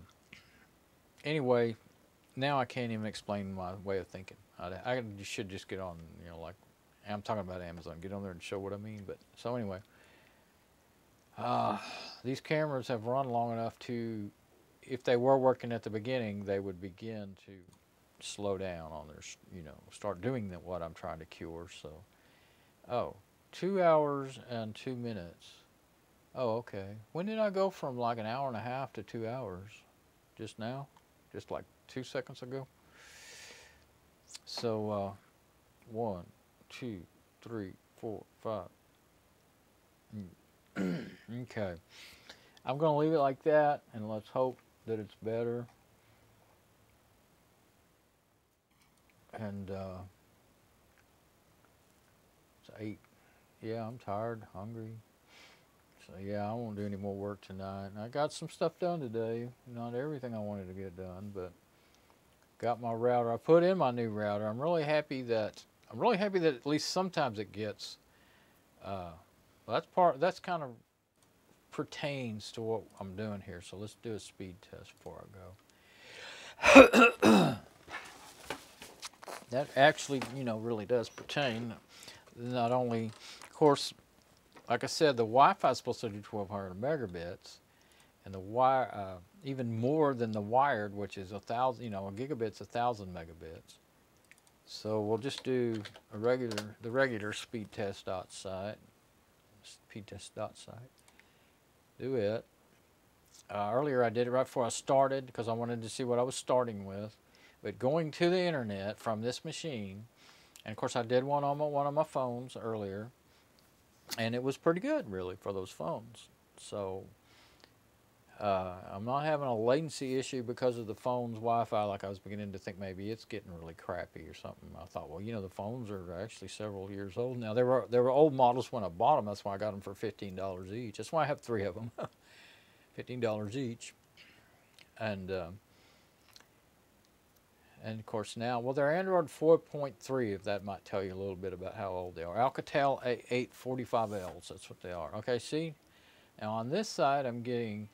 anyway, now I can't even explain my way of thinking. I, I should just get on, you know, like, I'm talking about Amazon. Get on there and show what I mean. But so anyway, uh, these cameras have run long enough to, if they were working at the beginning, they would begin to slow down on their, you know, start doing that what I'm trying to cure. So, oh, two hours and two minutes. Oh, okay. When did I go from like an hour and a half to two hours? Just now? Just like two seconds ago? So, uh, one. Two, three, four, five. Okay. I'm going to leave it like that, and let's hope that it's better. And uh, it's eight. Yeah, I'm tired, hungry. So, yeah, I won't do any more work tonight. And I got some stuff done today. Not everything I wanted to get done, but got my router. I put in my new router. I'm really happy that... I'm really happy that at least sometimes it gets, uh, well, that's part, that's kind of pertains to what I'm doing here. So let's do a speed test before I go. That actually, you know, really does pertain. Not only, of course, like I said, the Wi-Fi is supposed to do twelve hundred megabits, and the wire, uh, even more than the wired, which is a thousand, you know, a gigabit's a thousand megabits. So we'll just do a regular, the regular speed test dot site, speed test dot site, do it. Uh, earlier I did it right before I started because I wanted to see what I was starting with. But going to the internet from this machine, and of course I did one on my, one of my phones earlier, and it was pretty good really for those phones. So uh, I'm not having a latency issue because of the phone's Wi-Fi, like I was beginning to think maybe it's getting really crappy or something. I thought, well, you know, the phones are actually several years old now. There were, there were old models when I bought them. That's why I got them for fifteen dollars each. That's why I have three of them, fifteen dollars each. And, um, and of course now, well, they're Android four point three, if that might tell you a little bit about how old they are. Alcatel A eight forty-five Ls, that's what they are. Okay, see? Now on this side, I'm getting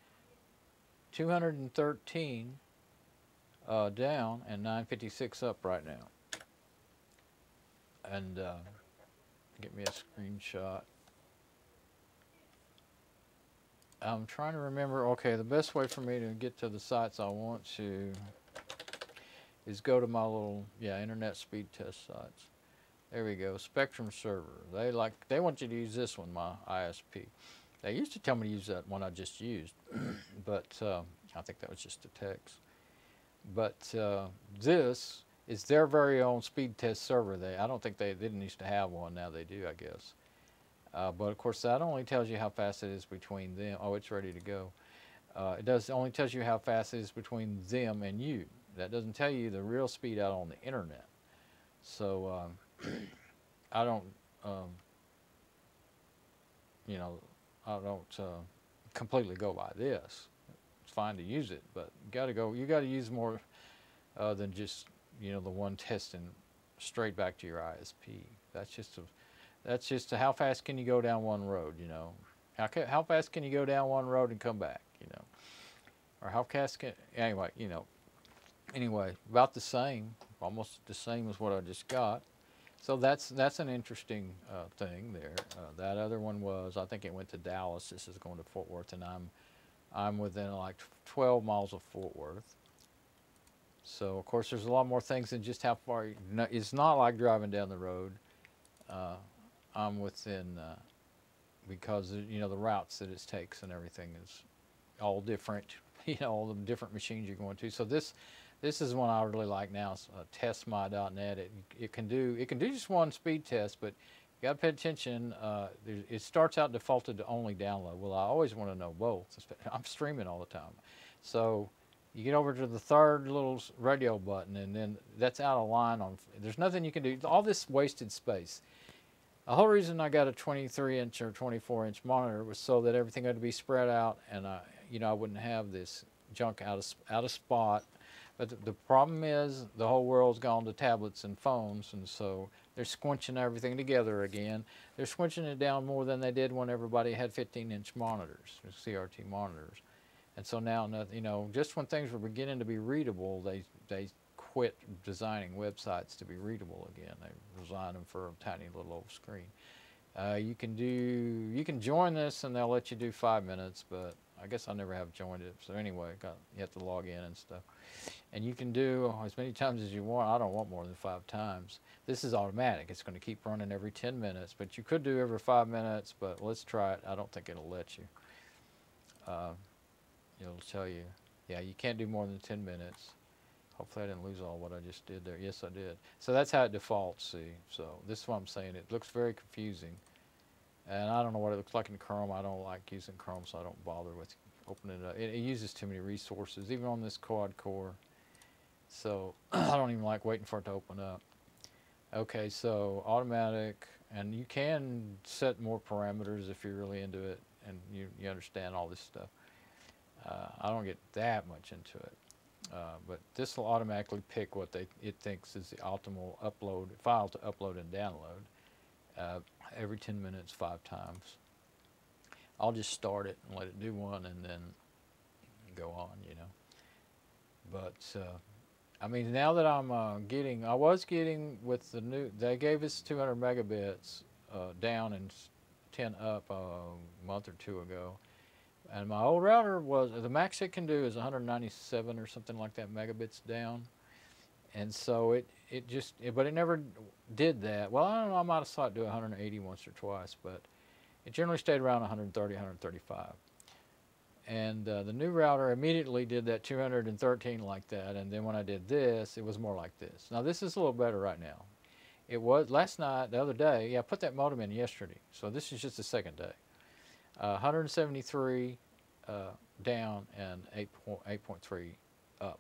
two hundred thirteen uh, down and nine fifty-six up right now. And uh, get me a screenshot. I'm trying to remember, okay, the best way for me to get to the sites I want to is go to my little, yeah, internet speed test sites. There we go, Spectrum server. They like they want you to use this one, my I S P. They used to tell me to use that one I just used, but uh, I think that was just a text. But uh, this is their very own speed test server. They I don't think they, they didn't used to have one. Now they do, I guess. Uh, but of course, that only tells you how fast it is between them. Oh, it's ready to go. Uh, it does only tells you how fast it is between them and you. That doesn't tell you the real speed out on the internet. So. Um, I don't, um, you know, I don't uh, completely go by this. It's fine to use it, but you got to go. You got to use more uh, than just, you know, the one testing straight back to your I S P. That's just a, that's just a, how fast can you go down one road, you know? How ca how fast can you go down one road and come back, you know? Or how fast can anyway, you know? Anyway, about the same, almost the same as what I just got. So that's that's an interesting uh, thing there. Uh, that other one was, I think it went to Dallas. This is going to Fort Worth, and I'm I'm within like twelve miles of Fort Worth. So of course, there's a lot more things than just how far. You, no, it's not like driving down the road. Uh, I'm within uh, because you know the routes that it takes and everything is all different. You know all the different machines you're going to. So this. This is one I really like now, uh, test my dot net. It, it can do it can do just one speed test, but you got to pay attention. Uh, it starts out defaulted to only download. Well, I always want to know both. I'm streaming all the time, so you get over to the third little radio button, and then that's out of line. On there's nothing you can do. All this wasted space. The whole reason I got a twenty-three inch or twenty-four inch monitor was so that everything had to be spread out, and I you know I wouldn't have this junk out of out of spot. But the problem is the whole world's gone to tablets and phones, and so they're squinching everything together again. They're squinching it down more than they did when everybody had fifteen inch monitors, C R T monitors. And so now, you know, just when things were beginning to be readable, they, they quit designing websites to be readable again. They designed them for a tiny little old screen. Uh, you can do, you can join this, and they'll let you do five minutes, but I guess I never have joined it. So anyway, got, you have to log in and stuff. And you can do as many times as you want. I don't want more than five times. This is automatic. It's going to keep running every ten minutes, but you could do every five minutes, but let's try it. I don't think it'll let you. Uh, it'll tell you, yeah, you can't do more than ten minutes. Hopefully I didn't lose all what I just did there. Yes, I did. So that's how it defaults, see. So this is what I'm saying. It looks very confusing. And I don't know what it looks like in Chrome. I don't like using Chrome, so I don't bother with opening it up. It, it uses too many resources, even on this quad core. So I don't even like waiting for it to open up. Okay, so automatic. And you can set more parameters if you're really into it and you, you understand all this stuff. Uh, I don't get that much into it. Uh, but this will automatically pick what they it thinks is the optimal upload file to upload and download. Uh, every ten minutes, five times. I'll just start it and let it do one and then go on, you know. But, uh, I mean, now that I'm uh, getting, I was getting with the new, they gave us two hundred megabits uh, down and ten up uh, a month or two ago. And my old router was, the max it can do is one hundred ninety-seven or something like that megabits down. And so it, it just, it, but it never did that. Well, I don't know, I might have saw it do one hundred eighty once or twice, but it generally stayed around one thirty, one thirty-five. And uh, the new router immediately did that two hundred thirteen like that, and then when I did this, it was more like this. Now this is a little better right now. It was, last night, the other day, yeah, I put that modem in yesterday, so this is just the second day. Uh, one seventy-three uh, down and eight point three up.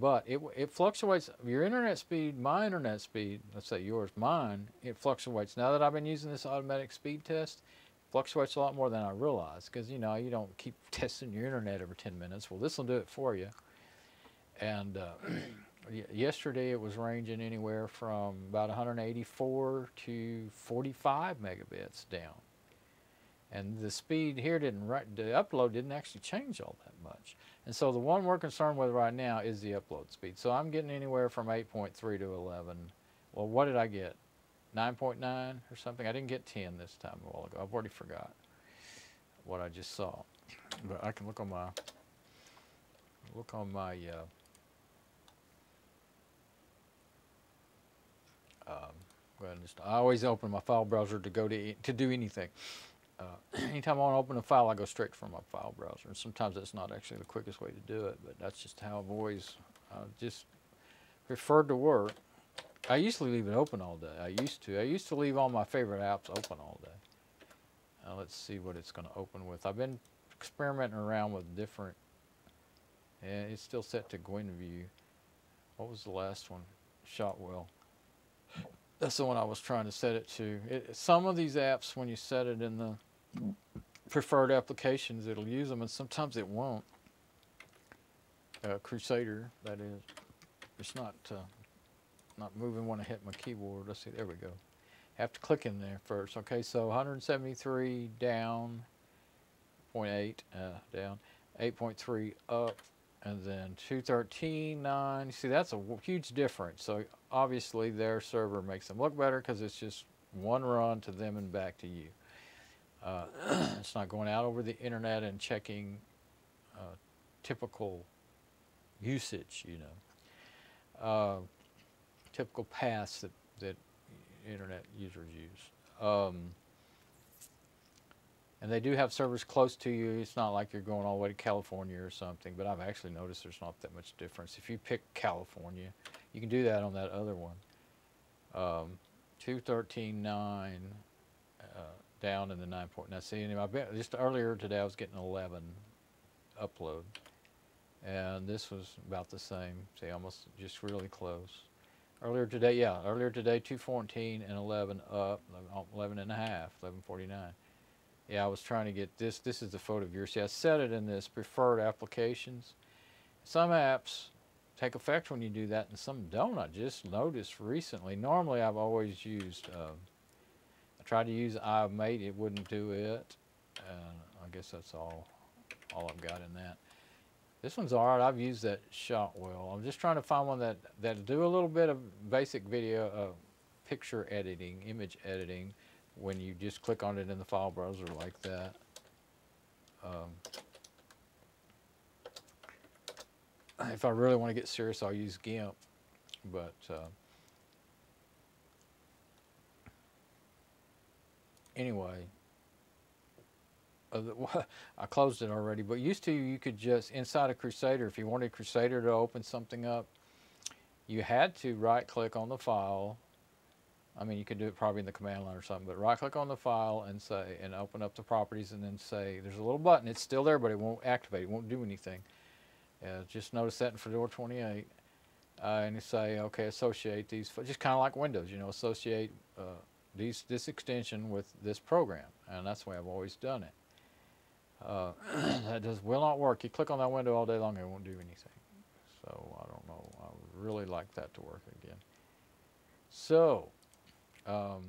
But it, it fluctuates, your internet speed, my internet speed, let's say yours, mine, it fluctuates. Now that I've been using this automatic speed test, it fluctuates a lot more than I realized because, you know, you don't keep testing your internet every ten minutes. Well, this will do it for you. And uh, yesterday it was ranging anywhere from about one eighty-four to forty-five megabits down. And the speed here didn't, the upload didn't actually change all that much. And so the one we're concerned with right now is the upload speed. So I'm getting anywhere from eight point three to eleven. Well, what did I get? nine point nine or something? I didn't get ten this time a while ago. I've already forgot what I just saw. But I can look on my, look on my, uh, um, Well, just, I always open my file browser to go to to do anything. Uh, anytime I want to open a file, I go straight from my file browser, and sometimes that's not actually the quickest way to do it, but that's just how I've always uh, just preferred to work. I used to leave it open all day. I used to. I used to leave all my favorite apps open all day. Now let's see what it's going to open with. I've been experimenting around with different, and it's still set to Gwynview. What was the last one? Shotwell. That's the one I was trying to set it to. It, some of these apps, when you set it in the preferred applications, it'll use them, and sometimes it won't. Uh, Crusader, that is. It's not uh, not moving when I hit my keyboard. Let's see, there we go. I have to click in there first. Okay, so one seventy-three down, zero point eight uh, down, eight point three up, and then two thirteen point nine. See, that's a huge difference. So obviously their server makes them look better because it's just one run to them and back to you. Uh, it's not going out over the internet and checking uh, typical usage, you know, uh, typical paths that, that internet users use. Um, And they do have servers close to you. It's not like you're going all the way to California or something, but I've actually noticed there's not that much difference. If you pick California, you can do that on that other one. Um, two thirteen point nine uh, down in the nine point nine. Now, see, and I've been, just earlier today I was getting eleven upload, and this was about the same. See, almost just really close. Earlier today, yeah, earlier today, two fourteen and eleven up, eleven and a half, eleven forty-nine. Yeah, I was trying to get this. This is the photo viewer. See, I set it in this preferred applications. Some apps take effect when you do that, and some don't. I just noticed recently. Normally, I've always used, uh, I tried to use iMate. It wouldn't do it. And I guess that's all, all I've got in that. This one's all right. I've used that Shotwell. I'm just trying to find one that, that'll do a little bit of basic video, uh, picture editing, image editing, when you just click on it in the file browser like that. Um, if I really want to get serious, I'll use GIMP, but uh, anyway, uh, the, well, I closed it already, but used to you could just, inside of Crusader, if you wanted Crusader to open something up, you had to right-click on the file. I mean, you could do it probably in the command line or something, but right-click on the file and say, and open up the properties, and then say, there's a little button. It's still there, but it won't activate. It won't do anything. Uh, just notice that in Fedora twenty-eight. Uh, and you say, okay, associate these, just kind of like Windows, you know, associate uh, these this extension with this program. And that's the way I've always done it. Uh, that just will not work. You click on that window all day long, and it won't do anything. So I don't know. I would really like that to work again. So... Um,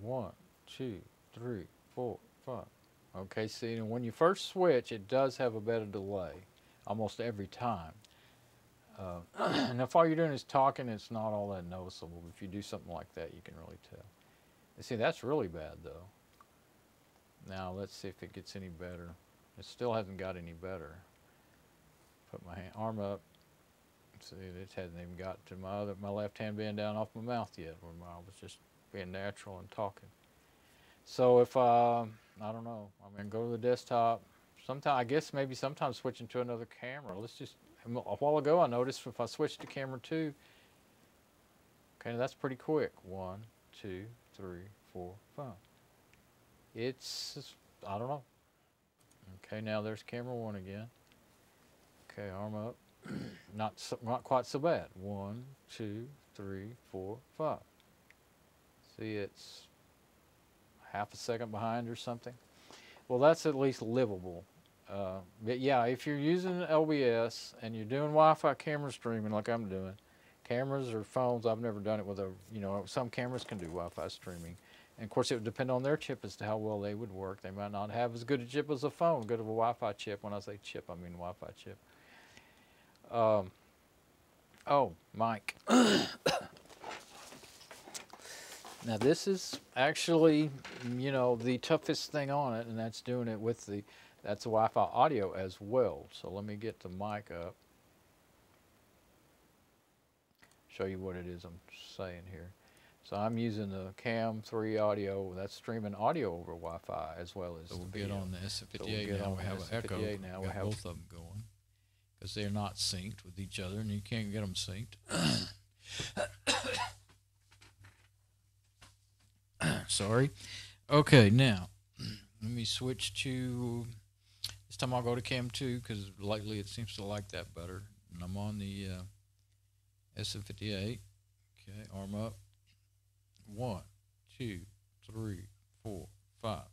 one, two, three, four, five. Okay, see, and when you first switch, it does have a better delay almost every time. Uh, and if all you're doing is talking, it's not all that noticeable. If you do something like that, you can really tell. And see, that's really bad, though. Now, let's see if it gets any better. It still hasn't got any better. Put my hand, arm up. See, it hasn't even got to my other, my left hand being down off my mouth yet, when I was just being natural and talking. So if uh, I don't know, I'm gonna go to the desktop. Sometimes I guess maybe sometimes switching to another camera. Let's just a while ago I noticed if I switched to camera two. Okay, that's pretty quick. One, two, three, four, five. It's I don't know. Okay, now there's camera one again. Okay, arm up. Not so, not quite so bad. One, two, three, four, five. See, it's half a second behind or something. Well, that's at least livable. Uh, but yeah, if you're using L B S and you're doing Wi-Fi camera streaming like I'm doing, cameras or phones, I've never done it with a, you know, some cameras can do Wi-Fi streaming. And of course, it would depend on their chip as to how well they would work. They might not have as good a chip as a phone, good of a Wi-Fi chip. When I say chip, I mean Wi-Fi chip. Um, oh, Mike. Now this is actually, you know, the toughest thing on it, and that's doing it with the, that's the Wi-Fi audio as well. So let me get the mic up. show you what it is I'm saying here. So I'm using the Cam three audio. That's streaming audio over Wi-Fi as well as. So we'll get on the S M fifty-eight now. We have an echo. Now we have both of them going because they're not synced with each other, and you can't get them synced. Sorry. Okay, now let me switch to. This time I'll go to Cam two because lately it seems to like that better. And I'm on the uh, S M fifty-eight. Okay, arm up. One, two, three, four, five.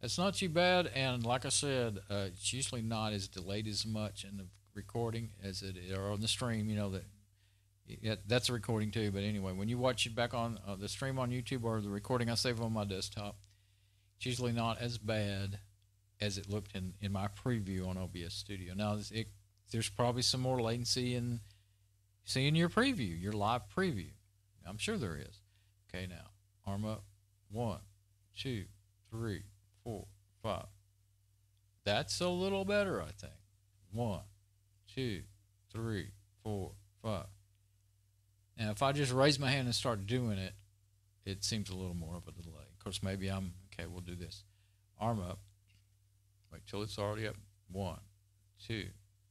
It's not too bad, and like I said, uh, it's usually not as delayed as much in the recording as it is or on the stream. You know that it, that's a recording too. But anyway, when you watch it back on uh, the stream on YouTube or the recording I save on my desktop, it's usually not as bad as it looked in in my preview on O B S Studio. Now it, it, there's probably some more latency in seeing your preview, your live preview. I'm sure there is. Okay, now arm up. One, two, three, four, five. That's a little better, I think. One, two, three, four, five. Now, if I just raise my hand and start doing it, it seems a little more of a delay. Of course, maybe I'm okay. We'll do this. Arm up. Wait till it's already up. One, two,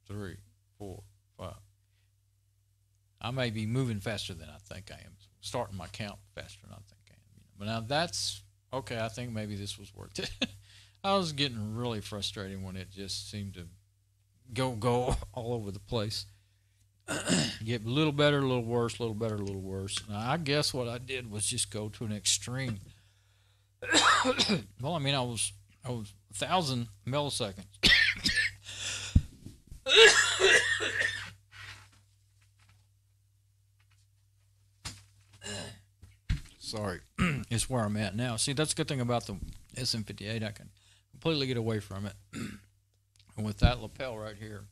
three, four, five. I may be moving faster than I think I am, starting my count faster than I think I am. You know. But now that's okay. I think maybe this was worth it. I was getting really frustrated when it just seemed to go go all over the place. Get a little better, a little worse, a little better, a little worse. Now I guess what I did was just go to an extreme. Well, I mean, I was I was a thousand milliseconds. Sorry, it's where I'm at now. See, that's a good thing about the S M fifty-eight. I can completely get away from it. And with that lapel right here,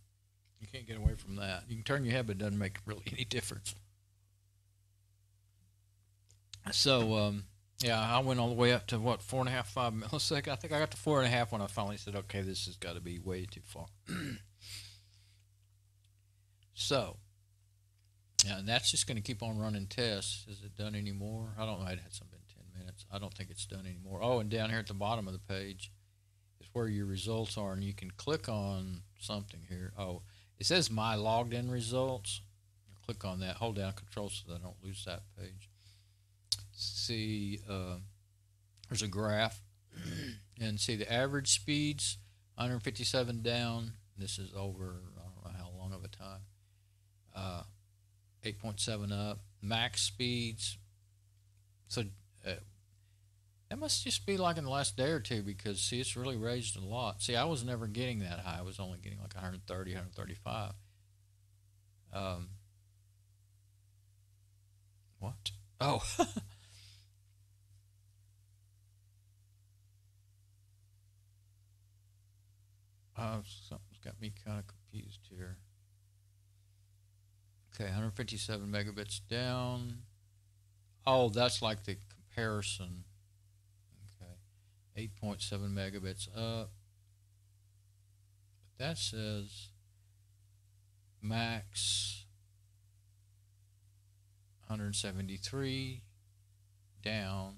you can't get away from that. You can turn your head, but it doesn't make really any difference. So, um, yeah, I went all the way up to, what, four and a half, five milliseconds? I think I got to four and a half when I finally said, okay, this has got to be way too far. So... yeah, and that's just going to keep on running tests. Is it done anymore? I don't know. It hasn't been ten minutes. I don't think it's done anymore. Oh, and down here at the bottom of the page is where your results are, and you can click on something here. Oh, it says My Logged In Results. Click on that. Hold down Control so that I don't lose that page. See, uh, there's a graph. And see the average speeds, one fifty-seven down. This is over, I don't know how long of a time. Uh, eight point seven up, max speeds. So uh, that must just be like in the last day or two because, see, it's really raised a lot. See, I was never getting that high. I was only getting like one thirty, one thirty-five. Um, what? Oh. uh, something's got me kind of confused here. Okay, one fifty-seven megabits down. Oh, that's like the comparison. Okay, eight point seven megabits up. But that says max one seventy-three down.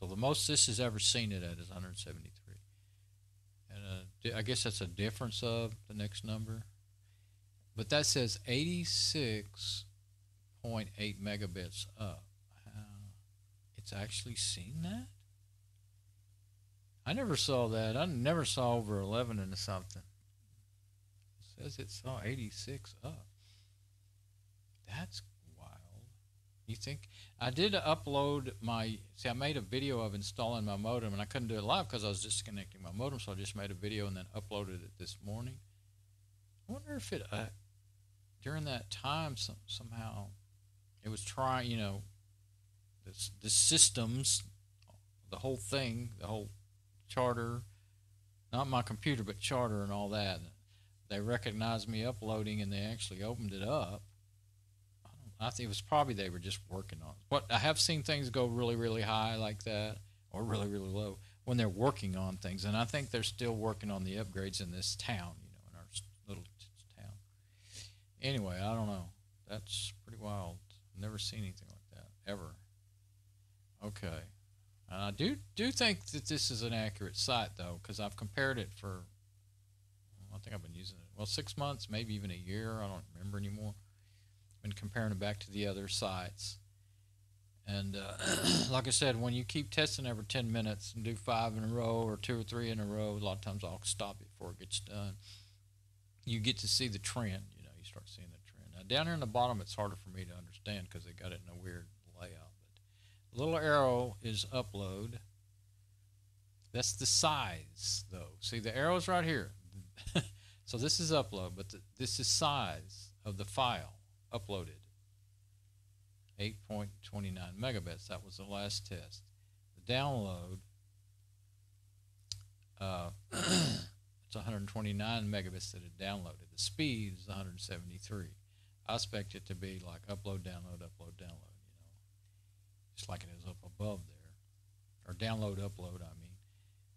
So the most this has ever seen it at is one seventy-three. And uh, I guess that's a difference of the next number. But that says eighty-six point eight megabits up. Uh, it's actually seen that? I never saw that. I never saw over eleven into something. It says it saw eighty-six up. That's wild. You think? I did upload my... See, I made a video of installing my modem, and I couldn't do it live because I was disconnecting my modem, so I just made a video and then uploaded it this morning. I wonder if it uh, during that time some, somehow it was trying, you know, this, the systems, the whole thing, the whole Charter, not my computer, but Charter and all that. They recognized me uploading, and they actually opened it up. I, don't, I think it was probably they were just working on it. But I have seen things go really, really high like that, or really, really low when they're working on things, and I think they're still working on the upgrades in this town. Anyway, I don't know. That's pretty wild. Never seen anything like that, ever. Okay. And I do, do think that this is an accurate site, though, because I've compared it for, I think I've been using it, well, six months, maybe even a year. I don't remember anymore. Been comparing it back to the other sites. And uh, like I said, when you keep testing every ten minutes and do five in a row or two or three in a row, a lot of times I'll stop it before it gets done. You get to see the trend. You know, you start seeing the trend. Now, down here in the bottom, it's harder for me to understand because they got it in a weird layout. But the little arrow is upload. That's the size, though. See, the arrow's right here. So this is upload, but the, this is size of the file uploaded. eight point two nine megabits. That was the last test. The download, uh, it's one hundred twenty-nine megabits that it downloaded. The speed is one hundred seventy-three. I expect it to be like upload, download, upload, download, you know, just like it is up above there, or download, upload, I mean.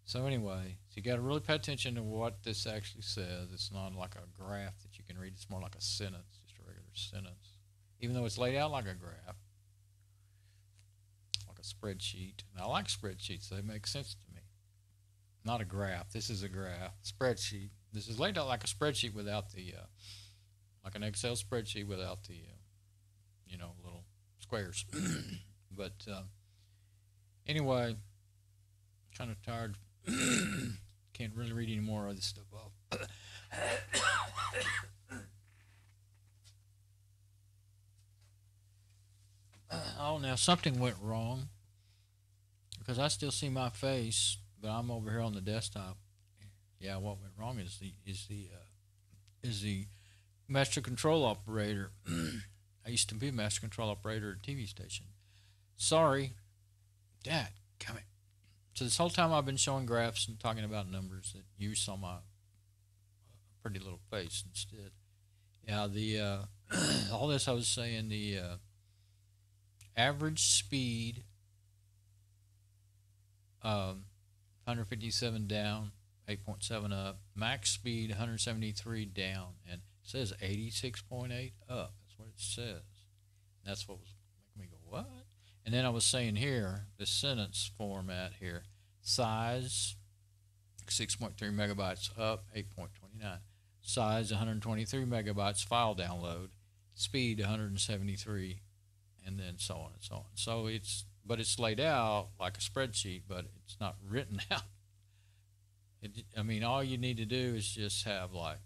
So anyway, so you got to really pay attention to what this actually says. It's not like a graph that you can read. It's more like a sentence, just a regular sentence. Even though it's laid out like a graph, like a spreadsheet. And I like spreadsheets. They make sense to me. Not a graph. This is a graph. Spreadsheet. This is laid out like a spreadsheet without the, uh, like an Excel spreadsheet without the, uh, you know, little squares. But uh, anyway, I'm kind of tired. Can't really read any more of this stuff off. Oh, now something went wrong because I still see my face, but I'm over here on the desktop. Yeah, what went wrong is the is the uh, is the master control operator. I used to be a master control operator at a T V station. Sorry, Dad, come in. So this whole time I've been showing graphs and talking about numbers that you saw my pretty little face instead. Yeah, the uh, all this I was saying the. Uh, Average speed, um, one hundred fifty-seven down, eight point seven up. Max speed, one hundred seventy-three down. And it says eighty-six point eight up. That's what it says. That's what was making me go, what? And then I was saying here, the sentence format here, size, six point three megabytes up, eight point two nine. Size, one hundred twenty-three megabytes file download. Speed, one hundred seventy-three. And then so on and so on. So it's, but it's laid out like a spreadsheet, but it's not written out. It, I mean, all you need to do is just have like,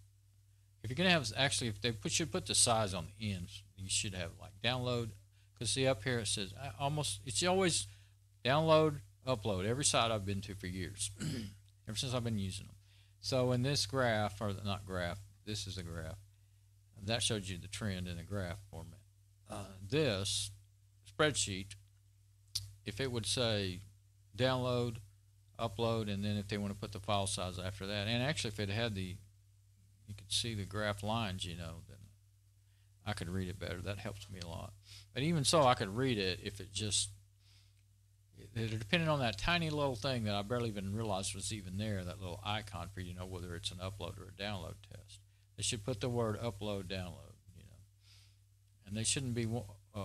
if you're gonna have actually, if they put, should put the size on the ends, you should have like download. Cause see up here it says I almost, it's always download, upload. Every site I've been to for years, ever since I've been using them. So in this graph, or not graph, this is a graph that showed you the trend in the graph format. Uh, this spreadsheet, if it would say download, upload, and then if they want to put the file size after that, and actually if it had the, you could see the graph lines, you know, then I could read it better. That helps me a lot. But even so, I could read it if it just, it, it depended on that tiny little thing that I barely even realized was even there, that little icon for, you know, whether it's an upload or a download test. They should put the word upload, download. And they shouldn't be uh,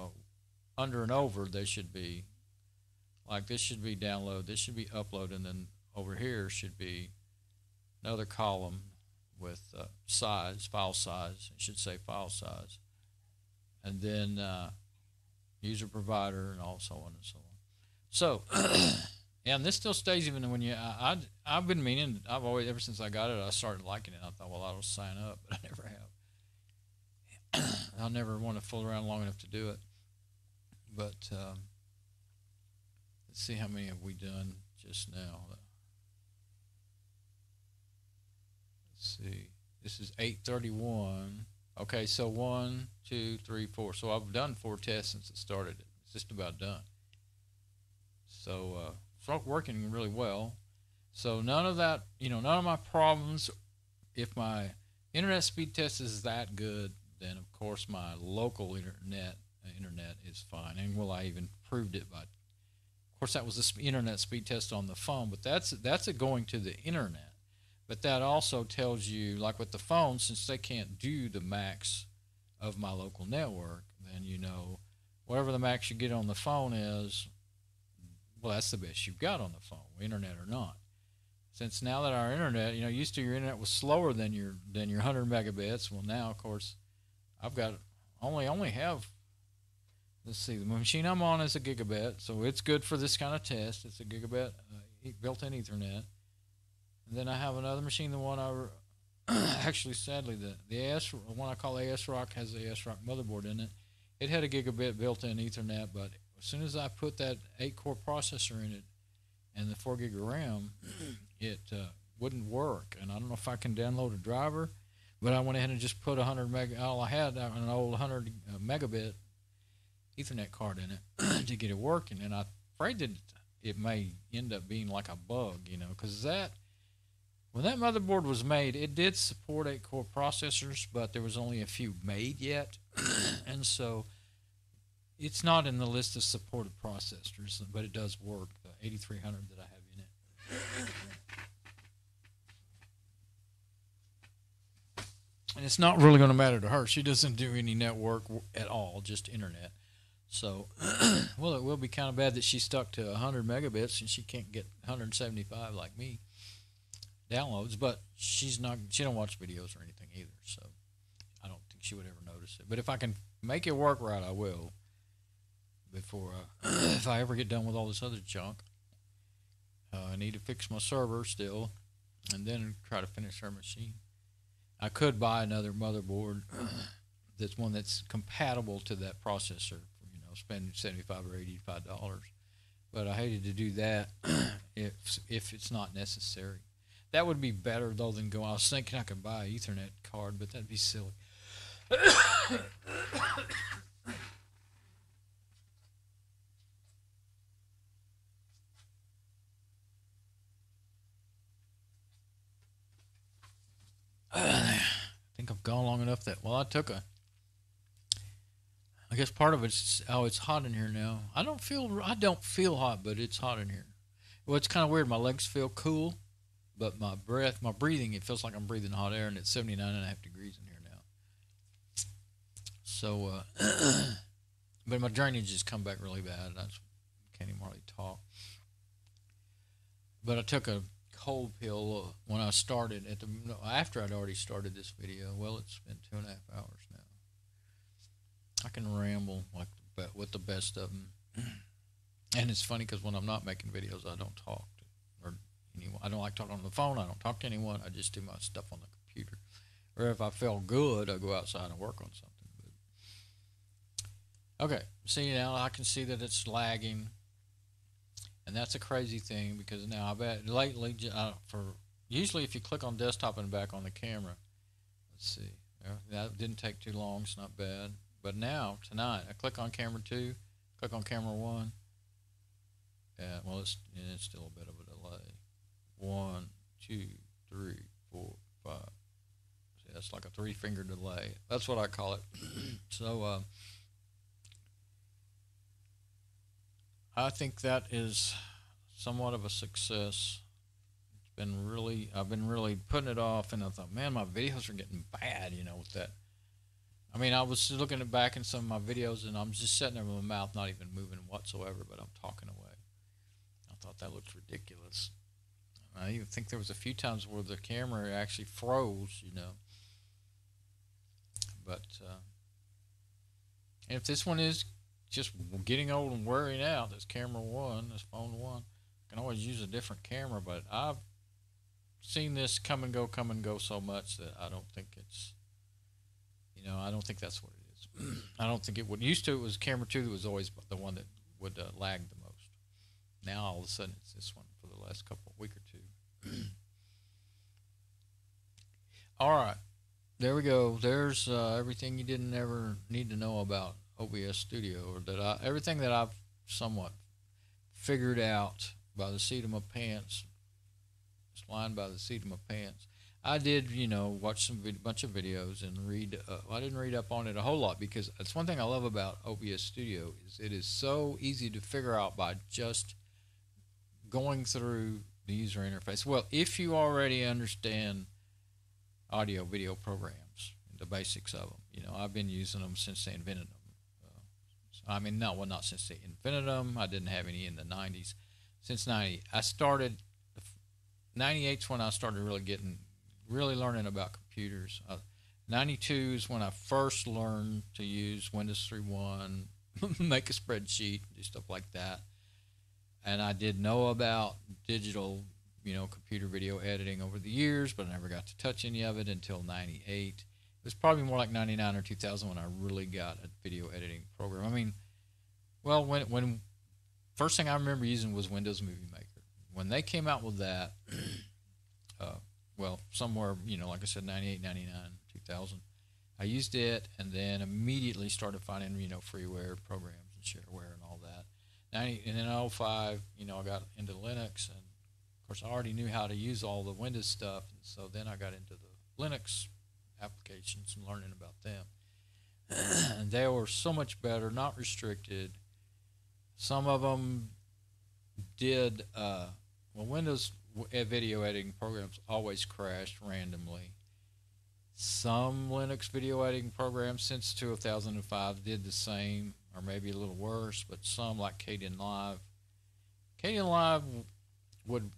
under and over. They should be like this should be download, this should be upload, and then over here should be another column with uh, size, file size. It should say file size, and then uh, user provider, and all so on and so on. So, and this still stays even when you. I, I I've been meaning. I've always ever since I got it, I started liking it. I thought, well, I'll sign up, but I never have. I'll never want to fool around long enough to do it. But um, let's see how many have we done just now. Let's see. This is eight thirty-one. Okay, so one, two, three, four. So I've done four tests since it started. It's just about done. So uh, it's working really well. So none of that, you know, none of my problems. If my internet speed test is that good, then of course my local internet uh, internet is fine. And well, I even proved it by, of course that was the sp internet speed test on the phone, but that's that's it going to the internet. But that also tells you, like with the phone, since they can't do the max of my local network, then you know whatever the max you get on the phone is, well, that's the best you've got on the phone, internet or not. Since now that our internet, you know, used to your internet was slower than your than your one hundred megabits. Well, now of course, I've got only only have. Let's see, the machine I'm on is a gigabit, so it's good for this kind of test. It's a gigabit uh, built-in Ethernet. And then I have another machine, the one I actually sadly the the AS one I call ASRock has the ASRock motherboard in it. It had a gigabit built-in Ethernet, but as soon as I put that eight-core processor in it and the four gig of RAM, it uh, wouldn't work. And I don't know if I can download a driver, but I went ahead and just put one hundred meg. All I had an old one hundred megabit Ethernet card in it to get it working. And I'm afraid that it may end up being like a bug, you know, because that when that motherboard was made, it did support eight-core processors, but there was only a few made yet, and so it's not in the list of supported processors, but it does work, the eighty-three hundred that I have in it. And it's not really going to matter to her. She doesn't do any network at all, just internet. So, well, it will be kind of bad that she's stuck to one hundred megabits and she can't get one hundred seventy-five like me downloads, but she's not, she don't watch videos or anything either, so I don't think she would ever notice it. But if I can make it work right, I will. Before I, if I ever get done with all this other junk, uh, I need to fix my server still, and then try to finish her machine. I could buy another motherboard, that's one that's compatible to that processor. For, you know, spend seventy-five or eighty-five dollars, but I hated to do that if if it's not necessary. That would be better though than go. I was thinking I could buy an Ethernet card, but that'd be silly. I think I've gone long enough that, well, I took a, I guess part of it's, oh, it's hot in here now. I don't feel, I don't feel hot, but it's hot in here. Well, it's kind of weird. My legs feel cool, but my breath, my breathing, it feels like I'm breathing hot air, and it's seventy-nine and a half degrees in here now. So, uh, but my drainage has come back really bad. I just can't even hardly talk. But I took a cold pill when I started at the no, after I'd already started this video. Well, it's been two and a half hours now. I can ramble like the, with the best of them, and it's funny because when I'm not making videos, I don't talk to or anyone. I don't like talking on the phone. I don't talk to anyone. I just do my stuff on the computer, or if I feel good, I go outside and work on something. But, okay, see now I can see that it's lagging. And that's a crazy thing because now I bet lately, uh, for usually if you click on desktop and back on the camera, let's see, that didn't take too long, it's not bad. But now, tonight, I click on camera two, click on camera one, yeah, well, it's, it's still a bit of a delay. One, two, three, four, five. See, that's like a three finger delay. That's what I call it. So, uh, I think that is somewhat of a success. It's been really, I've been really putting it off, and I thought, man, my videos are getting bad, you know, with that. I mean, I was looking back in some of my videos, and I'm just sitting there with my mouth not even moving whatsoever, but I'm talking away. I thought that looked ridiculous. I even think there was a few times where the camera actually froze, you know. But uh, if this one is just getting old and wearing out, this camera one, this phone one, I can always use a different camera, but I've seen this come and go, come and go so much that I don't think it's, you know, I don't think that's what it is. I don't think it would. Used to it was camera two that was always the one that would uh, lag the most. Now all of a sudden it's this one for the last couple of week or two. All right, there we go. There's uh, everything you didn't ever need to know about O B S Studio, or that I, everything that I've somewhat figured out by the seat of my pants, flying by the seat of my pants. I did, you know, watch some vid bunch of videos and read. Uh, I didn't read up on it a whole lot because that's one thing I love about O B S Studio is it is so easy to figure out by just going through the user interface. Well, if you already understand audio-video programs. the basics of them. You know, I've been using them since they invented them. Uh, so, I mean, no, well, not since they invented them. I didn't have any in the nineties. Since ninety, I started. ninety-eight's when I started really getting, really learning about computers. Uh, ninety-two is when I first learned to use Windows three point one, make a spreadsheet, do stuff like that. And I did know about digital, you know, computer video editing over the years, but I never got to touch any of it until ninety-eight. It was probably more like ninety-nine or two thousand when I really got a video editing program. I mean, well, when when first thing I remember using was Windows Movie Maker. When they came out with that, uh, well, somewhere, you know, like I said, ninety-eight, ninety-nine, two thousand, I used it and then immediately started finding, you know, freeware programs and shareware and all that. ninety, and then oh five, you know, I got into Linux, and of course I already knew how to use all the Windows stuff, and so then I got into the Linux applications and learning about them. And they were so much better, not restricted. Some of them did, uh, well, Windows video editing programs always crashed randomly. Some Linux video editing programs since two thousand five did the same, or maybe a little worse, but some, like Kdenlive. Kdenlive would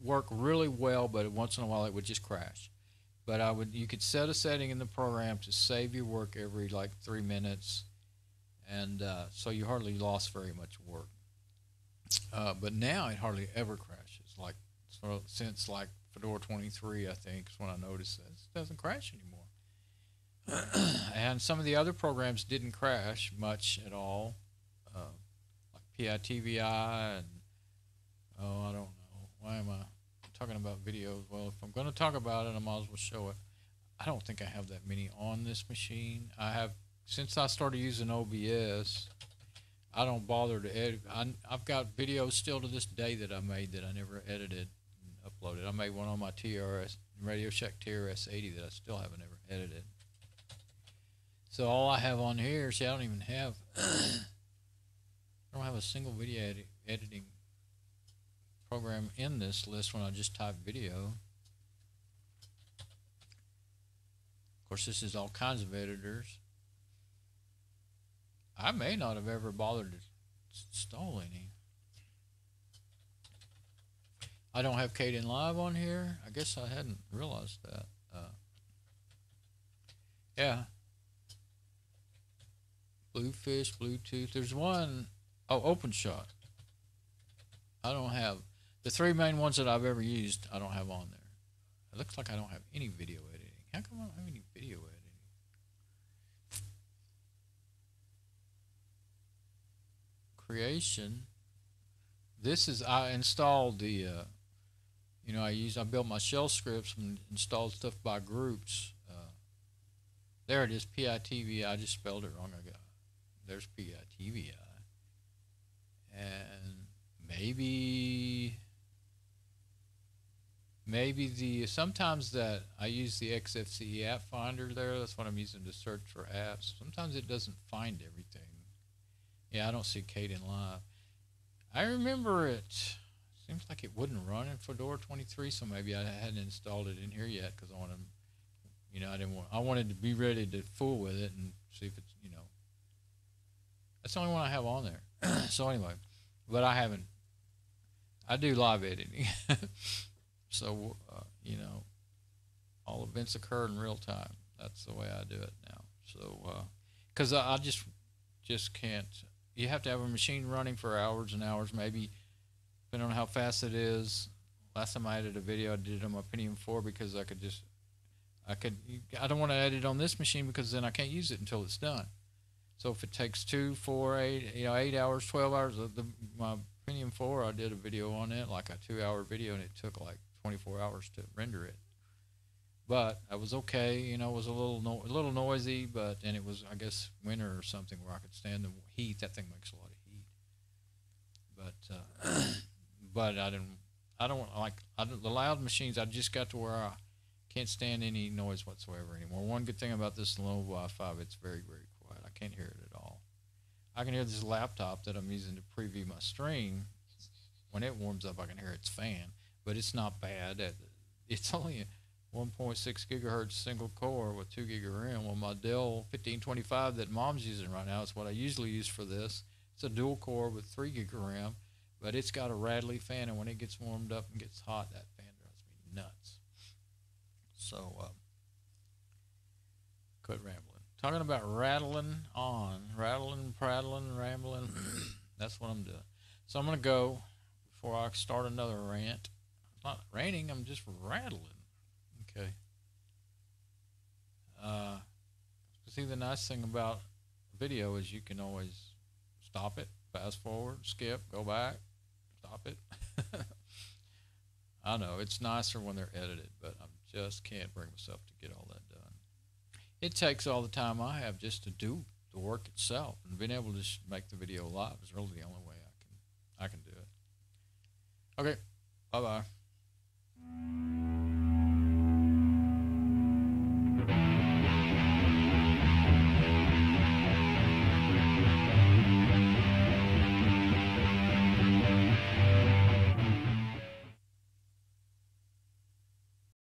work really well, but once in a while it would just crash. But I would, you could set a setting in the program to save your work every like three minutes, and uh, so you hardly lost very much work. Uh, but now it hardly ever crashes. Like sort of since like Fedora twenty-three, I think, is when I noticed that it doesn't crash anymore. And some of the other programs didn't crash much at all, uh, like P I T V I and oh, I don't know. Why am I talking about videos? Well, if I'm going to talk about it, I might as well show it. I don't think I have that many on this machine. I have since I started using O B S. I don't bother to edit. I, I've got videos still to this day that I made that I never edited and uploaded. I made one on my T R S, Radio Shack T R S eighty, that I still haven't ever edited. So all I have on here, see, I don't even have, I don't have a single video edit, editing program in this list when I just type video. Of course, this is all kinds of editors. I may not have ever bothered to install any. I don't have Kdenlive on here. I guess I hadn't realized that. Uh, yeah. Bluefish, Bluetooth. There's one. Oh, OpenShot. I don't have. The three main ones that I've ever used, I don't have on there. It looks like I don't have any video editing. How come I don't have any video editing? Creation. This is, I installed the, uh, you know, I used, I built my shell scripts and installed stuff by groups. Uh, there it is, P I T V I. I just spelled it wrong. I got, there's P I T V I. And maybe, maybe the, sometimes that I use the X F C E app finder there. That's what I'm using to search for apps. Sometimes it doesn't find everything. Yeah, I don't see Kdenlive. I remember it. Seems like it wouldn't run in Fedora twenty-three, so maybe I hadn't installed it in here yet because I wanted, you know, I didn't want. I wanted to be ready to fool with it and see if it's, you know. That's the only one I have on there. So anyway, but I haven't. I do live editing, so uh, you know, all events occur in real time. That's the way I do it now. So because uh, I, I just just can't. You have to have a machine running for hours and hours, maybe, depending on how fast it is. Last time I edited a video, I did it on my Pentium four because I could just, I could, I don't want to edit on this machine because then I can't use it until it's done. So if it takes two, four, eight, you know, eight hours, twelve hours, of the, my Pentium four, I did a video on it, like a two-hour video, and it took like twenty-four hours to render it. But I was okay, you know. It was a little no, a little noisy, but and it was, I guess, winter or something where I could stand the heat. That thing makes a lot of heat. But uh, but I didn't. I don't like I don't, the loud machines. I just got to where I can't stand any noise whatsoever anymore. One good thing about this Lenovo i five, it's very very quiet. I can't hear it at all. I can hear this laptop that I'm using to preview my stream. When it warms up, I can hear its fan, but it's not bad. It's only a, one point six gigahertz single core with two gig of RAM. Well, my Dell fifteen twenty-five that Mom's using right now is what I usually use for this. It's a dual core with three gig of RAM, but it's got a rattly fan, and when it gets warmed up and gets hot, that fan drives me nuts. So, uh, quit rambling. Talking about rattling on, rattling, prattling, rambling, that's what I'm doing. So I'm going to go, before I start another rant, I'm not ranting, I'm just rattling. Okay. Uh, see, the nice thing about video is you can always stop it, fast forward, skip, go back, stop it. I know it's nicer when they're edited, but I just can't bring myself to get all that done. It takes all the time I have just to do the work itself, and being able to just make the video live is really the only way I can I can do it. Okay, bye bye.